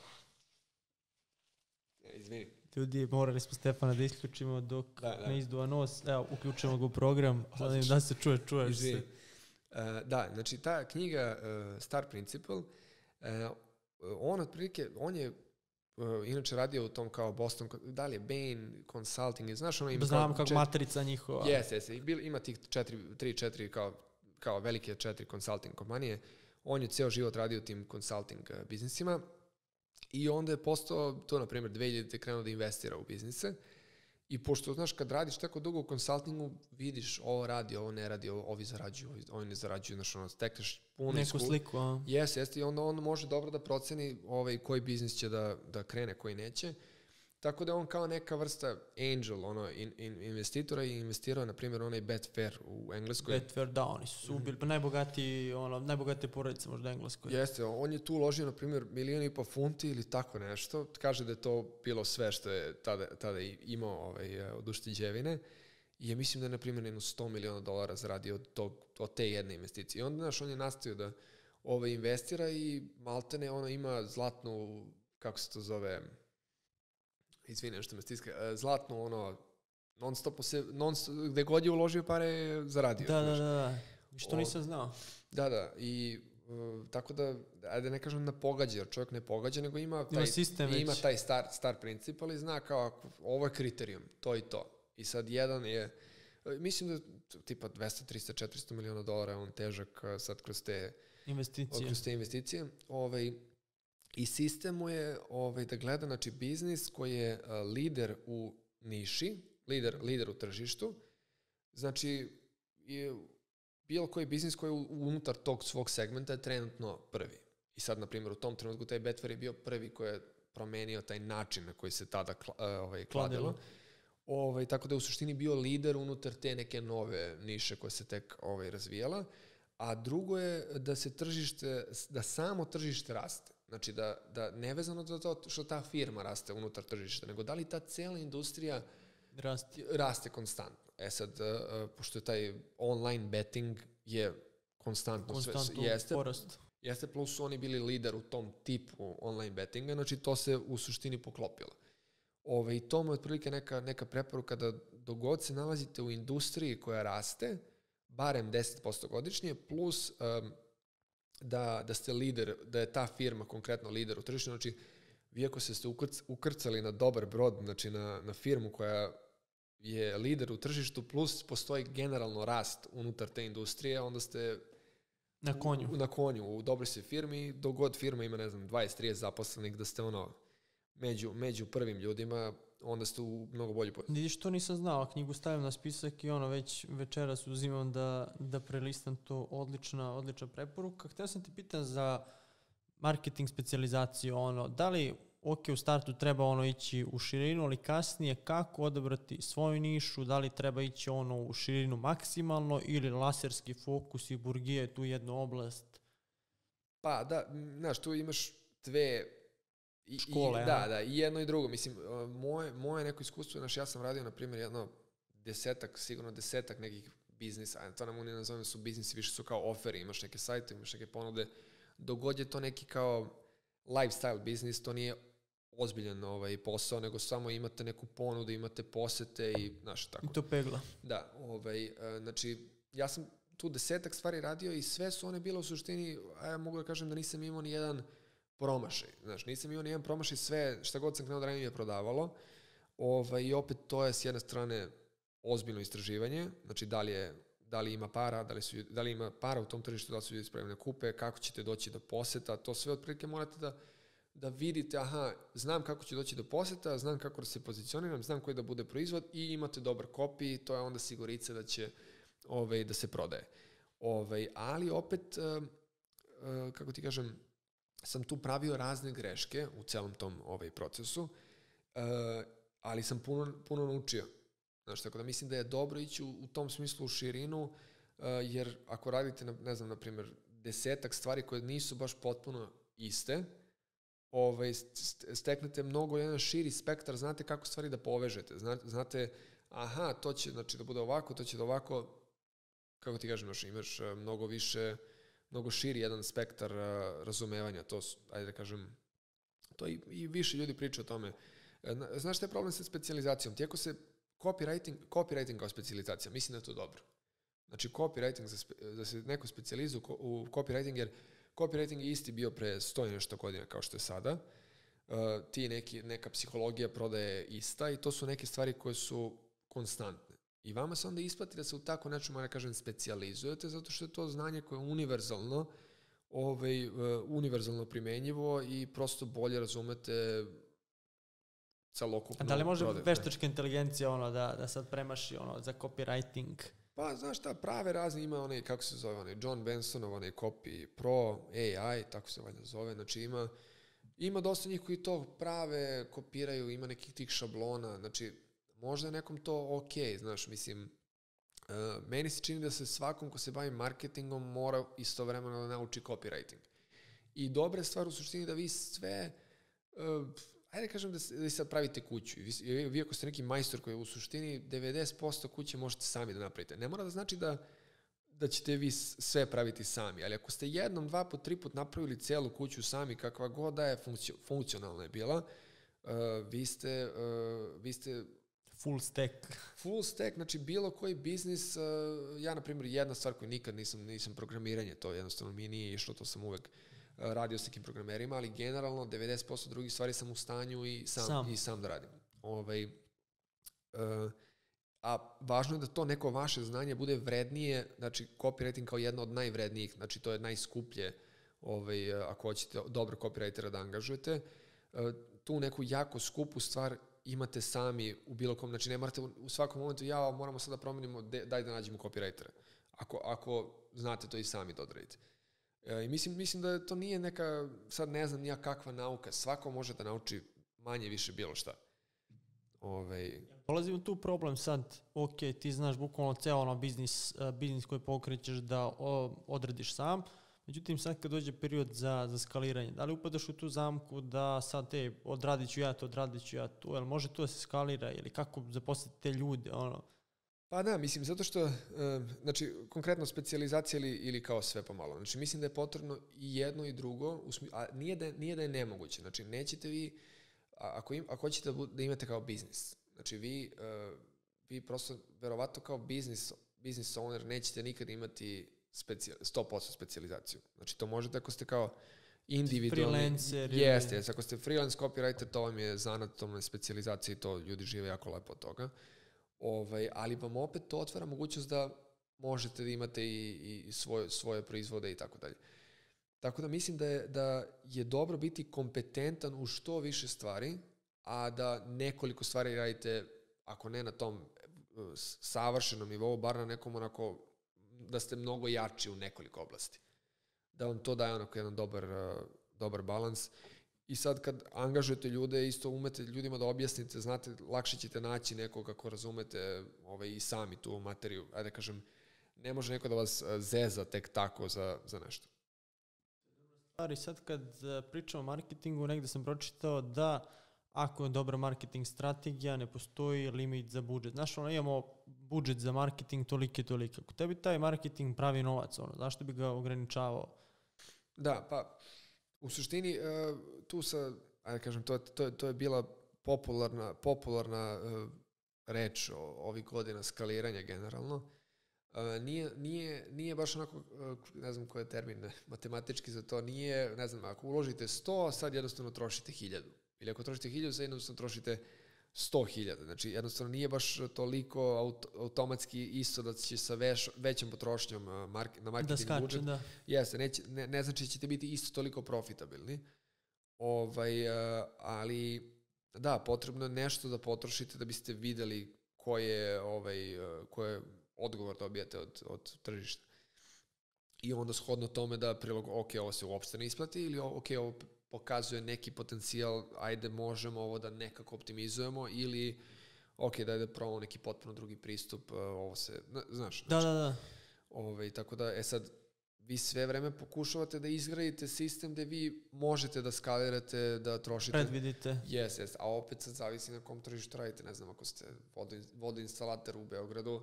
Izvini. Ljudi, morali smo Stefana da isključimo dok da, da. ne izduva nos. Evo, uključujemo ga u program, da se čuje, čuješ se. Uh, da, znači ta knjiga uh, Star Principle, uh, on otprilike, on je uh, inače radio u tom kao Boston, da li je Bain Consulting, znaš ono ima... Znam kako matrica njihova. Jes, jes, ima tih četiri, tri, četiri kao, kao velike četiri consulting kompanije. On je ceo život radio tim consulting uh, biznisima. I onda je postao, to na primjer, dve hiljadite krenuo da investira u biznise i pošto, znaš, kad radiš tako dugo u konsultingu, vidiš ovo radi, ovo ne radi, ovo, ovi zarađuju, ovi, ovi ne zarađuju, znaš, ono, stekneš punu neku sku. sliku, a? Jeste, jeste, i onda on može dobro da proceni ovaj, koji biznis će da, da krene, koji neće. Tako da on kao neka vrsta angel, ono, in, in, investitora i investirao, na primjer, onaj Betfair u Engleskoj. Betfair, da, oni su bili, pa najbogatiji, ono, najbogatije porodice možda Engleskoj. Jeste, on je tu uložio, na primjer, milijon i po funti ili tako nešto. Kaže da je to bilo sve što je tada, tada imao ovaj, od ušteđevine. I ja mislim da je, na primjer, jedno sto miliona dolara zaradio od, tog, od te jedne investicije. I onda, znaš, on je nastavio da ovaj, investira i maltene, ono, ima zlatnu, kako se to zove... Izvini, nešto me stiska. Zlatno, ono, non stop, non stop, gde god je uložio pare je zaradio. Da, da, da, što nisam znao. Da, da, i uh, tako da, ajde ne kažem na pogađa, jer čovjek ne pogađa, nego ima taj, ima ima taj star, star princip, ali zna kao, ako, ovo je kriterijum, to i to. I sad jedan je, mislim da tipa dvesta, trista, četiristo miliona dolara on težak sad kroz te investicije. Kroz te investicije ovaj, i sistem mu je ovaj, da gleda, znači, biznis koji je a, lider u niši, lider, lider u tržištu, znači je bilo koji biznis koji je unutar tog svog segmenta je trenutno prvi. I sad, na primjer, u tom trenutku taj Betfair je bio prvi koji je promenio taj način na koji se tada kla, ovaj, kladilo. Ovaj, tako da je u suštini bio lider unutar te neke nove niše koja se tek ovaj, razvijala. A drugo je da se tržište, da samo tržište raste. Znači, da, da nevezano za to što ta firma raste unutar tržišta, nego da li ta cijela industrija raste, raste konstantno. E sad, uh, pošto je taj online betting je konstantno sve, jeste, porast. Jeste, plus oni bili lider u tom tipu online bettinga, znači to se u suštini poklopilo. Ove, i to mu je otprilike neka, neka preporuka da dogod se nalazite u industriji koja raste, barem deset posto godišnje, plus... Um, Da, da ste lider, da je ta firma konkretno lider u tržištu, znači vi ako ste ukrc, ukrcali na dobar brod, znači na, na firmu koja je lider u tržištu, plus postoji generalno rast unutar te industrije, onda ste na konju, u, na konju, u dobroj se firmi, dok god firma ima, ne znam, dvadeset do trideset zaposlenih, da ste ono, među, među prvim ljudima, onda ste u mnogo bolji pojedi. Vidiš, to nisam znao, knjigu stavim na spisak i ono već večeras uzimam da, da prelistam to, odlična, odlična preporuka. Hteo sam ti pitan za marketing specijalizaciju, ono, da li, ok, u startu treba ono ići u širinu, ali kasnije kako odabrati svoju nišu, da li treba ići ono u širinu maksimalno ili laserski fokus i burgija je tu jednu oblast? Pa da, znaš, tu imaš dve... I, škole, i, da, da, i jedno i drugo. Mislim, moje, moje neko iskustvo, znaš, ja sam radio, na primjer, jedno desetak, sigurno desetak nekih biznisa, to nam ne nazovem su biznisi, više su kao oferi, imaš neke sajte, imaš neke ponude, dogod je to neki kao lifestyle biznis, to nije ozbiljan ovaj posao, nego samo imate neku ponudu, imate posete i znaš tako. I to pegla. Da, ovaj, znači, ja sam tu desetak stvari radio i sve su one bile u suštini, a ja mogu da kažem da nisam imao ni jedan promašaj, znaš, nisam imao ni jedan promašaj, sve šta god sam krenuo da radim je prodavalo, ovaj, i opet to je s jedne strane ozbiljno istraživanje, znači da li je, da li ima para, da li, su, da li ima para u tom tržištu, da li su ljudi spremni da kupe, kako ćete doći do poseta, to sve otprilike morate da, da vidite, aha, znam kako će doći do poseta, znam kako da se pozicioniram, znam koji da bude proizvod i imate dobar copy, to je onda sigurica da će ovaj, da se prodaje. Ovaj, ali opet, kako ti kažem, sam tu pravio razne greške u celom tom ovaj, procesu, ali sam puno, puno naučio. Znaš, tako da mislim da je dobro ići u, u tom smislu u širinu, uh, jer ako radite, na, ne znam, na primjer, desetak stvari koje nisu baš potpuno iste, ovaj, steknete mnogo jedan širi spektar, znate kako stvari da povežete, znate, znate aha, to će znači, da bude ovako, to će da ovako, kako ti kažem, još imaš mnogo više, mnogo širi jedan spektar uh, razumevanja, to su, ajde da kažem, to i, i više ljudi priča o tome. Znaš šta je problem sa specijalizacijom? Tijeko se Copywriting, copywriting kao specijalizacija, mislim da je to dobro. Znači, copywriting, za spe, da se neko specijalizuje u copywriting, jer copywriting je isti bio pre sto i nešto godina kao što je sada. Uh, ti neki, neka psihologija prodaje ista i to su neke stvari koje su konstantne. I vama se onda isplati da se u tako nečemu, ja kažem, specijalizujete, zato što je to znanje koje je univerzalno, ovaj, uh, univerzalno primenjivo i prosto bolje razumete celokupno. Da li može prodaju, veštačka inteligencija ono, da, da sad premaši ono, za copywriting? Pa, znaš šta, prave razne ima onaj, kako se zove, onaj John Bensonov, onaj Copy Pro, A I, tako se valjda zove, znači ima, ima dosta njih koji to prave, kopiraju, ima nekih tih šablona, znači možda je nekom to ok, znaš, mislim, uh, meni se čini da se svakom ko se bavi marketingom mora istovremeno da nauči copywriting. I dobra stvar u suštini da vi sve... Uh, Ajde kažem da vi sad pravite kuću. Vi, vi ako ste neki majstor koji u suštini devedeset posto kuće možete sami da napravite. Ne mora da znači da, da ćete vi sve praviti sami, ali ako ste jednom, dva put, tri put napravili celu kuću sami, kakva god da je funkcio, funkcionalna je bila, uh, vi ste... Uh, vi ste full stack. Full stack, znači bilo koji biznis, uh, ja na primjer jedna stvar koju nikad nisam, nisam programiranje, to jednostavno mi nije išlo, to sam uvek radio s nekim programerima, ali generalno devedeset posto drugih stvari sam u stanju i sam, sam. I sam da radim. Ovaj, uh, a važno je da to neko vaše znanje bude vrednije, znači copywriting kao jedno od najvrednijih, znači to je najskuplje ovaj, ako hoćete dobro copywritera da angažujete. Uh, tu neku jako skupu stvar imate sami u bilo kom, znači ne morate u, u svakom momentu, ja moramo sad da promenimo, de, daj da nađemo copywritera. Ako, ako znate to i sami da odradite. I mislim, mislim da to nije neka, sad ne znam nija kakva nauka, svako može da nauči manje više bilo šta. Ove... Dolazimo tu problem sad, ok, ti znaš bukvalno ceo ono biznis, biznis koji pokrećeš da odrediš sam, međutim sad kad dođe period za, za skaliranje, da li upadaš u tu zamku da sad te odradit ću ja to, odradit ću ja to, jel može to da se skalira ili kako zaposliti te ljude, ono? Pa da, mislim, zato što, znači, konkretno specijalizacija ili, ili kao sve pomalo. Znači, mislim da je potrebno i jedno i drugo, a nije da, nije da je nemoguće. Znači, nećete vi, ako, im, ako hoćete da imate kao biznis, znači, vi, vi prosto, verovatno kao biznis, biznis owner nećete nikad imati specijal, sto posto specijalizaciju. Znači, to možete ako ste kao individualni... Freelancer. Jeste, jeste. Ako ste freelance copywriter, to vam je zanat, to vam je specijalizacija i to ljudi žive jako lepo od toga. Ovaj, ali vam opet to otvara mogućnost da možete da imate i, i svoje, svoje proizvode i tako dalje. Tako da mislim da je, da je dobro biti kompetentan u što više stvari, a da nekoliko stvari radite, ako ne na tom savršenom nivou, bar na nekom onako, da ste mnogo jači u nekoliko oblasti. Da vam to daje onako jedan dobar, dobar balans. I sad kad angažujete ljude, isto umete ljudima da objasnite, znate, lakše ćete naći nekog ako razumete ovaj, i sami tu materiju. Ajde kažem, ne može neko da vas zeza tek tako za, za nešto. I sad kad pričam o marketingu, negde sam pročitao da ako je dobra marketing strategija, ne postoji limit za budžet. Znaš, ono, imamo budžet za marketing tolike i tolike. Ako tebi taj marketing pravi novac, ono, zašto bi ga ograničavao? Da, pa... U suštini, tu sa ajde kažem, to, to, to je bila popularna, popularna uh, reč o, ovih godina skaliranja generalno. Uh, nije, nije, nije baš onako, uh, ne znam koji je termin matematički za to, nije, ne znam, ako uložite sto, sad jednostavno trošite hiljadu. Ili ako trošite hiljadu, sad jednostavno trošite sto hiljada. Znači, jednostavno nije baš toliko aut, automatski isto da će sa veš, većom potrošnjom uh, mark, na marketing budžet. Da skače, budžet. Da. Jeste, neće, ne, ne znači ćete biti isto toliko profitabilni. Ovaj, uh, ali, da, potrebno je nešto da potrošite da biste videli koje, ovaj, uh, koje odgovor dobijate od, od tržišta. I onda shodno tome da prilog, ok, ovo se uopšte ne isplati, ili ok, ovo pokazuje neki potencijal, ajde možemo ovo da nekako optimizujemo, ili ok, da ajde probamo neki potpuno drugi pristup, ovo se, znaš. Da, da, da. Ove, tako da, e sad, vi sve vreme pokušavate da izgradite sistem gde vi možete da skalirate, da trošite. Predvidite. Jes, jes, a opet sad zavisi na kom tržištu radite, ne znam, ako ste vodoinstalater u Beogradu,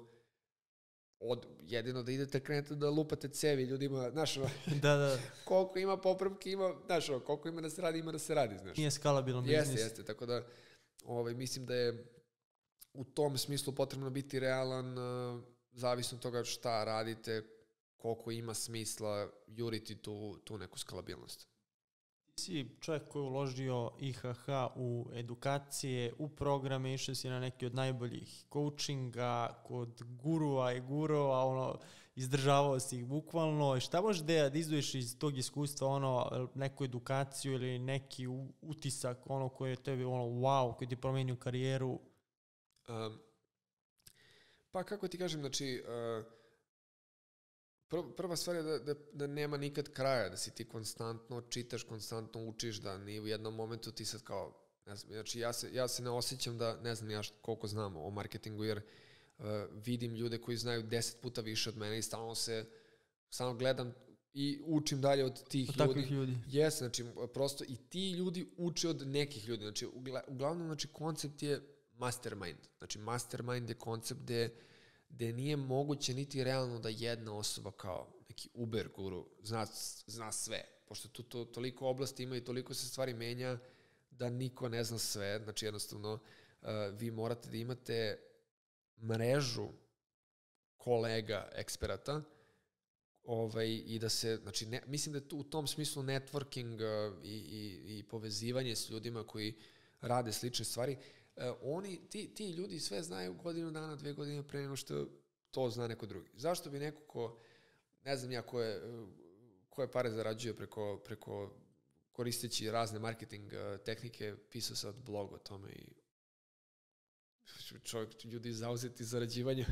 Od, jedino da idete, krenete da lupate cevi ljudima, znaš, da, da. Koliko ima popravke, ima, znaš, koliko ima da se radi, ima da se radi, znaš. Nije skalabilan biznis. Jeste, jeste, tako da ovaj, mislim da je u tom smislu potrebno biti realan, zavisno od toga šta radite, koliko ima smisla juriti tu, tu neku skalabilnost. Ti si čovjek koji je uložio I H H u edukacije, u programe, išao si na neki od najboljih coachinga, kod gurua i gurova, ono, izdržavao si ih bukvalno. Šta možeš da izduješ iz tog iskustva, ono, neku edukaciju ili neki utisak, ono, koji je tebi, ono, wow, koji ti promenio karijeru? Um, pa kako ti kažem, znači... Uh, Prva stvar je da, da, da nema nikad kraja, da si ti konstantno čitaš, konstantno učiš, da ni u jednom momentu ti sad kao, ne znam, znači ja se, ja se ne osjećam da ne znam ja koliko znam o marketingu, jer uh, vidim ljude koji znaju deset puta više od mene i stalno se, stalno gledam i učim dalje od tih od ljudi. Takvih ljudi. Yes, znači prosto i ti ljudi uče od nekih ljudi, znači ugla, uglavnom znači koncept je mastermind, znači mastermind je koncept gde gde nije moguće niti realno da jedna osoba kao neki Uber guru zna, zna sve. Pošto tu to, toliko oblasti ima i toliko se stvari menja da niko ne zna sve. Znači jednostavno uh, vi morate da imate mrežu kolega eksperata ovaj, i da se, znači ne, mislim da tu u tom smislu networking uh, i, i, i povezivanje s ljudima koji rade slične stvari. Uh, oni, ti, ti ljudi sve znaju godinu dana, dve godine pre nego što to zna neko drugi. Zašto bi neko ko, ne znam ja koje, koje pare zarađuje preko, preko koristeći razne marketing uh, tehnike, pisao sad blog o tome i čovjek, ljudi zauzeti zarađivanje.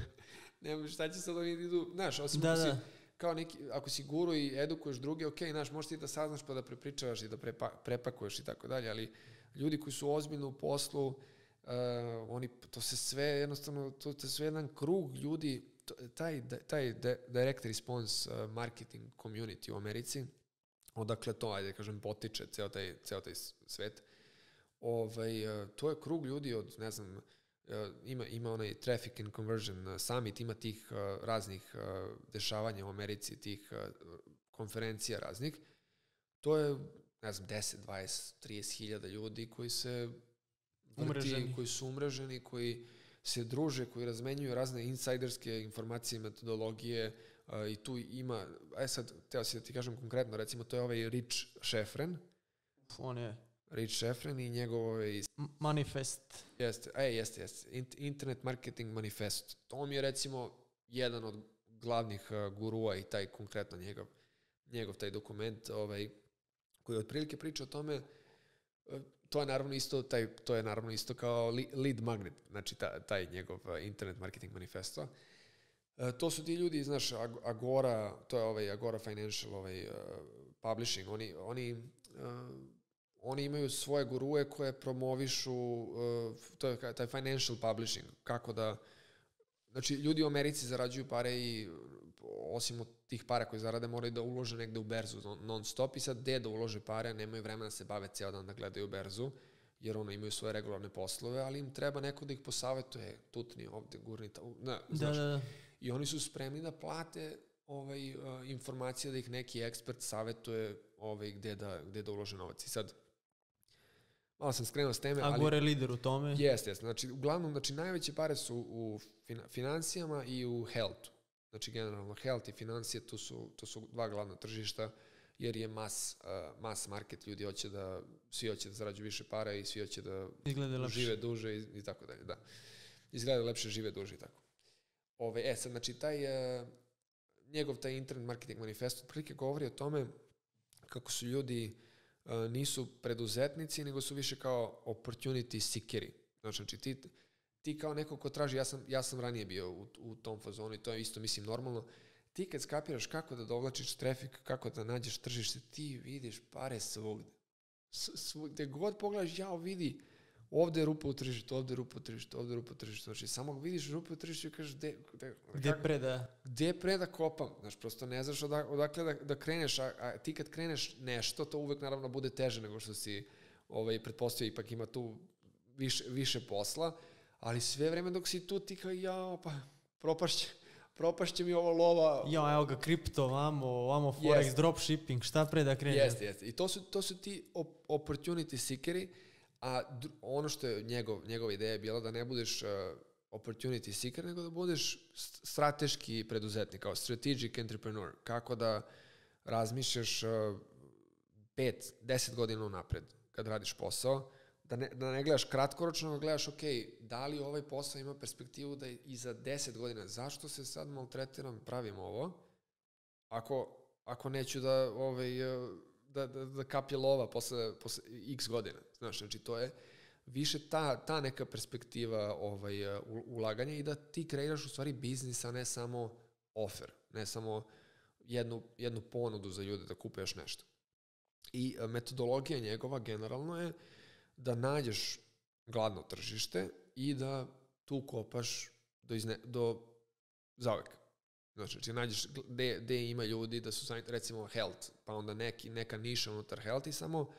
Nemo šta će sad oni idu, znaš, osim da, da. Si, kao neki, ako si guru i edukuješ druge, ok, znaš, možeš ti da saznaš pa da prepričavaš i da prepa, prepakuješ i tako dalje, ali ljudi koji su ozbiljno u poslu, Uh, oni, to se sve jednostavno, to je sve jedan krug ljudi, to, taj, taj direct response uh, marketing community u Americi, odakle to, ajde kažem, potiče ceo taj, ceo taj svet. Ovaj, uh, to je krug ljudi od, ne znam, uh, ima, ima onaj Traffic and Conversion Summit, ima tih uh, raznih uh, dešavanja u Americi, tih uh, konferencija raznih. To je, ne znam, deset, dvadeset, trideset hiljada ljudi koji se Umreženi. koji su umreženi, koji se druže, koji razmenjuju razne insajderske informacije, metodologije uh, i tu ima, aj sad, teo si da ti kažem konkretno, recimo to je ovaj Rich Shefren. On je. Rich Shefren i njegov ovaj... Manifest. Jeste, e, jeste, jeste. Internet Marketing Manifest. To mi je recimo jedan od glavnih uh, gurua i taj konkretno njegov, njegov taj dokument ovaj, koji otprilike priča o tome. Uh, To je naravno isto, taj, to je naravno isto kao lead magnet, znači taj, taj njegov internet marketing manifesto. E, to su ti ljudi, znaš, Agora, to je ovaj Agora Financial ovaj, uh, Publishing, oni, oni, uh, oni imaju svoje gurue koje promovišu, uh, to je taj financial publishing, kako da, znači ljudi u Americi zarađuju pare i osim od tih para koje zarade moraju da ulože negde u berzu non stop i sad gde da ulože pare, nemaju vremena da se bave cijel dan da gledaju berzu, jer ono imaju svoje regularne poslove, ali im treba neko da ih posavetuje, tutni ovde, gurni, ta, na, znaš. Da, da, da. I oni su spremni da plate ovaj, uh, informacije da ih neki ekspert savetuje ovaj, gde, da, gde da ulože novac. I sad, malo sam skrenuo s teme. A gore lider u tome? Jeste, jeste. Znači, uglavnom, znači, najveće pare su u financijama i u healthu. Znači, generalno, health i financije, tu su, tu su dva glavna tržišta, jer je mas, uh, mas market, ljudi hoće da, svi hoće da zarađuju više para i svi hoće da žive duže i, i tako dalje, da. Izgledaju lepše, žive duže i tako. Ove, e, sad, znači, taj, uh, njegov taj internet marketing manifest otprilike govori o tome kako su ljudi uh, nisu preduzetnici, nego su više kao opportunity seekeri. Znači, ti, ti kao neko ko traži, ja sam, ja sam ranije bio u, u tom fazonu i to je isto, mislim, normalno. Ti kad skapiraš kako da dovlačiš trafik, kako da nađeš tržište, ti vidiš pare svugde. Gde god pogledaš, jao, vidi, ovde je rupa u tržištu, ovde je rupa u tržištu, ovde je rupa u tržištu. Znači, samo vidiš rupa u tržištu i kažeš, gde, gde, gde kako, preda? Gde preda kopam? Znači, prosto ne znaš odakle da, da kreneš, a, a ti kad kreneš nešto, to uvek naravno bude teže nego što si ovaj, pretpostavio, ipak ima tu više, više posla, ali sve vreme dok si tu, ti kao, jao, pa propašće. Propašće mi ovo lova. Jo, evo ga, kripto, vamo, vamo forex, yes. Dropshipping, šta pre da krenem? Jeste, jeste. I to su, to su ti opportunity seekeri, a ono što je njegov, njegova ideja je bila da ne budeš uh, opportunity seeker, nego da budeš strateški preduzetnik, kao strategic entrepreneur. Kako da razmišljaš uh, pet, deset godina unapred kad radiš posao, da ne, da ne gledaš kratkoročno, da gledaš, ok, da li ovaj posao ima perspektivu da i za deset godina, zašto se sad maltretiram, pravim ovo, ako, ako neću da, ovaj, da, da, da kapje lova posle, posle x godina. Znaš, znači, to je više ta, ta neka perspektiva ovaj, ulaganja i da ti kreiraš u stvari biznis, a ne samo offer, ne samo jednu, jednu ponudu za ljude da kupe još nešto. I metodologija njegova generalno je da nađeš gladno tržište i da tu kopaš do, izne, do zavek. Znači, nađeš gde, gde ima ljudi da su, recimo, health, pa onda neki, neka niša unutar health i samo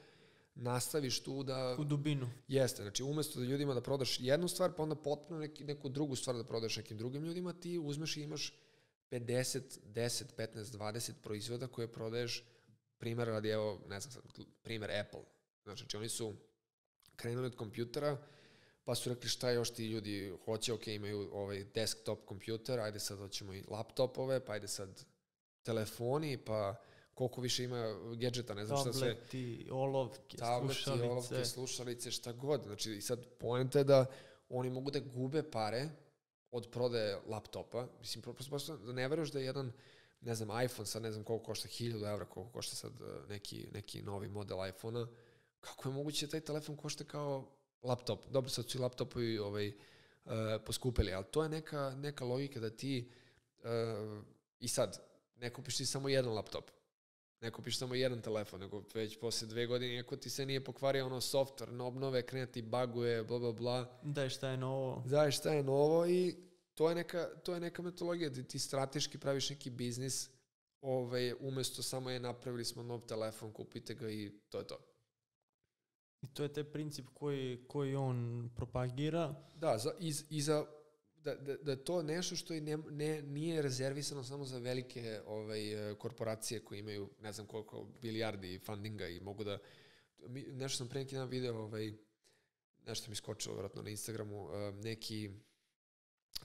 nastaviš tu da... U dubinu. Jeste, znači, umesto da ljudima da prodaš jednu stvar, pa onda potpuno neki, neku drugu stvar da prodaš nekim drugim ljudima, ti uzmeš i imaš pedeset, deset, petnaest, dvadeset proizvoda koje prodaješ, primjer radi, evo, ne znam sad, primjer Apple. Znači, znači oni su krenuli od kompjutera, pa su rekli šta još ti ljudi hoće, ok, imaju ovaj desktop kompjuter, ajde sad hoćemo i laptopove, pa ajde sad telefoni, pa koliko više ima gadžeta, ne znam šta sve. Tableti, olovke, tableti, slušalice. Tableti, olovke, slušalice, šta god. Znači, i sad poenta je da oni mogu da gube pare od prodaje laptopa. Mislim, prosto, prosto da ne veruješ da je jedan, ne znam, iPhone, sad ne znam koliko košta, hiljadu evra, koliko košta sad neki, neki novi model iPhone-a, kako je moguće da taj telefon košta kao laptop? Dobro, sad su i laptopovi ovaj, uh, poskupili, ali to je neka, neka logika da ti uh, i sad, ne kupiš ti samo jedan laptop, ne kupiš samo jedan telefon, nego već posle dve godine, ako ti se nije pokvario ono software, no obnove, krenati baguje, bla, bla, bla. Daj šta je novo. Daj šta je novo i to je neka, to je neka metodologija da ti strateški praviš neki biznis, ovaj, umesto samo je napravili smo nov telefon, kupite ga i to je to. I to je taj princip koji, koji on propagira. Da, za, iz, iza, da, da, da je to nešto što i ne, ne, nije rezervisano samo za velike ovaj, korporacije koje imaju ne znam koliko bilijardi fundinga i mogu da... Mi, nešto sam pre neki dan video, ovaj, nešto mi skočilo vjerojatno na Instagramu, neki...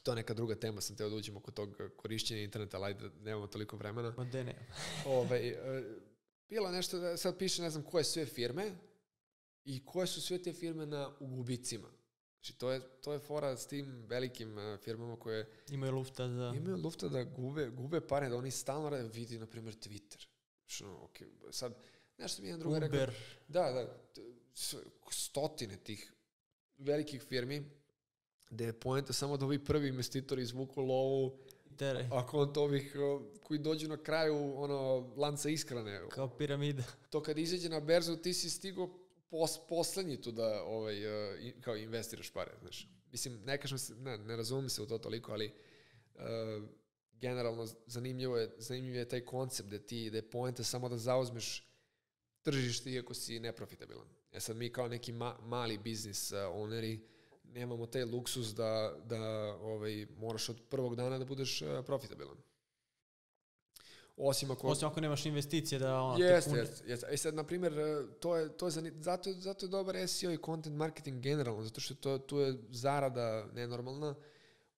To je neka druga tema, sam teo da uđem oko tog korišćenja interneta, ali da nemamo toliko vremena. Ma de ne. Ovaj, bila nešto, sad piše ne znam koje sve firme, i koje su sve te firme na gubicima. Znači, to je, to je fora s tim velikim uh, firmama koje... Imaju lufta da... Imaju lufta da gube, gube pare, da oni stalno rade, vidi, na primjer, Twitter. Što, okay, sad, nešto mi jedan druga rekao... Uber. Da, da, stotine tih velikih firmi, gde je poenta samo da ovi prvi investitori izvuku lovu, Tere. Ako on to ovih koji dođu na kraju ono, lanca ishrane. Kao piramida. To kad izađe na berzu, ti si stigao Pos, poslednji tu da ovaj, kao investiraš pare, znaš. Mislim, ne kažem se, ne, ne razumim se u to toliko, ali uh, generalno zanimljivo je, zanimljiv je taj koncept da ti, da je poenta samo da zauzmeš tržište iako si neprofitabilan. E sad mi kao neki ma, mali biznis owneri nemamo taj luksus da, da ovaj, moraš od prvog dana da budeš profitabilan. Osim ako... Osim ako nemaš investicije da ona te pune. Jeste, jeste. E sad, na primjer, to je, to je zanim... zato, zato je dobar S E O i content marketing generalno, zato što to, tu je zarada nenormalna.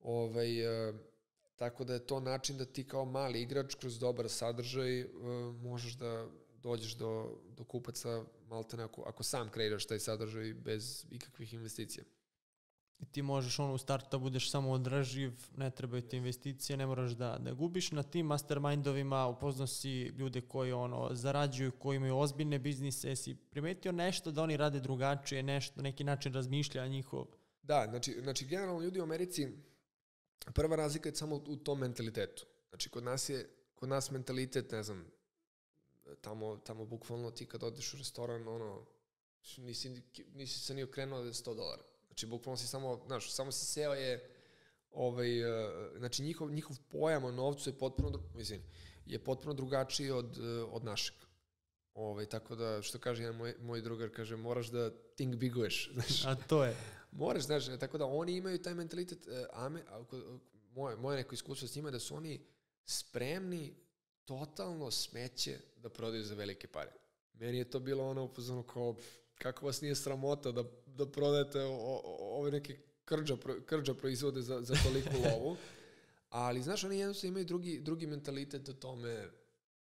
Ovaj, e, tako da je to način da ti kao mali igrač kroz dobar sadržaj e, možeš da dođeš do, do kupaca maltene ako, ako sam kreiraš taj sadržaj bez ikakvih investicija. I ti možeš ono u startu budeš samo odraživ, ne trebaju te investicije, ne moraš da, da gubiš. Na tim mastermindovima upoznao si ljude koji ono, zarađuju, koji imaju ozbiljne biznise, si primetio nešto da oni rade drugačije, nešto, neki način razmišlja njihov? Da, znači, znači generalno ljudi u Americi, prva razlika je samo u tom mentalitetu. Znači kod nas je, kod nas mentalitet, ne znam, tamo, tamo bukvalno ti kad odeš u restoran, ono, nisi, nisi se ni okrenuo da je sto dolara. Znači, bukvalno si samo, znaš, samo si seo je, ovaj, znači njihov, njihov pojam o novcu je potpuno, mislim, je potpuno drugačiji od, od našeg. Ovaj, tako da, što kaže jedan moj, moj drugar, kaže, moraš da think biguješ. Znaš. A to je. Moraš, znaš, tako da oni imaju taj mentalitet, a me, a, moje, moje neko iskustvo s njima je da su oni spremni totalno smeće da prodaju za velike pare. Meni je to bilo ono upozorno kao... Kako vas nije sramota da, da prodajete ove neke krđa, krđa proizvode za, za toliku lovu. Ali, znaš, oni jednostavno imaju drugi, drugi mentalitet o tome,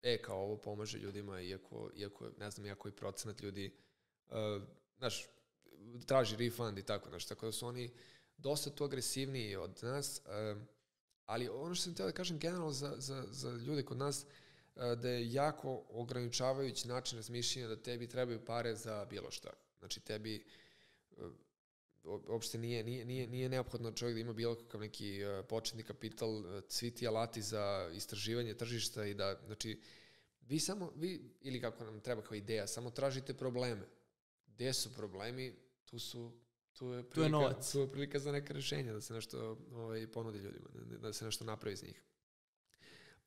e, kao ovo pomaže ljudima, iako, iako ne znam, jako i procenat ljudi, uh, znaš, traži refund i tako, znaš, tako da su oni dosta tu agresivniji od nas. Uh, ali ono što sam htio da kažem generalno za, za, za ljude kod nas, da je jako ograničavajući način razmišljanja da tebi trebaju pare za bilo šta. Znači tebi uopšte nije, nije, nije, nije neophodno čovjek da ima bilo kakav neki početni kapital, svi ti alati za istraživanje tržišta i da, znači, vi samo, vi, ili kako nam treba kao ideja, samo tražite probleme. Gde su problemi, tu su, tu je prilika, tu je tu je prilika za neka rješenja, da se nešto ovaj, ponudi ljudima, da se nešto napravi iz njih.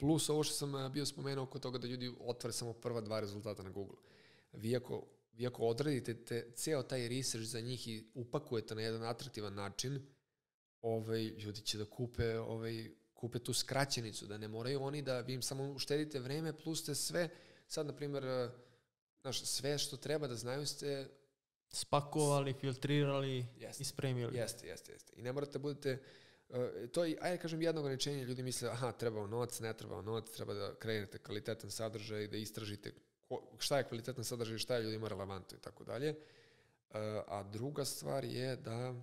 Plus ovo što sam bio spomenuo oko toga da ljudi otvore samo prva dva rezultata na Google. Vi ako, vi ako odradite te, ceo taj research za njih i upakujete na jedan atraktivan način, ovaj, ljudi će da kupe, ovaj, kupe tu skraćenicu, da ne moraju oni da vi im samo uštedite vreme, plus ste sve, sad na primjer, znaš, sve što treba da znaju ste... Spakovali, filtrirali, jeste, ispremili. Jeste, jeste, jeste. I ne morate budete... To je, ajde kažem, jedno ograničenje. Ljudi misle, aha, treba novac, ne treba novac, treba da kreirate kvalitetan sadržaj, da istražite ko, šta je kvalitetan sadržaj, šta je ljudima relevantno i tako dalje. A druga stvar je da...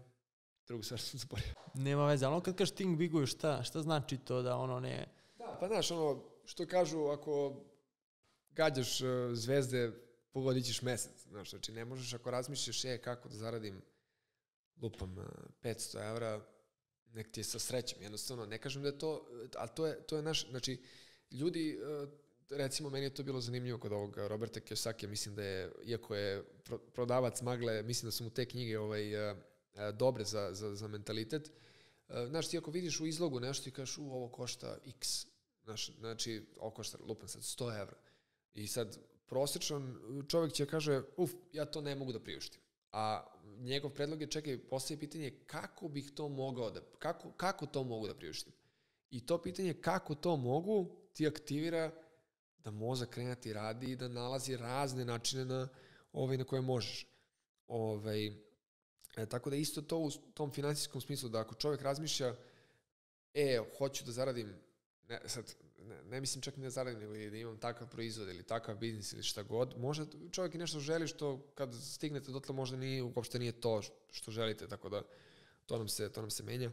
Drugu stvar sam zaboravio. Nema veze, ali ono kad kaži think biguju, šta, šta znači to da ono ne... Da, pa znaš, ono, što kažu, ako gađaš zvezde, pogodit ćeš mesec. Znaš, znači, ne možeš, ako razmišljaš, je, kako da zaradim lupom petsto evra, nek ti je sa srećem, jednostavno, ne kažem da je to, ali to je, to je naš, znači, ljudi, recimo, meni je to bilo zanimljivo kod ovog Roberta Kiyosakija, mislim da je, iako je prodavac magle, mislim da su mu te knjige ovaj, dobre za, za, za mentalitet, znaš, ti ako vidiš u izlogu nešto i kažeš, u, ovo košta x, znaš, znači, ovo košta, lupam sad, sto evra, i sad, prosječan čovjek će kaže, uf, ja to ne mogu da priuštim. A njegov predlog je, čekaj, postavi pitanje kako bih to mogao da, kako, kako to mogu da priuštim. I to pitanje kako to mogu ti aktivira da mozak krenati radi i da nalazi razne načine na, ovaj, na koje možeš. Ovaj, e, tako da isto to u tom finansijskom smislu, da ako čovjek razmišlja, e, hoću da zaradim, ne, sad, ne, ne mislim čak ni da zaradim, nego da imam takav proizvod ili takav biznis ili šta god, možda čovjek i nešto želi što kad stignete dotle možda nije, uopšte nije to što želite, tako da to nam se, to nam se menja.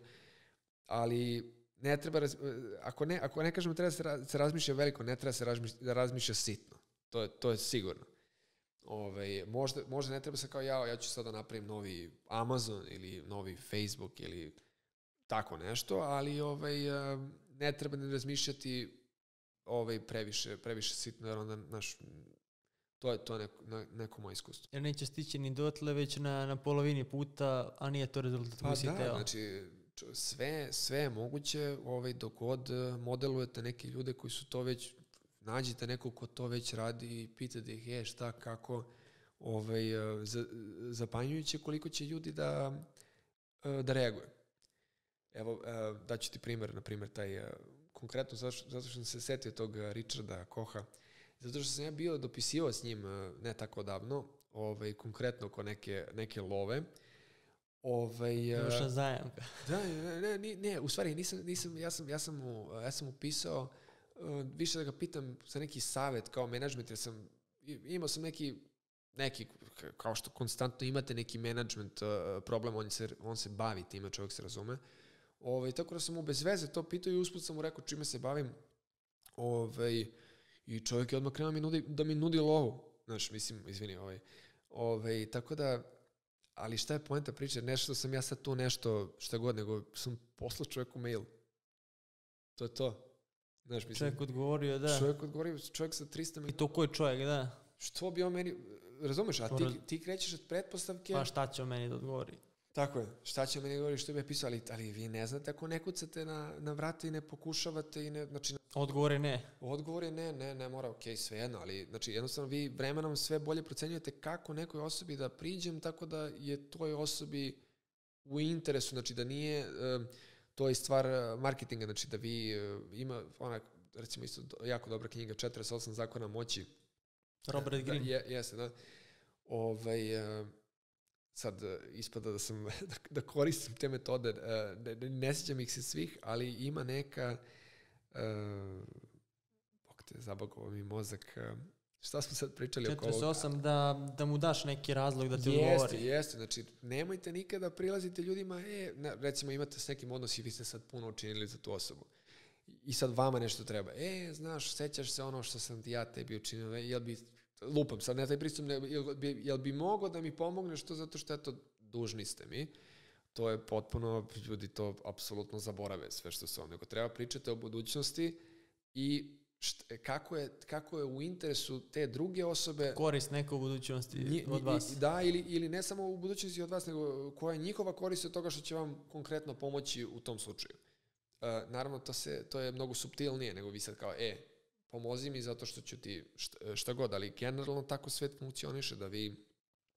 Ali ne treba, raz, ako, ne, ako ne kažemo treba se, raz, se razmišlja veliko, ne treba se razmišlja, razmišlja sitno, to je, to je sigurno. Ove, možda, možda ne treba se kao ja, ja ću sada napravim novi Amazon ili novi Facebook ili tako nešto, ali ovaj... ne treba ne razmišljati ovaj, previše, previše sitno, jer onda naš, to je to neko, neko moje iskustvo. Jer neće stići ni dotle već na, na polovini puta, a nije to rezultat koji si teo. Pa da, znači sve, sve je moguće ovaj, dok god modelujete neke ljude koji su to već, nađite nekog ko to već radi i pitate ih je šta, kako, ovaj, zapanjujuće koliko će ljudi da, da reaguje. Evo, daću ti primjer, na primjer, taj konkretno zato što sam se setio tog Richarda Koha, zato što sam ja bio dopisivao s njim ne tako davno, ovaj, konkretno oko neke, neke love. Ovaj, još na zajem. Da, ne, ne, ne, u stvari nisam, nisam, ja, sam, ja, sam mu, ja sam mu pisao uh, više da ga pitam za neki savjet kao menadžment, jer sam, imao sam neki, neki, kao što konstantno imate neki menadžment uh, problem, on se, on se bavi time, čovjek se razume. Ovaj, tako da sam mu bez veze to pitao i usput sam mu rekao čime se bavim. Ovaj, i čovjek je odmah krenuo mi nudi, da mi nudi lovu. Znaš, mislim, izvini, ovaj, ovaj, tako da, ali šta je poenta priče, nešto sam ja sad tu nešto, šta god, nego sam poslao čovjeku mail. To je to. Znaš, mislim, čovjek odgovorio, da. Čovjek odgovorio, čovjek sa trista miliona. I to koji čovjek, da. Što bi on meni, razumeš, a ti, ti krećeš od pretpostavke. Pa šta će on meni da odgovori? Tako je, šta će meni govoriti, što bi je pisao, ali, ali vi ne znate ako ne kucate na, na vrata i ne pokušavate i ne, znači... Odgovore ne. Odgovore ne, ne, ne mora, okej, okay, sve jedno, ali znači jednostavno vi vremenom sve bolje procenjujete kako nekoj osobi da priđem, tako da je toj osobi u interesu, znači da nije, to je stvar marketinga, znači da vi ima, ona, recimo isto jako dobra knjiga, četrdeset osam zakona moći. Robert Green. Da, je, jeste, da. Ovaj... Sad ispada da sam da, da koristim te metode, ne, ne, ne sjećam ih se svih, ali ima neka uh, bok te zabagovao mi mozak, uh, šta smo sad pričali četrdeset osam, oko četrdeset osam da, da mu daš neki razlog da ti jeste, odgovori. Jeste, znači nemojte nikada prilaziti ljudima, e, ne, recimo imate s nekim odnos i vi ste sad puno učinili za tu osobu i sad vama nešto treba, e, znaš, sećaš se ono što sam ja tebi učinila, jel bi lupam sad, ne taj pristup, ne, jel, bi, jel bi mogao da mi pomogneš to zato što eto, dužni ste mi. To je potpuno, ljudi to apsolutno zaborave sve što se vam, nego treba pričati o budućnosti i šta, kako, je, kako je u interesu te druge osobe. Korist neko u budućnosti nji, od vas. Da, ili, ili ne samo u budućnosti od vas, nego koja je njihova korist od toga što će vam konkretno pomoći u tom slučaju. Uh, naravno, to, se, to je mnogo subtilnije nego vi sad kao, e, pomozi mi zato što ću ti šta, šta god, ali generalno tako svet funkcioniše da vi...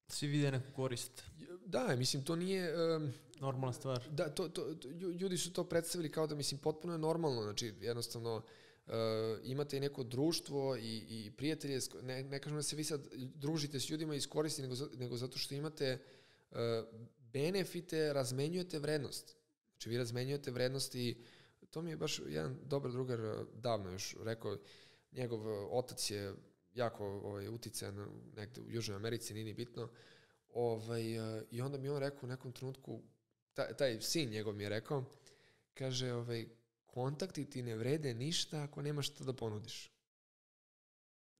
Svi vide neku korist. Da, mislim, to nije... Um, normalna stvar. Da, to, to, ljudi su to predstavili kao da, mislim, potpuno je normalno, znači, jednostavno, uh, imate i neko društvo i, i prijatelje, ne, ne kažem da se vi sad družite s ljudima i iskoristi, nego, nego zato što imate uh, benefite, razmenjujete vrednost. Znači, vi razmenjujete vrednost i to mi je baš jedan dobar drugar davno još rekao, njegov otac je jako ovaj, uticajan negde u Južnoj Americi, nije ni bitno. Ovaj, i onda mi on rekao u nekom trenutku, taj, taj sin njegov mi je rekao, kaže, ovaj, kontakti ti ne vrede ništa ako nemaš što da ponudiš.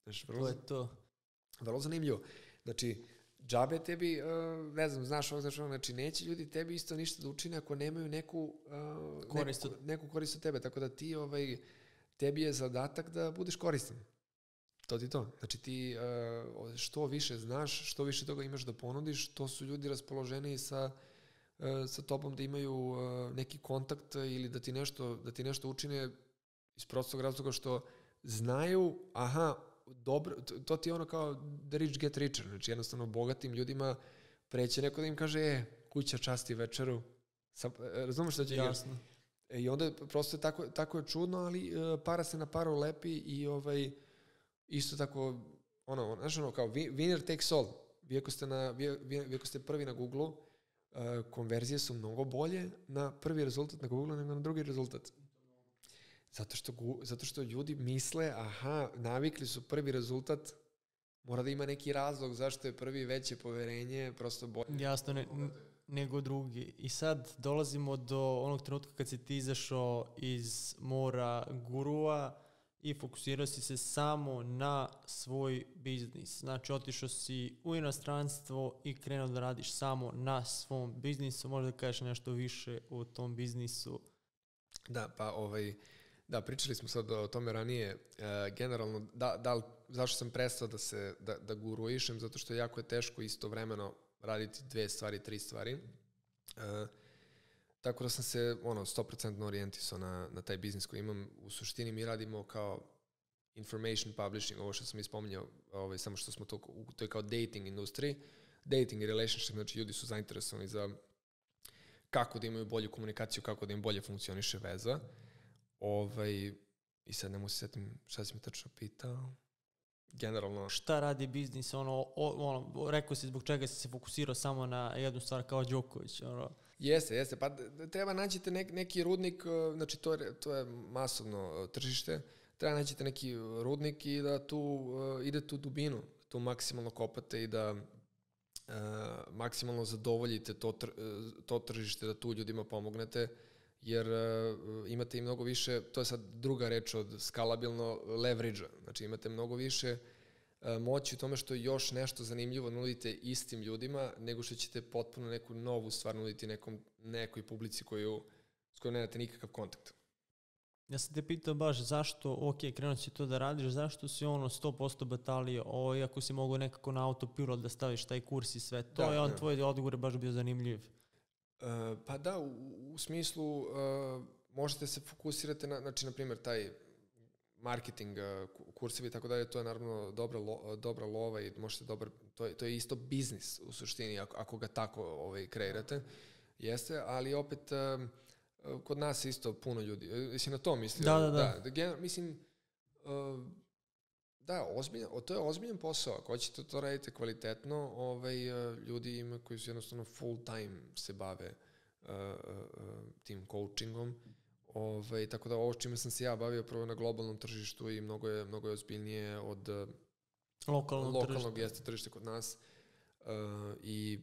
Znaš, vrlo, to je to. Vrlo zanimljivo. Znači, džabe tebi, ne znam, znaš ovo, znaš ovo, znači neće ljudi tebi isto ništa da učine ako nemaju neku, korist neku, neku korist od tebe, tako da ti, ovaj, tebi je zadatak da budeš koristan. To ti to. Znači ti što više znaš, što više toga imaš da ponudiš, to su ljudi raspoloženi sa, sa tobom da imaju neki kontakt ili da ti nešto, da ti nešto učine iz prostog razloga što znaju, aha, dobro, to ti je ono kao the rich get richer, znači jednostavno bogatim ljudima preće neko da im kaže, e, kuća časti večeru, razumiješ što će jasno. Jer, i onda prosto je tako, tako je čudno, ali para se na paru lepi i ovaj, isto tako, ono, znaš ono kao winner takes all, vi ako ste, na, vi ako ste prvi na Google-u, konverzije su mnogo bolje na prvi rezultat na Google-u nego na drugi rezultat. Zato što, zato što ljudi misle, aha, navikli su prvi rezultat, mora da ima neki razlog zašto je prvi veće poverenje, prosto bolje. Jasno, ne, nego drugi. I sad dolazimo do onog trenutka kad si ti izašao iz mora gurua i fokusirao si se samo na svoj biznis. Znači, otišao si u inostranstvo i krenuo da radiš samo na svom biznisu. Možda kažeš nešto više o tom biznisu? Da, pa ovaj... Da, pričali smo sad o tome ranije, e, generalno, da, da li, zašto sam prestao da se, da, da guruišem, zato što jako je teško istovremeno raditi dve stvari, tri stvari, e, tako da sam se, ono, sto posto orijentisao na, na taj biznis koji imam. U suštini mi radimo kao information publishing, ovo što sam ispominjao, ovaj, samo što smo to, to je kao dating industriji, dating i relationship, znači ljudi su zainteresovani za kako da imaju bolju komunikaciju, kako da im bolje funkcioniše veza. Ovaj, i sad ne mogu se sjetim šta si mi tačno pitao. Generalno... Šta radi biznis? Ono, ono, rekao si zbog čega si se fokusirao samo na jednu stvar kao Đoković. Ono. Jeste, jeste. Pa treba naći te nek, neki rudnik, znači to, to je masovno tržište, treba naći te neki rudnik i da tu uh, ide tu dubinu, tu maksimalno kopate i da uh, maksimalno zadovoljite to, tr, uh, to tržište, da tu ljudima pomognete, jer uh, imate i mnogo više, to je sad druga reč od skalabilno leverage-a, znači imate mnogo više uh, moći u tome što još nešto zanimljivo nudite istim ljudima, nego što ćete potpuno neku novu stvar nuditi nekom, nekoj publici koju, s kojom nemate nikakav kontakt. Ja sam te pitao baš zašto, ok, krenuo si to da radiš, zašto si ono sto posto batalio, o, iako si mogao nekako na autopilot da staviš taj kurs i sve to, da, je on da. Tvoj odgovor je baš bio zanimljiv. Uh, pa da, u, u smislu uh, možete se fokusirati na, znači, na primjer, taj marketing uh, kursevi i tako dalje, to je naravno dobra, lo, dobra lova i možete dobar, to je, to je isto biznis u suštini, ako, ako ga tako ovaj, kreirate, jeste, ali opet... Uh, Kod nas je isto puno ljudi. Jesi na to mislio? Da, da, da. da general, mislim, uh, da, ozbiljan, to je ozbiljan posao. Ako hoćete to radite kvalitetno, ovaj, uh, ljudi ima koji su jednostavno full time se bave uh, uh, tim coachingom. Ovaj, tako da ovo čime sam se ja bavio prvo na globalnom tržištu i mnogo je, mnogo je ozbiljnije od uh, lokalnog, lokalnog jeste tržište kod nas. Uh, i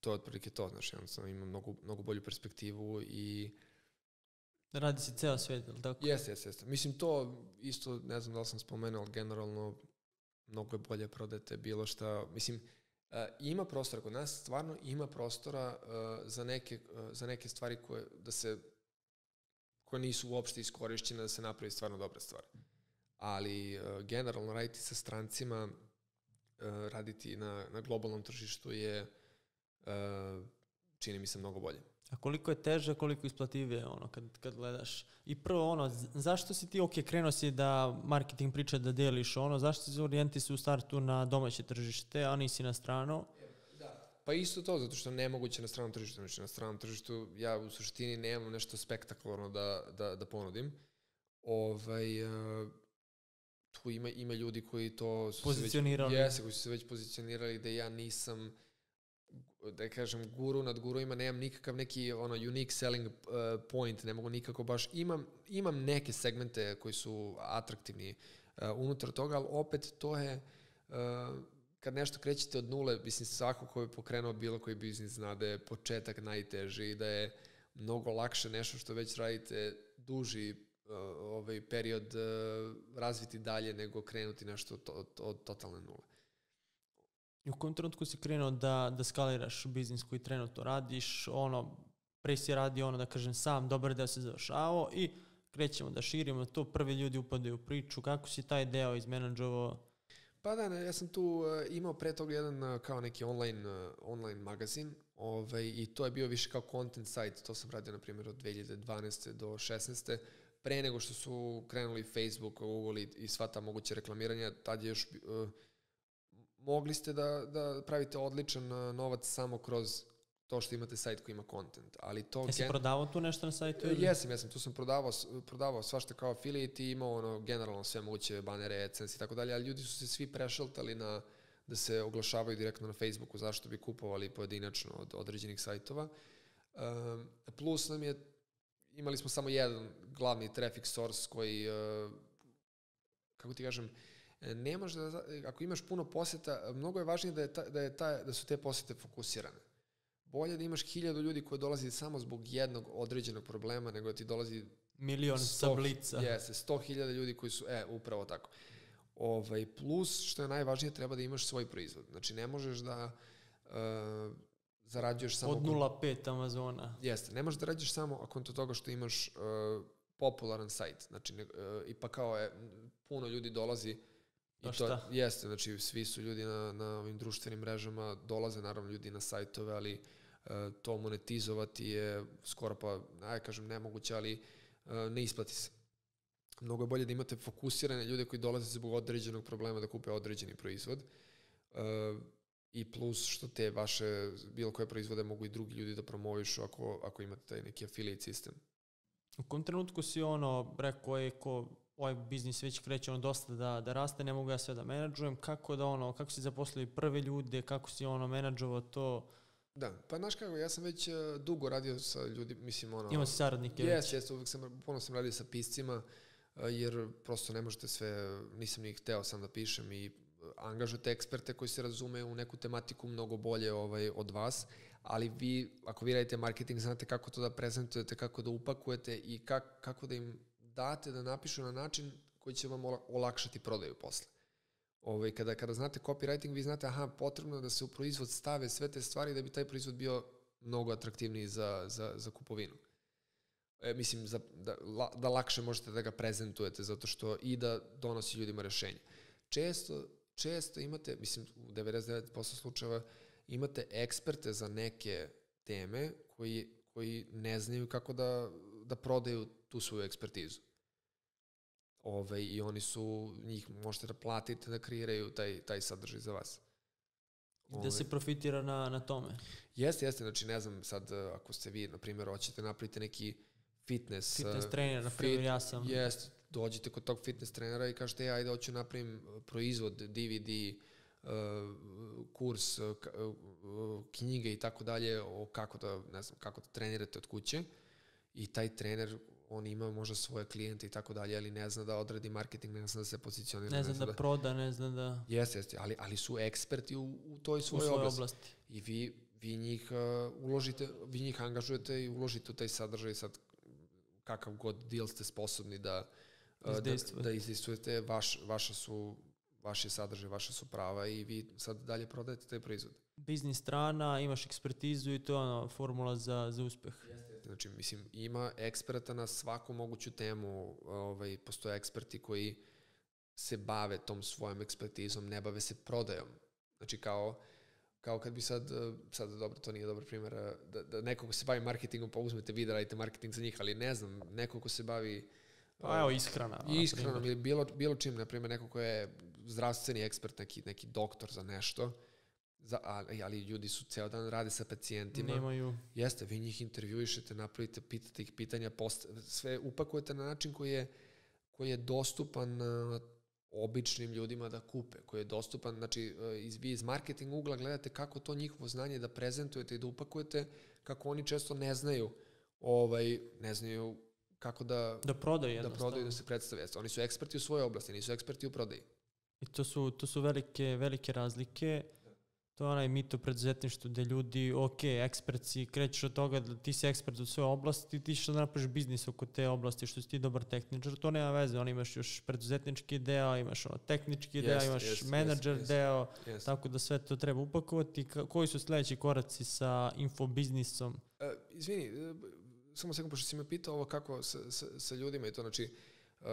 To je otprilike to, znaš, jednostavno ima mnogo, mnogo bolju perspektivu i... Radi se ceo svijet, ili tako? Jeste, jeste, jeste. Mislim, to isto, ne znam da li sam spomenuo, ali generalno mnogo je bolje prodajete bilo šta. Mislim, ima prostora kod nas, stvarno ima prostora za neke, za neke stvari koje, da se, koje nisu uopšte iskorišćene, da se napravi stvarno dobra stvar. Ali generalno raditi sa strancima, raditi na, na globalnom tržištu je... čini mi se mnogo bolje. A koliko je teže, koliko isplativije ono kad, kad gledaš? I prvo ono, zašto si ti, ok, krenuo si da marketing priča da deliš ono, zašto si orijenti se u startu na domaće tržište, a nisi na strano? Da. Pa isto to, zato što nemoguće na stranom tržištu. Znači, na stranom tržištu ja u suštini nemam nešto spektakularno da, da, da ponudim. Ovaj... Uh, tu ima, ima ljudi koji to... Su pozicionirali. Jeste, koji su se već pozicionirali da ja nisam... da kažem, guru nad gurovima, nemam nikakav neki ono, unique selling uh, point, ne mogu nikako baš, imam, imam neke segmente koji su atraktivni uh, unutar toga, ali opet to je, uh, kad nešto krećete od nule, mislim, svako ko je pokrenuo bilo koji biznis zna da je početak najteži, da je mnogo lakše nešto što već radite duži uh, ovaj period uh, razviti dalje nego krenuti nešto od, od, od totalne nule. U kojem trenutku si krenuo da, da skaliraš biznis koji trenutno radiš, ono, pre si radio ono, da kažem sam, dobar deo se završavao i krećemo da širimo to, prvi ljudi upadaju u priču, kako si taj deo izmenadžovao? Pa da, ja sam tu imao pre toga jedan kao neki online, online magazin ovaj, i to je bio više kao content site, to sam radio na primjer od dve hiljade dvanaeste do dve hiljade šesnaeste pre nego što su krenuli Facebook, Google i, i sva ta moguća reklamiranja, tad je još... Uh, mogli ste da, da pravite odličan novac samo kroz to što imate sajt koji ima kontent. Ali to Jesi gen... prodavao tu nešto na sajtu? Ili? Jesam, jesam. Tu sam prodavao, prodavao svašta kao affiliate i imao ono, generalno sve moguće banere, AdSense i tako dalje, ali ljudi su se svi prešaltali na, da se oglašavaju direktno na Facebooku, zašto bi kupovali pojedinačno od određenih sajtova. Um, plus nam je, imali smo samo jedan glavni traffic source koji, uh, kako ti kažem, ne može da, ako imaš puno poseta, mnogo je važnije da, je ta, da, je ta, da su te posete fokusirane. Bolje da imaš hiljadu ljudi koji dolazi samo zbog jednog određenog problema, nego da ti dolazi... Milion sa blica. Jeste, sto hiljada ljudi koji su, e, upravo tako. Ovaj, plus, što je najvažnije, treba da imaš svoj proizvod. Znači, ne možeš da uh, zarađuješ samo... Od nula zarez pet Amazona. Jeste, ne možeš da rađeš samo akonto toga što imaš uh, popularan sajt. Znači, ne, uh, ipak kao je, puno ljudi dolazi... I to jeste, znači svi su ljudi na, na ovim društvenim mrežama, dolaze naravno ljudi na sajtove, ali uh, to monetizovati je skoro pa, aj kažem, nemoguće, ali uh, ne isplati se. Mnogo je bolje da imate fokusirane ljude koji dolaze zbog određenog problema da kupe određeni proizvod uh, i plus što te vaše, bilo koje proizvode mogu i drugi ljudi da promovišu ako, ako imate taj neki affiliate sistem. U kom trenutku si ono, rekao je ko, ovaj biznis već kreće ono dosta da, da raste, ne mogu ja sve da menadžujem, kako da ono, kako si zaposlili prve ljude, kako si ono menadžovao to? Da, pa znaš kako, ja sam već uh, dugo radio sa ljudima, mislim ono... Imao si saradnike već? Jes, jes, uvijek sam, puno sam radio sa piscima, uh, jer prosto ne možete sve, nisam ni hteo sam da pišem i angažujete eksperte koji se razume u neku tematiku mnogo bolje ovaj, od vas, ali vi, ako vi radite marketing, znate kako to da prezentujete, kako da upakujete i kak, kako da im date da napišu na način koji će vam olakšati prodaju posle. Ovaj, kada, kada znate copywriting, vi znate, aha, potrebno je da se u proizvod stave sve te stvari da bi taj proizvod bio mnogo atraktivniji za, za, za kupovinu. E, mislim, za, da, la, da lakše možete da ga prezentujete, zato što i da donosi ljudima rešenje. Često Često imate, mislim, u devedeset devet posto slučajeva imate eksperte za neke teme koji, koji ne znaju kako da, da prodaju tu svoju ekspertizu. Ove, i oni su, njih možete da platite da kreiraju taj, taj sadržaj za vas. Ove, da se profitira na, na tome. Jeste, jeste. Znači, ne znam sad, ako ste vi, na primjer, hoćete napraviti neki fitness... Fitness trener, na primjer, ja sam... Jeste. Dođete kod tog fitness trenera i kažete, ja, ajde, hoću napravim proizvod, D V D, kurs, knjige i tako dalje, o kako da, ne znam, kako da trenirate od kuće. I taj trener, on ima možda svoje klijente i tako dalje, ali ne zna da odradi marketing, ne zna da se pozicionira. Ne zna, ne zna da, da proda, ne zna da... Jeste, jeste, ali, ali su eksperti u, u toj svojoj oblasti. oblasti. I vi, vi, njih, uh, uložite, vi njih angažujete i uložite u taj sadržaj sad kakav god deal ste sposobni da izdejstvujete, da, da izdejstvujete vaš, vaša su, vaše sadržaje, vaša su prava i vi sad dalje prodajete taj proizvod. Biznis strana, imaš ekspertizu i to je ono, formula za, za uspeh. Znači, mislim, ima eksperta na svaku moguću temu, ovaj, postoje eksperti koji se bave tom svojom ekspertizom, ne bave se prodajom. Znači, kao, kao kad bi sad, sad dobro, to nije dobar primjer, da, da neko ko se bavi marketingom, pa uzmete vi da radite marketing za njih, ali ne znam, neko ko se bavi... Pa evo, ishrana. Ishranom ili bilo, bilo čim, na primjer, neko ko je zdravstveni ekspert, neki, neki doktor za nešto, za, ali, ali ljudi su ceo dan rade sa pacijentima. Nemaju. Jeste, vi njih intervjuišete, napravite, pitate ih pitanja, post, sve upakujete na način koji je, koji je dostupan običnim ljudima da kupe, koji je dostupan, znači iz, vi iz marketing ugla gledate kako to njihovo znanje da prezentujete i da upakujete, kako oni često ne znaju, ovaj, ne znaju kako da, da prodaju, da, prodaju, da se predstave. Oni su eksperti u svojoj oblasti, nisu eksperti u prodaji. I to su, to su velike, velike razlike. To je onaj mit o preduzetništvu gde ljudi, ok, ekspert si, krećeš od toga da ti si ekspert u svojoj oblasti, ti ćeš da napraviš biznis oko te oblasti, što si ti dobar tehničar, to nema veze, on imaš još preduzetnički deo, imaš ono tehnički yes, deo, imaš yes, menadžer yes, deo, yes. Tako da sve to treba upakovati. Koji su sledeći koraci sa infobiznisom? Uh, izvini, uh, samo sekund, pošto si me pitao ovo kako sa, sa, sa ljudima i to, znači... Uh,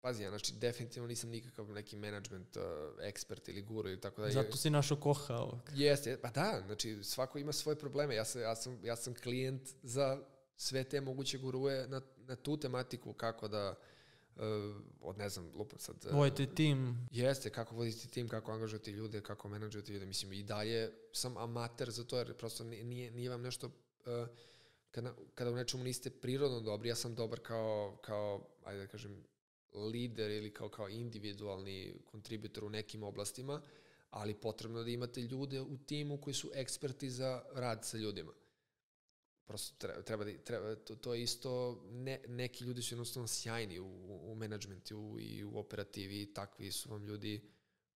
Pazi, ja znači definitivno nisam nikakav neki management uh, ekspert ili guru ili tako da. Zato si našo Koha ovog. Jeste, pa da, znači svako ima svoje probleme. Ja sam, ja sam, ja sam klijent za sve te moguće guruje na, na tu tematiku kako da, uh, od ne znam, lupam sad. Uh, Vojite tim. Jeste, kako vodite tim, kako angažujete ljude, kako menadžujete ljude. Mislim, i dalje sam amater za to jer prosto nije, nije vam nešto... Uh, kada, kada u nečemu niste prirodno dobri, ja sam dobar kao, kao ajde da kažem, lider ili kao, kao individualni kontributor u nekim oblastima, ali potrebno je da imate ljude u timu koji su eksperti za rad sa ljudima. Prosto treba da, treba, to, to je isto, ne, neki ljudi su jednostavno sjajni u, u menadžmentu i u operativi, takvi su vam ljudi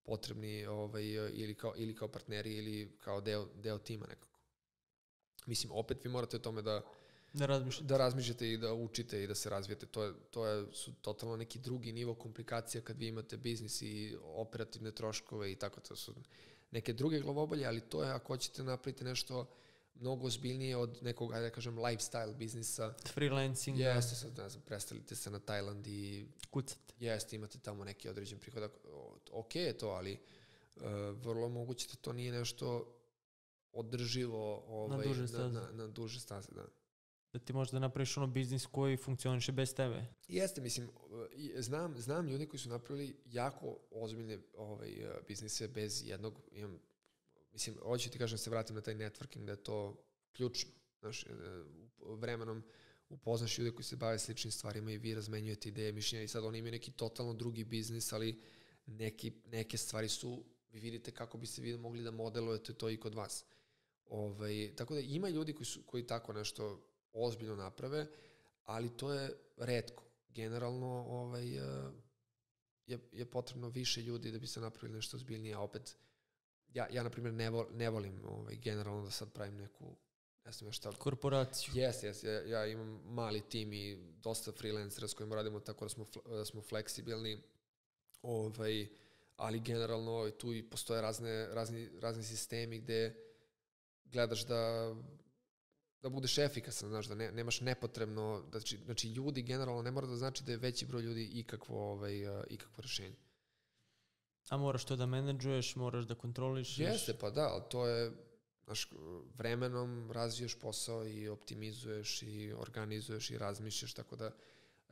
potrebni ovaj, ili, kao, ili kao partneri ili kao deo, deo tima nekako. Mislim, opet vi morate o tome da Da razmišljate. da razmišljate i da učite i da se razvijete. To, je, to je, su totalno neki drugi nivo komplikacija kad vi imate biznis i operativne troškove i tako, to su neke druge glavobolje, ali to je ako hoćete napraviti nešto mnogo ozbiljnije od nekog, ajde da kažem, lifestyle biznisa. Freelancing. Jeste, sad ne znam, prestalite se na Tajland i... Kucate. Jeste, imate tamo neki određen prihodak. Ok je to, ali uh, vrlo moguće da to nije nešto održivo ovaj, na duže staze. Na, na, na duže staze, da. Da ti možda napraviš ono biznis koji funkcioniše bez tebe. Jeste, mislim, znam, znam ljudi koji su napravili jako ozbiljne ovaj, biznise bez jednog, imam, mislim, hoću ti kažem da se vratim na taj networking, da je to ključno. Znaš, vremenom upoznaš ljude koji se bave sličnim stvarima i vi razmenjujete ideje, mišljenja, i sad oni imaju neki totalno drugi biznis, ali neki, neke stvari su, vi vidite kako bi se vi mogli da modelujete to i kod vas. Ovaj, tako da ima ljudi koji, su, koji tako nešto ozbiljno naprave, ali to je retko. Generalno ovaj, je, je potrebno više ljudi da bi se napravili nešto ozbiljnije, a opet ja, ja na primjer, ne, vol, ne volim ovaj, generalno da sad pravim neku ne znam ja šta, korporaciju. Yes, yes, ja, ja imam mali tim i dosta freelancera s kojim radimo, tako da smo, da smo fleksibilni, ovaj, ali generalno ovaj, tu i postoje razne, razni, razni sistemi gde gledaš da da budeš efikasan, znaš, da ne, nemaš nepotrebno, da, znači ljudi generalno ne mora da znači da je veći broj ljudi ikakvo, ovaj, ikakvo rešenje. A moraš to da menadžuješ, moraš da kontroliš. Jeste, pa da, ali to je, znaš, vremenom razviješ posao i optimizuješ i organizuješ i razmišljaš, tako da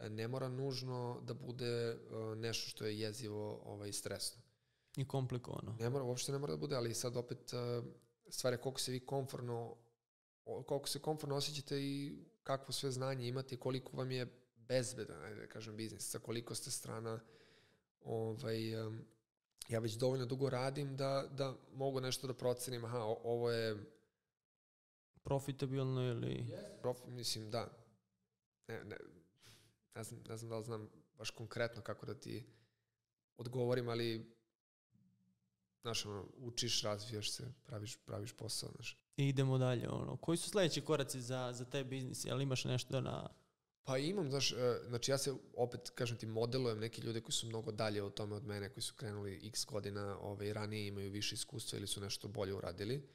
ne mora nužno da bude nešto što je jezivo, ovaj, stresno. I komplikovano. Ne mora, uopšte ne mora da bude, ali sad opet stvar je koliko se vi komfortno koliko se komfortno osjećate i kakvo sve znanje imate, koliko vam je bezbedan, ajde da kažem, biznis, sa koliko ste strana. Ovaj, ja već dovoljno dugo radim da, da mogu nešto da procenim, aha, ovo je profitabilno ili... Yes. Prof, mislim, da. Ne, ne, ne, znam, ne znam da li znam baš konkretno kako da ti odgovorim, ali znaš, ono, učiš, razvijaš se, praviš, praviš posao, znaš. I idemo dalje, ono. Koji su sledeći koraci za, za taj biznis? Jel imaš nešto na... Pa imam, znaš, znači ja se opet, kažem ti, modelujem neke ljude koji su mnogo dalje od tome od mene, koji su krenuli x godina, ovaj, ranije imaju više iskustva ili su nešto bolje uradili.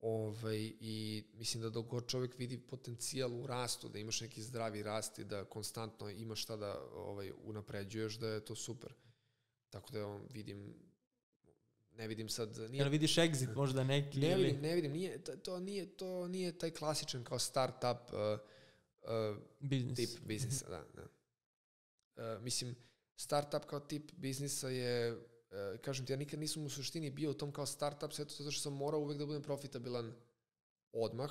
Ovaj, i mislim da dok čovjek vidi potencijal u rastu, da imaš neki zdravi rast i da konstantno imaš šta da, ovaj, unapređuješ, da je to super. Tako da on, vidim... Ne vidim sad... Nije, jer vidiš exit možda neki? Ne vidim, ne vidim. Nije, to, nije, to nije taj klasičan kao start-up uh, uh, Business. tip biznisa. Da, da. Uh, mislim, start-up kao tip biznisa je, uh, kažem ti, ja nikad nisam u suštini bio u tom kao start-up, sve to zato što sam morao uvek da budem profitabilan odmah.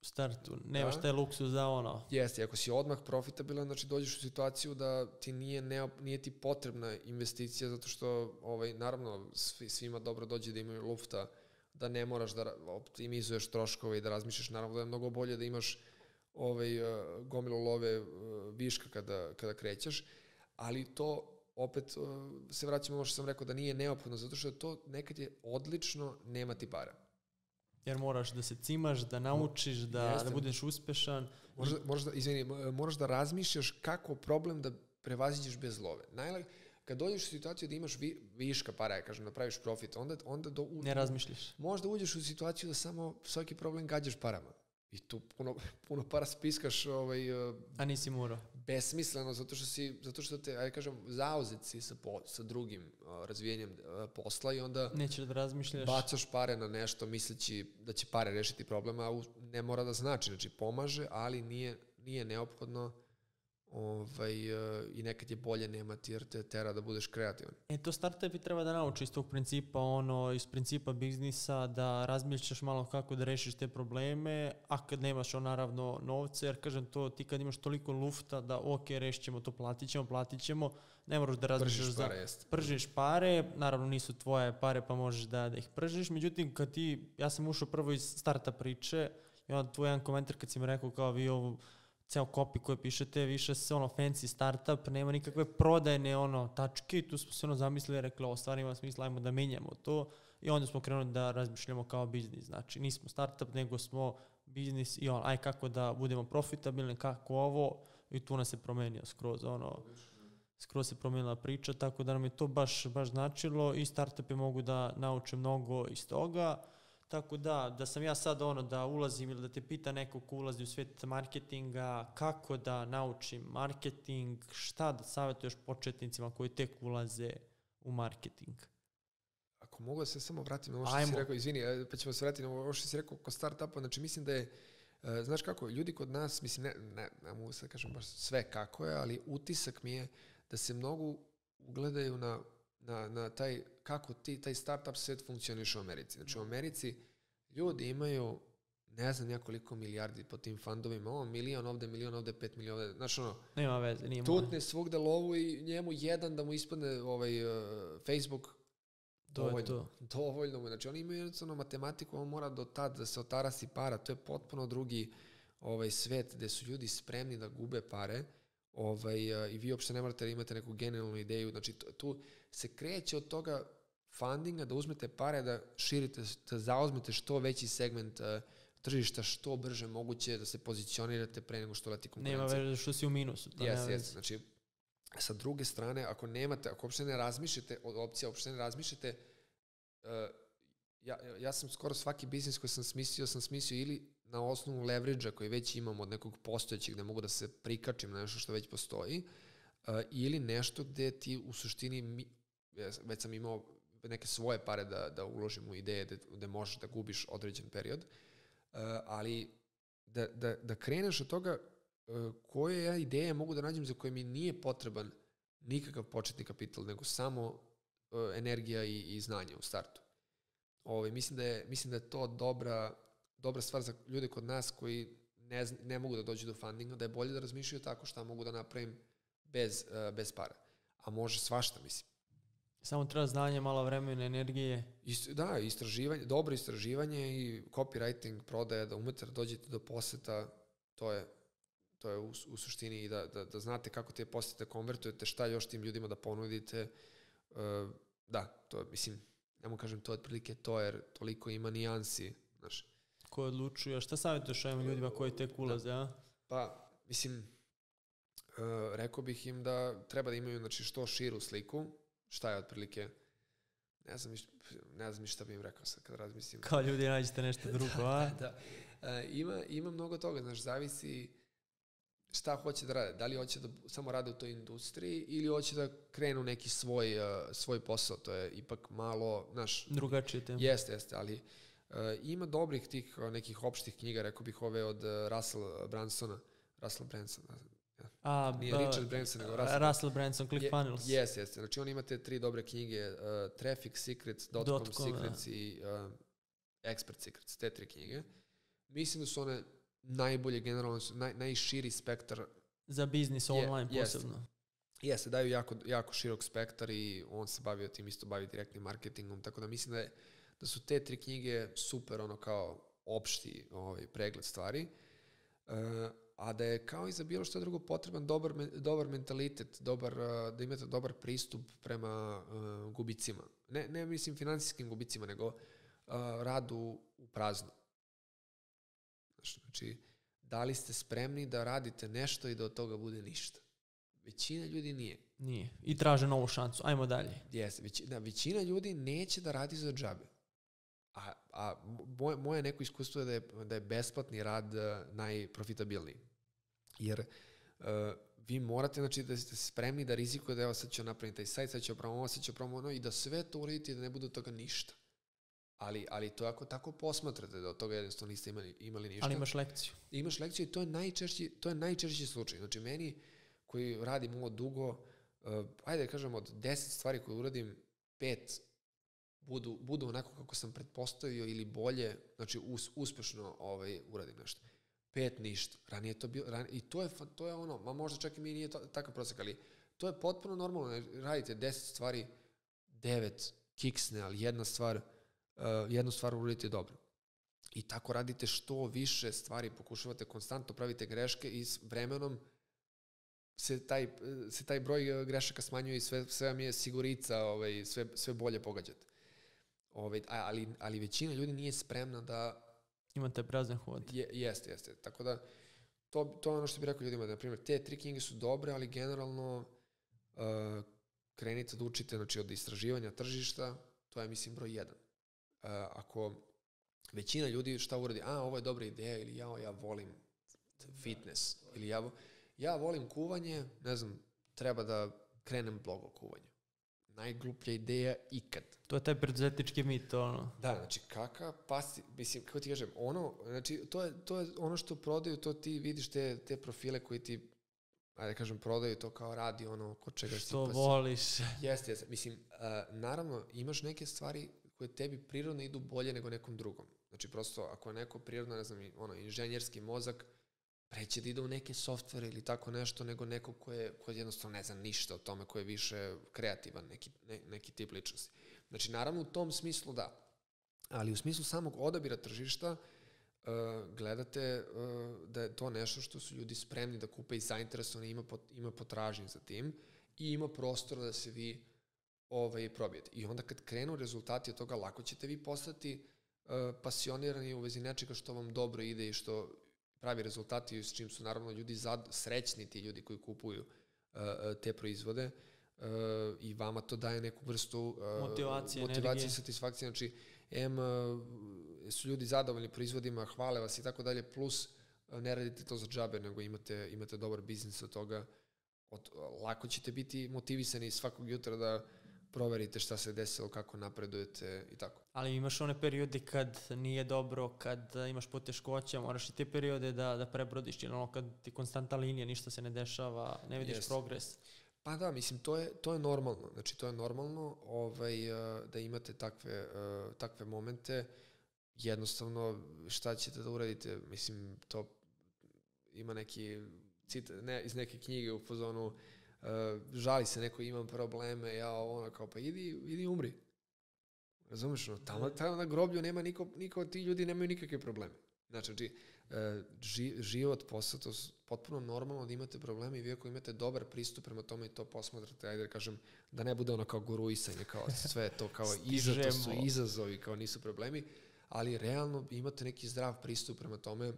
U startu, nemaš taj luksu za ono. Jeste, ako si odmah profitabilan, znači dođeš u situaciju da ti nije, ne, nije ti potrebna investicija, zato što, ovaj, naravno, svi, svima dobro dođe da imaju lufta, da ne moraš da optimizuješ troškove i da razmišljaš, naravno da je mnogo bolje da imaš, ovaj, gomilu love viška kada, kada krećeš, ali to opet se vraćamo, što sam rekao, da nije neophodno, zato što to nekad je odlično nemati para. Jer moraš da se cimaš, da naučiš, da, da budeš uspešan. Možda, možda, izvini, moraš da razmišljaš kako problem da prevaziđeš bez love. Najlak, kad dođeš u situaciju da imaš vi, viška para, kažem, da praviš profit, onda, onda do, ne razmišljaš. Možda uđeš u situaciju da samo svaki problem gađaš parama. I tu puno, puno para spiskaš. Ovaj, a nisi morao. Besmisleno, zato što, si, zato što te, aj kažem, zauzet si sa, po, sa drugim a, razvijenjem a, posla i onda nećeš da razmišljaš. Bacaš pare na nešto misleći da će pare rešiti problema, a ne mora da znači. Znači, pomaže, ali nije, nije neophodno, ovaj, a, i nekad je bolje nemati jer te tera da budeš kreativan. E, to startupi treba da nauči iz tog principa, ono, iz principa biznisa, da razmišljaš malo kako da rešiš te probleme, a kad nemaš, on, naravno, novce, jer kažem to, ti kad imaš toliko lufta da ok, rešit ćemo to, platit ćemo, platit ćemo, ne moraš da razmišljaš za... Pržiš pare, naravno nisu tvoje pare pa možeš da, da ih pržiš, međutim kad ti, ja sam ušao prvo iz starta priče i onda tvoj jedan komentar kad si mi rekao kao vi ovo ceo copy koje pišete, više se ono fancy startup, nema nikakve prodajne ono tačke i tu smo se ono zamislili, rekli o stvarima smisla, ajmo da menjamo to i onda smo krenuli da razmišljamo kao biznis, znači nismo startup nego smo biznis i on, aj kako da budemo profitabilni, kako ovo i tu nas se promenio skroz ono, skroz se promenila priča, tako da nam je to baš, baš značilo i startupi mogu da nauče mnogo iz toga. Tako da, da sam ja sad ono da ulazim ili da te pita neko ko ulazi u svet marketinga, kako da naučim marketing, šta da savjetuješ početnicima koji tek ulaze u marketing? Ako mogu da se samo vratim na ovo što Ajmo. si rekao, izvini, pa ćemo se vratiti na ovo što si rekao kod startupa, znači mislim da je, znaš kako, ljudi kod nas, mislim, ne, ne, ne mogu sad kažem baš sve kako je, ali utisak mi je da se mnogo ugledaju na Na, na taj, kako ti, taj startup svet funkcioniš u Americi. Znači u Americi ljudi imaju ne znam ja koliko milijardi po tim fandovima, ovo milion ovde, milion ovde, pet milion ovde, znaš ono, nema veze, nije tutne moj. Svugde lovu i njemu jedan da mu ispadne ovaj, uh, Facebook, dovoljno, dovoljno mu, znači oni imaju jednostavno matematiku, on mora do tad da se otarasi para, to je potpuno drugi ovaj, svet gde su ljudi spremni da gube pare, ovaj, uh, i vi uopšte ne morate da imate neku genijalnu ideju, znači tu se kreće od toga fundinga da uzmete pare, da širite, da zauzmete što veći segment uh, tržišta što brže moguće, da se pozicionirate pre nego što leti konkurencija. Nema veze što si u minusu. Yes, yes. Znači, sa druge strane, ako nemate, ako uopšte ne razmišljate od opcija, uopšte ne razmišljate, uh, ja, ja sam skoro svaki biznis koji sam smislio, sam smislio ili na osnovu leverage-a koji već imam od nekog postojećeg, gde mogu da se prikačim na nešto što već postoji, uh, ili nešto gde ti u suštini, mi, ja, već sam imao neke svoje pare da, da uložim u ideje gde, gde možeš da gubiš određen period, Uh, ali da, da, da kreneš od toga uh, koje ja ideje mogu da nađem za koje mi nije potreban nikakav početni kapital, nego samo uh, energija i, i znanje u startu. Ove, mislim, da je, mislim da je to dobra, dobra stvar za ljude kod nas koji ne, ne mogu da dođu do fundinga, da je bolje da razmišljaju tako šta mogu da napravim bez, uh, bez para. A može svašta, mislim. Samo treba znanje, malo vremena, energije. Ist, da, istraživanje, dobro istraživanje i copywriting, prodaje, da umete da dođete do poseta, to je, to je u, u suštini i da, da, da znate kako te posete konvertujete, šta još tim ljudima da ponudite. Uh, da, to je, mislim, nemo kažem to otprilike to, jer toliko ima nijansi. Znaš. Ko odlučuje, šta savjetuješ ovim ljudima koji tek ulaze, a? Pa, mislim, uh, rekao bih im da treba da imaju znači, što širu sliku, šta je otprilike, ne znam, ne znam šta bi im rekao sad kad razmislim. Kao ljudi nađete nešto drugo, da, a? Da. E, ima, ima mnogo toga, znaš, zavisi šta hoće da rade. Da li hoće da samo rade u toj industriji ili hoće da krenu neki svoj, uh, svoj posao, to je ipak malo, znaš... Drugačije tema. Jeste, jeste, ali uh, ima dobrih tih nekih opštih knjiga, rekao bih ove od uh, Russell Brunsona, Russell Brunsona, A, Nije Richard uh, Branson, nego Russell, Russell Brunson, Click Funnels. Yes, yes. Znači on imate tri dobre knjige, uh, Traffic Secrets, Dotcom Secrets i uh, Expert Secrets, te tri knjige. Mislim da su one najbolje, generalno, naj, najširi spektar. Za biznis online je, posebno. Jeste, yes, daju jako, jako širok spektar i on se bavio tim, isto bavi direktnim marketingom, tako da mislim da, je, da su te tri knjige super, ono kao opšti ovaj, pregled stvari. Uh, a da je kao i za bilo što drugo potreban dobar, dobar mentalitet, dobar, da imate dobar pristup prema uh, gubicima. Ne, ne mislim finansijskim gubicima, nego uh, radu u prazno. Znači, da li ste spremni da radite nešto i da od toga bude ništa? Većina ljudi nije. Nije. I traže novu šancu. Ajmo dalje. Yes, većina, većina ljudi neće da radi za džabe. A, a moje, moje neko iskustvo je da, je da je besplatni rad najprofitabilniji. Jer uh, vi morate, znači, da ste spremni da rizikujete, evo sad ću napraviti taj sajt, sad ću opraviti, sad ću opraviti, ono, i da sve to uradite i da ne bude od toga ništa. Ali, ali to ako tako posmatrate da od toga jednostavno niste imali, imali ništa. Ali imaš lekciju. Imaš lekciju i to je najčešći, to je najčešći slučaj. Znači, meni koji radim ovo dugo, uh, ajde kažem, od deset stvari koje uradim, pet Budu, budu onako kako sam pretpostavio ili bolje, znači us, uspešno ovaj, uradim nešto. Pet ništa. Ranije je to bilo, ranije, i to je, to je ono, ma možda čak i mi nije to, takav prosek, ali to je potpuno normalno. Radite deset stvari, devet kiksne, ali jedna stvar, uh, jednu stvar uradite dobro. I tako radite što više stvari, pokušavate konstantno, pravite greške i s vremenom se taj, se taj broj grešaka smanjuje i sve, sve vam je sigurica, ovaj, sve, sve bolje pogađate. Ove, ali, ali većina ljudi nije spremna da... Imate prazan hod. Je, jeste, jeste. Tako da, to, to je ono što bih rekao ljudima. Na primjer, te tri knjige su dobre, ali generalno uh, krenite da učite, znači, od istraživanja tržišta, to je, mislim, broj jedan. Uh, ako većina ljudi šta uradi, a, ovo je dobra ideja, ili ja, ja volim fitness, ili ja, ja volim kuvanje, ne znam, treba da krenem blog o kuvanju. Najgluplja ideja ikad. To je taj preduzetnički mit, ono. Da, znači, kaka pasi, mislim, kako ti kažem, ono, znači, to je, to je ono što prodaju, to ti vidiš te, te profile koji ti, ajde kažem, prodaju to kao radi, ono, ko čega što si, pa voliš. Jeste, jeste. Mislim, uh, naravno, imaš neke stvari koje tebi prirodno idu bolje nego nekom drugom. Znači, prosto, ako je neko prirodno, ne znam, ono, inženjerski mozak, preće da ide u neke softvere ili tako nešto, nego neko koje, koje jednostavno ne zna ništa o tome, koje je više kreativan, neki, ne, neki tip ličnosti. Znači, naravno, u tom smislu da. Ali u smislu samog odabira tržišta, Uh, gledate uh, da je to nešto što su ljudi spremni da kupe i zainteresovani, ima, pot, ima potražnje za tim i ima prostora da se vi ovaj, probijete. I onda kad krenu rezultati od toga, lako ćete vi postati uh, pasionirani u vezi nečega što vam dobro ide i što pravi rezultati, s čim su naravno ljudi zad, srećni, ti ljudi koji kupuju uh, te proizvode uh, i vama to daje neku vrstu uh, motivacije i satisfakcije. Znači, em, su ljudi zadovoljni proizvodima, hvale vas i tako dalje, plus ne radite to za džabe, nego imate, imate dobar biznis od toga. Od, lako ćete biti motivisani svakog jutra da proverite šta se desilo, kako napredujete i tako. Ali imaš one periode kad nije dobro, kad imaš poteškoća, moraš i te periode da, da prebrodiš, jer ono kad ti konstanta linija, ništa se ne dešava, ne vidiš yes. progres. Pa da, mislim, to je, to je normalno. Znači, to je normalno ovaj, da imate takve, takve momente. Jednostavno, šta ćete da uradite? Mislim, to ima neki cit, ne, iz neke knjige u fazonu, žali se neko, imam probleme, ja ono kao, pa idi, idi umri. Razumeš? No, tamo, tamo na groblju nema niko, niko, ti ljudi nemaju nikakve probleme. Znači, Ži, život, posao, to je potpuno normalno da imate probleme i vi ako imate dobar pristup prema tome i to posmatrate, ajde da kažem, da ne bude ono kao guruisanje, kao sve to, kao iza, to su izazovi, kao nisu problemi, ali realno imate neki zdrav pristup prema tome,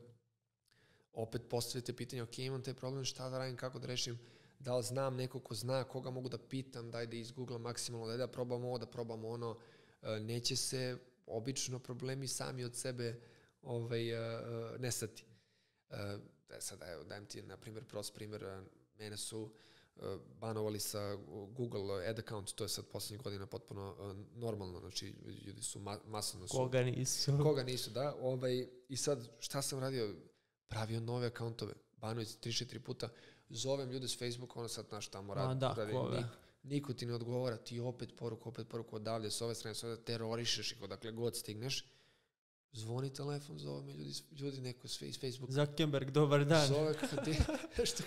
opet postavite pitanje, ok, imam taj problem, šta da radim, kako da rešim, da li znam neko ko zna, koga mogu da pitam, daj da izgooglam maksimalno, daj da probam ovo, da probam ono, neće se obično problemi sami od sebe Ovaj, uh, nestati. Uh, sad evo, dajem ti na primjer, prost primjer, mene su uh, banovali sa Google ad account, to je sad poslednjih godina potpuno uh, normalno, znači ljudi su ma masovno su... Koga nisu. Koga nisu, da. Ovaj, i sad, šta sam radio? Pravio nove accountove, banović tri četiri puta, zovem ljude s Facebooka, ono sad naš tamo radi. Da, radi nik, niko ti ne odgovara, ti opet poruku, opet poruku odavlje, s ove strane, s ove, terorišeš ih odakle god stigneš. Zvoni telefon, zove me ljudi, ljudi neko iz Facebooka. Zuckerberg, dobar dan. Zove kao, de, što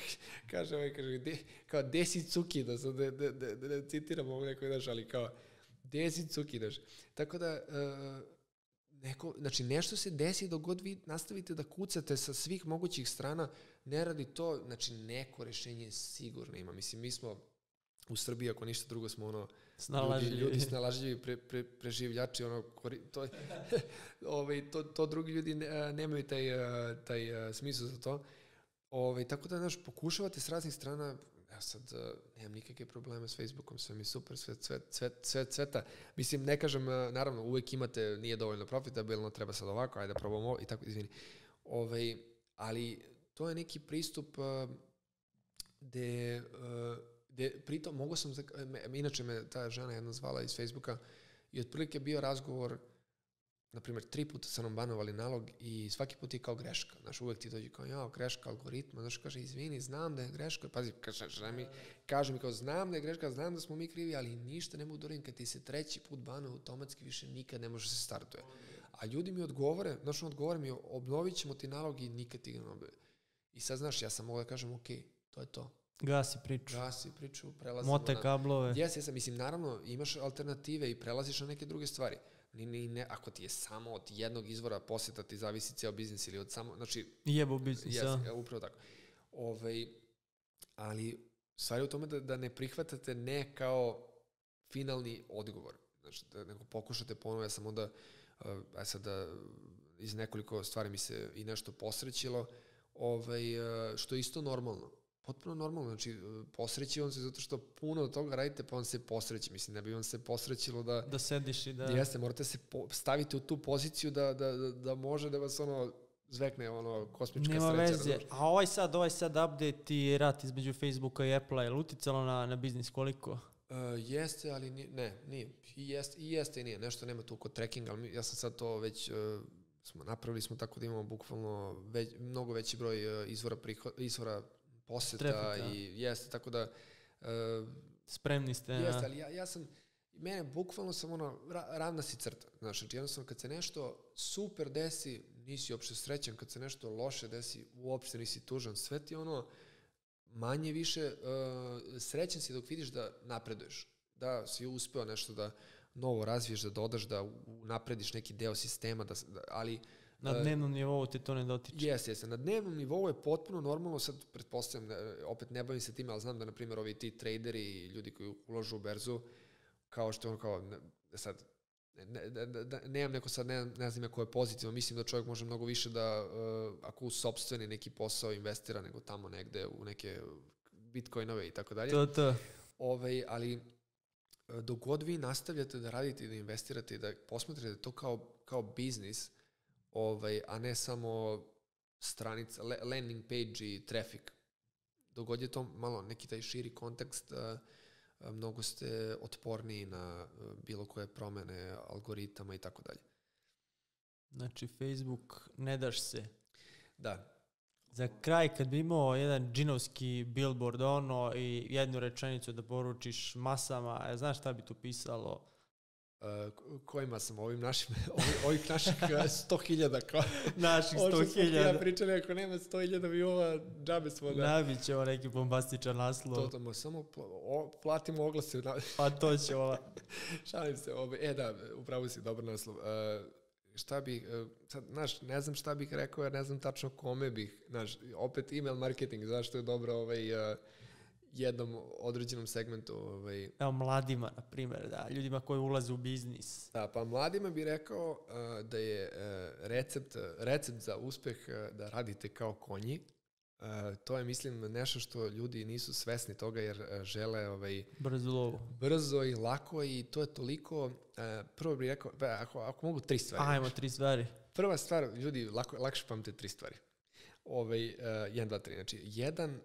kaže ovaj, kaže, de, kao, de si cukidaš, da ne de, de, de, de, citiram ovog nekoj, daš, ali kao, de si cukidaš. Tako da, uh, neko, znači, nešto se desi dok god vi nastavite da kucate sa svih mogućih strana, ne radi to, znači, neko rešenje sigurno ima. Mislim, mi smo u Srbiji, ako ništa drugo, smo ono, Snalažljivi. Ljudi, ljudi snalažljivi pre, pre, preživljači, ono, to, ovaj, to, to drugi ljudi ne, nemaju taj, taj smislu za to. Ovaj, tako da, znaš, pokušavate s raznih strana, ja sad nemam nikakve probleme s Facebookom, sve mi super, sve, sve, sve, sve cveta. Mislim, ne kažem, naravno, uvek imate, nije dovoljno profitabilno, treba sad ovako, ajde probamo ovo, i tako, izvini. Ovaj, ali to je neki pristup gde... De, pritom, mogu sam, inače me ta žena jedna zvala iz Facebooka i otprilike bio razgovor, na primjer, tri puta sam nam banovali nalog i svaki put je kao greška. Znaš, uvek ti dođe kao, jao, greška algoritma. Znaš, kaže, izvini, znam da je greška. Pazi, kaže, žena mi, kaže mi kao, znam da je greška, znam da smo mi krivi, ali ništa ne mogu da uradim. Kad ti se treći put banuje automatski, više nikad ne može se startuje. A ljudi mi odgovore, znaš, odgovore mi, obnovit ćemo ti nalog i nikad ti ga ne obnovim. I sad, znaš, ja sam mogla da kažem, ok, to je to. Gasi priču. Gasi priču, prelazimo Mote na... Mote kablove. Jes, jesam. Mislim, naravno, imaš alternative i prelaziš na neke druge stvari. Ni, ni, ne, ako ti je samo od jednog izvora poseta, ti zavisi ceo biznis ili od samo... Znači... Jebo biznis, ja. Jes, upravo tako. Ove, ali stvar je u tome da, da ne prihvatate ne kao finalni odgovor. Znači, da neko pokušate ponovo, ja sam onda, aj sad, da iz nekoliko stvari mi se i nešto posrećilo, ovaj, što je isto normalno. Potpuno normalno, znači posreći vam se zato što puno od toga radite pa vam se posreći. Mislim, da bi vam se posrećilo da... Da sediš i da... Jeste, morate se staviti u tu poziciju da, da, da, da može da vas ono zvekne ono kosmička sreća. Nema veze. A ovaj sad, ovaj sad update i rat između Facebooka i Apple-a, je li uticalo na, na biznis koliko? Uh, jeste, ali nije, ne, nije. I jeste, i jeste i nije. Nešto nema tu kod trackinga, ali ja sam sad to već... Uh, smo, napravili smo tako da imamo bukvalno već, mnogo veći broj uh, izvora priho, izvora poseta Trafika. I jeste, tako da... Uh, Spremni ste. Jeste, ali ja, ja sam, Mene, bukvalno sam ona, ravna si crta. Znaš, znači jednostavno kad se nešto super desi, nisi uopšte srećan, kad se nešto loše desi, uopšte nisi tužan. Sve ti ono, manje više uh, srećan si dok vidiš da napreduješ. Da si uspeo nešto da novo razviješ, da dodaš, da naprediš neki deo sistema, da, da, ali... Na dnevnom nivou te to ne dotiče. Jeste, jeste. Na dnevnom nivou je potpuno normalno, sad pretpostavljam, opet ne bavim se time, ali znam da, na primjer, ovi ti traderi i ljudi koji uložu u berzu, kao što je ono kao, sad, nemam neko sad, ne znam ja ko je pozitivno, mislim da čovjek može mnogo više da, ako u sopstveni neki posao investira, nego tamo negde u neke bitcoinove i tako dalje. To, to. Ali dok god vi nastavljate da radite i da investirate i da posmatrate to kao biznis, a ne samo stranica, landing page i traffic. Dogod je to malo neki taj širi kontekst, mnogo ste otporniji na bilo koje promene, algoritama i tako dalje. Znači, Facebook, ne daš se. Da. Za kraj, kad bi imao jedan džinovski billboard, ono, i jednu rečenicu da poručiš masama, znaš šta bi tu pisalo? Kojima sam ovim našim ovih naših sto hiljada naših sto hiljada priča, ako nema sto hiljada bi ova džabe smo da naviće ovo neki bombastičan naslov, to tamo samo platimo oglase pa to će ova šalim se, e da, upravo si, dobar naslov. Šta bih, znaš, ne znam šta bih rekao jer ne znam tačno kome bih, znaš, opet email marketing, zašto je dobro ovaj jednom određenom segmentu. Ovaj... Evo mladima, na primjer, da, ljudima koji ulaze u biznis. Da, pa mladima bi rekao uh, da je uh, recept, recept za uspeh uh, da radite kao konji. Uh, to je, mislim, nešto što ljudi nisu svesni toga jer uh, žele ovaj, brzo lovo. Brzo i lako, i to je toliko, uh, prvo bih rekao, ba, ako, ako mogu tri stvari. Ajmo, tri stvari. Prva stvar, ljudi, lako, lakše pamte tri stvari. Ovaj, jedan, dva, tri. Znači, jedan, uh,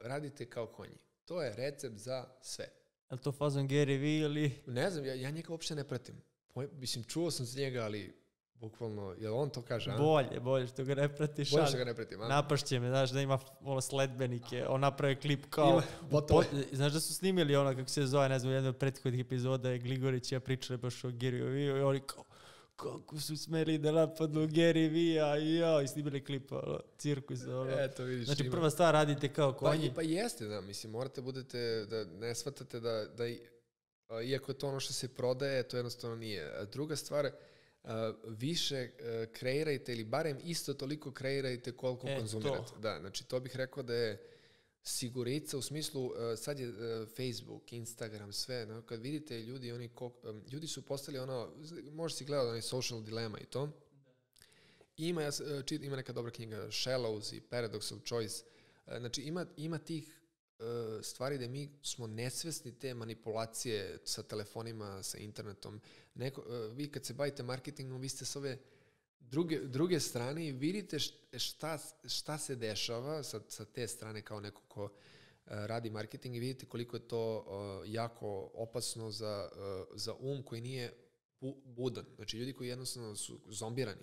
radite kao konji. To je recept za sve. Je li to fazon Gary Vee ili... Ne znam, ja, ja njega uopšte ne pratim. Poj, mislim, čuo sam se njega, ali bukvalno, jel on to kaže? Bolje, bolje što ga ne pratiš. Bolje što ga ne pratim, a? Napašće me, znaš, da ima ono sledbenike, on napravi klip kao... Pot, znaš da su snimili ono, kako se zove, ne znam, jedan od prethodnih epizoda je Gligorić i ja pričali baš o Gary Vee i oni kao... Kako su smeli da napadnu Gary Vee-a i joj, snimili klipa, cirkusa, ono. Eto, vidiš. Znači, prva stvar, radite kao konji. Pa, pa jeste, da, mislim, morate budete, da ne shvatate da, da iako je to ono što se prodaje, to jednostavno nije. Druga stvar, više kreirajte, ili barem isto toliko kreirajte koliko e, konzumirate. To. Da, znači, to bih rekao da je sigurica, u smislu, sad je Facebook, Instagram, sve, no, kad vidite ljudi, oni ko, ljudi su postali ono, možeš si gledati onaj Social Dilemma i to. I ima, ja, čit, ima neka dobra knjiga, Shallows i Paradox of Choice. Znači, ima, ima tih stvari da mi smo nesvesni te manipulacije sa telefonima, sa internetom. Neko, vi kad se bavite marketingom, vi ste s ove Druge, druge strane i vidite šta, šta se dešava sa, sa te strane kao neko ko uh, radi marketing, i vidite koliko je to uh, jako opasno za, uh, za um koji nije bu, budan. Znači, ljudi koji jednostavno su zombirani.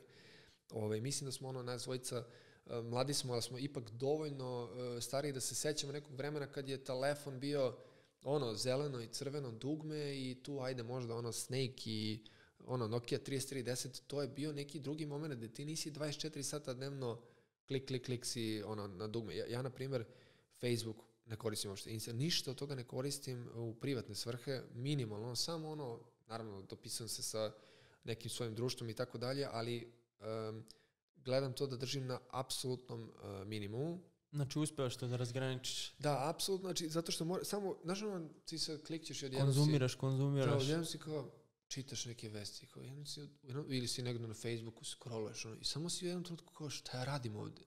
Ove, mislim da smo ono, nas dvojica, uh, mladi smo, ali smo ipak dovoljno uh, stariji da se sećamo nekog vremena kad je telefon bio ono zeleno i crveno dugme i tu ajde možda ono snake i ono, Nokia trideset tri deset, to je bio neki drugi moment gde ti nisi dvadeset četiri sata dnevno klik, klik, klik si ono, na dugme. Ja, ja na primjer, Facebook ne koristim uopšte, Instagram, ništa od toga ne koristim u privatne svrhe, minimalno, samo ono, naravno, dopisam se sa nekim svojim društvom i tako dalje, ali um, gledam to da držim na apsolutnom uh, minimumu. Znači, uspevaš to da razgraničiš. Da, apsolutno, znači, zato što mora, samo, znaš ono, ti se klikćeš i odjedno si... Konzumiraš, konzumiraš. Odjedno si kao... čitaš neke vesti, kao, si, ili si negdje na Facebooku, scrolluješ, ono, i samo si u jednom trenutku kao, šta ja radim ovdje?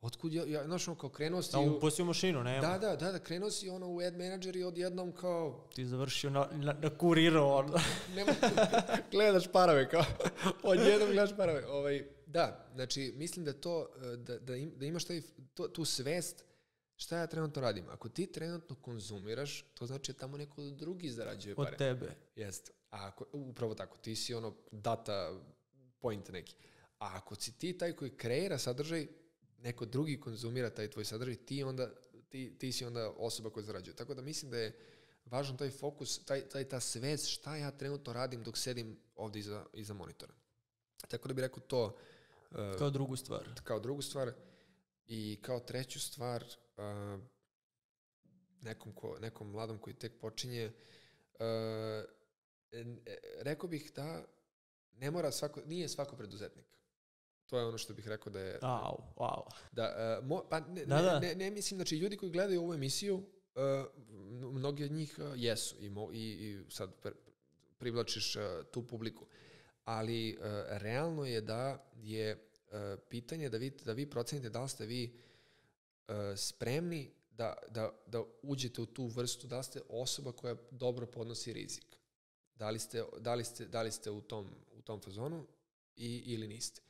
Otkud ja, ja znaš, ono, kao krenuo si... Da, u posliju mašinu, nema. Da, da, da, da, krenuo si, ono, u ad manager i odjednom, kao... Ti završio na, na, na kurirao, ono. Nemo, gledaš parave, kao, odjednom gledaš parave. Ovaj, da, znači, mislim da to, da, da, im, da imaš taj, to, tu svest šta ja trenutno radim. Ako ti trenutno konzumiraš, to znači da tamo neko drugi zarađuje pare. Od tebe. Jeste. A ako, upravo tako, ti si ono data point neki. A ako si ti taj koji kreira sadržaj, neko drugi konzumira taj tvoj sadržaj, ti, onda, ti, ti si onda osoba koja zarađuje. Tako da mislim da je važan taj fokus, taj, taj, ta svez šta ja trenutno radim dok sedim ovdje iza, iza monitora. Tako da bih rekao to... Uh, kao drugu stvar. Kao drugu stvar. I kao treću stvar, uh, nekom, ko, nekom mladom koji tek počinje, uh, rekao bih da ne mora svako, nije svako preduzetnik. To je ono što bih rekao da je... Au, au. Da, uh, mo, pa ne, da, da. Ne, ne, ne mislim, znači ljudi koji gledaju ovu emisiju, uh, mnogi od njih uh, jesu i, mo, i, i sad privlačiš uh, tu publiku. Ali uh, realno je da je uh, pitanje da vi, da vi procenite da li ste vi uh, spremni da, da, da uđete u tu vrstu, da li ste osoba koja dobro podnosi rizik. Da li ste, da li ste, da li ste u tom, u tom fazonu i, ili niste.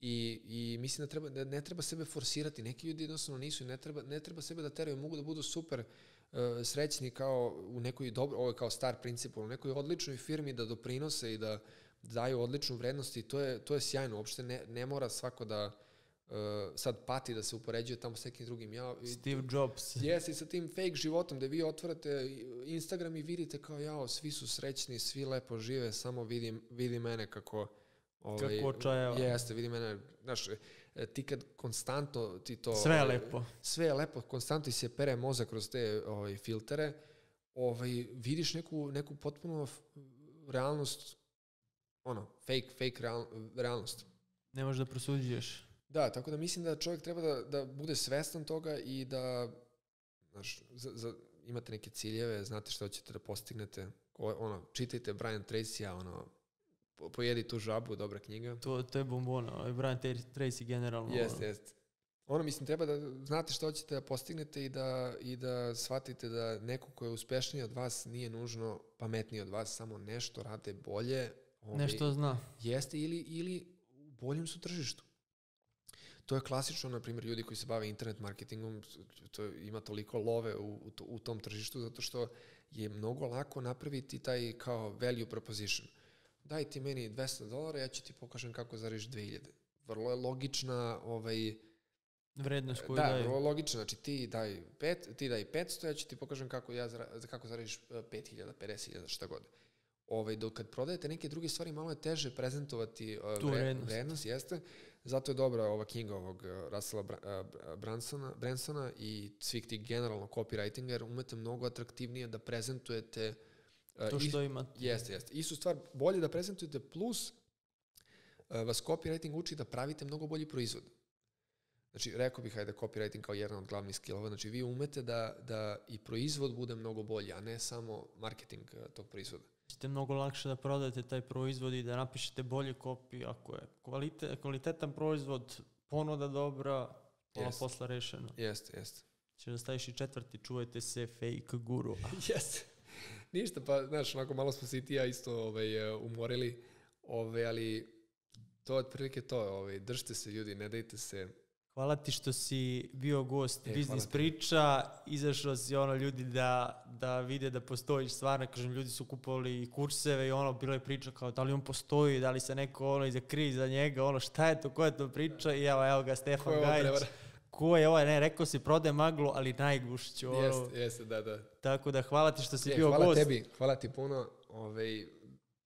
I, i mislim da, treba, da ne treba sebe forsirati. Neki ljudi jednostavno nisu i ne treba, ne treba sebe da teraju. Mogu da budu super uh, srećni kao u nekoj dobro, ovo je kao Star Principle, u nekoj odličnoj firmi da doprinose i da daju odličnu vrednost i to je, to je sjajno. Uopšte ne, ne mora svako da uh, sad pati da se upoređuje tamo s nekim drugim. Ja, Steve Jobs. Jesi sa tim fake životom da vi otvorate Instagram i vidite kao jao, svi su srećni, svi lepo žive, samo vidim, vidi mene kako... Ovaj, kako očajeva. Jeste, vidi mene, znaš, ti kad konstantno ti to... Sve je lepo. Sve je lepo, konstantno ti se pere mozak kroz te ovaj, filtere. Ovaj, vidiš neku, neku potpuno realnost... ono, fake, fake real, realnost. Ne možeš da prosuđuješ. Da, tako da mislim da čovjek treba da, da bude svestan toga i da znaš, za, za, imate neke ciljeve, znate što hoćete da postignete. O, ono, čitajte Brian Tracy-a, ono, pojedi tu žabu, dobra knjiga. To, to je bombona, Brian Tracy generalno. Jeste, jeste. Ono, mislim, treba da znate što hoćete da postignete i da, i da shvatite da neko ko je uspešniji od vas nije nužno pametniji od vas, samo nešto rade bolje, Ovi, nešto zna. Jeste ili, ili u boljem su tržištu. To je klasično, na primjer, ljudi koji se bave internet marketingom, to ima toliko love u, u, to, u tom tržištu, zato što je mnogo lako napraviti taj kao value proposition. Daj ti meni dvesta dolara, ja ću ti pokažem kako zaradiš dve hiljade. Vrlo je logična ovaj, vrednost koju da, daju. Da, vrlo logična. Znači ti daj, pet, ti daj petsto, ja ću ti pokažem kako, ja, kako zaradiš pet hiljada, pedeset hiljada, šta god. Ovaj, dok kad prodajete neke druge stvari, malo je teže prezentovati uh, tu vrednost. vrednost jeste. Zato je dobra ova knjiga ovog uh, Russella Br- uh, Brunsona, Brunsona i svih tih generalno copywritinga, jer umete mnogo atraktivnije da prezentujete uh, to što is- imate. Jeste, jeste. Istu stvar bolje da prezentujete, plus uh, vas copywriting uči da pravite mnogo bolji proizvod. Znači, rekao bih, hajde, copywriting kao jedan od glavnih skillova. Znači, vi umete da, da i proizvod bude mnogo bolji, a ne samo marketing uh, tog proizvoda. Ste mnogo lakše da prodajete taj proizvod i da napišete bolje kopije ako je kvalite, kvalitetan proizvod, ponuda dobra, pola yes. posla rešeno. Jeste, jeste. Če da staviš i četvrti, čuvajte se fake guru. Jeste. Ništa, pa znaš, onako malo smo se i ti ja isto ovaj, umorili, ovaj, ali to je otprilike to. Ovaj, držite se ljudi, ne dajte se. Hvala ti što si bio gost e, Biznis Priča, izašao si ono ljudi da, da vide da postojiš stvarno, kažem ljudi su kupovali kurseve i ono bila je priča kao da li on postoji, da li se neko ono iza krije za njega, ono šta je to, koja je to priča i evo, evo ga Stefan Gajić. Ko je ovaj, ne, rekao si prode maglu, ali najgušću. Ono. Jeste, jeste, da, da. Tako da hvala ti što si e, bio hvala gost. Hvala tebi, hvala ti puno, ovaj,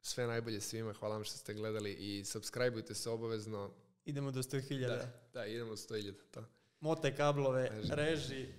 sve najbolje svima, hvala vam što ste gledali i subscribeujte se obavezno. Idemo do sto hiljada. Da, da, idemo do sto hiljada. Mote kablove, reži.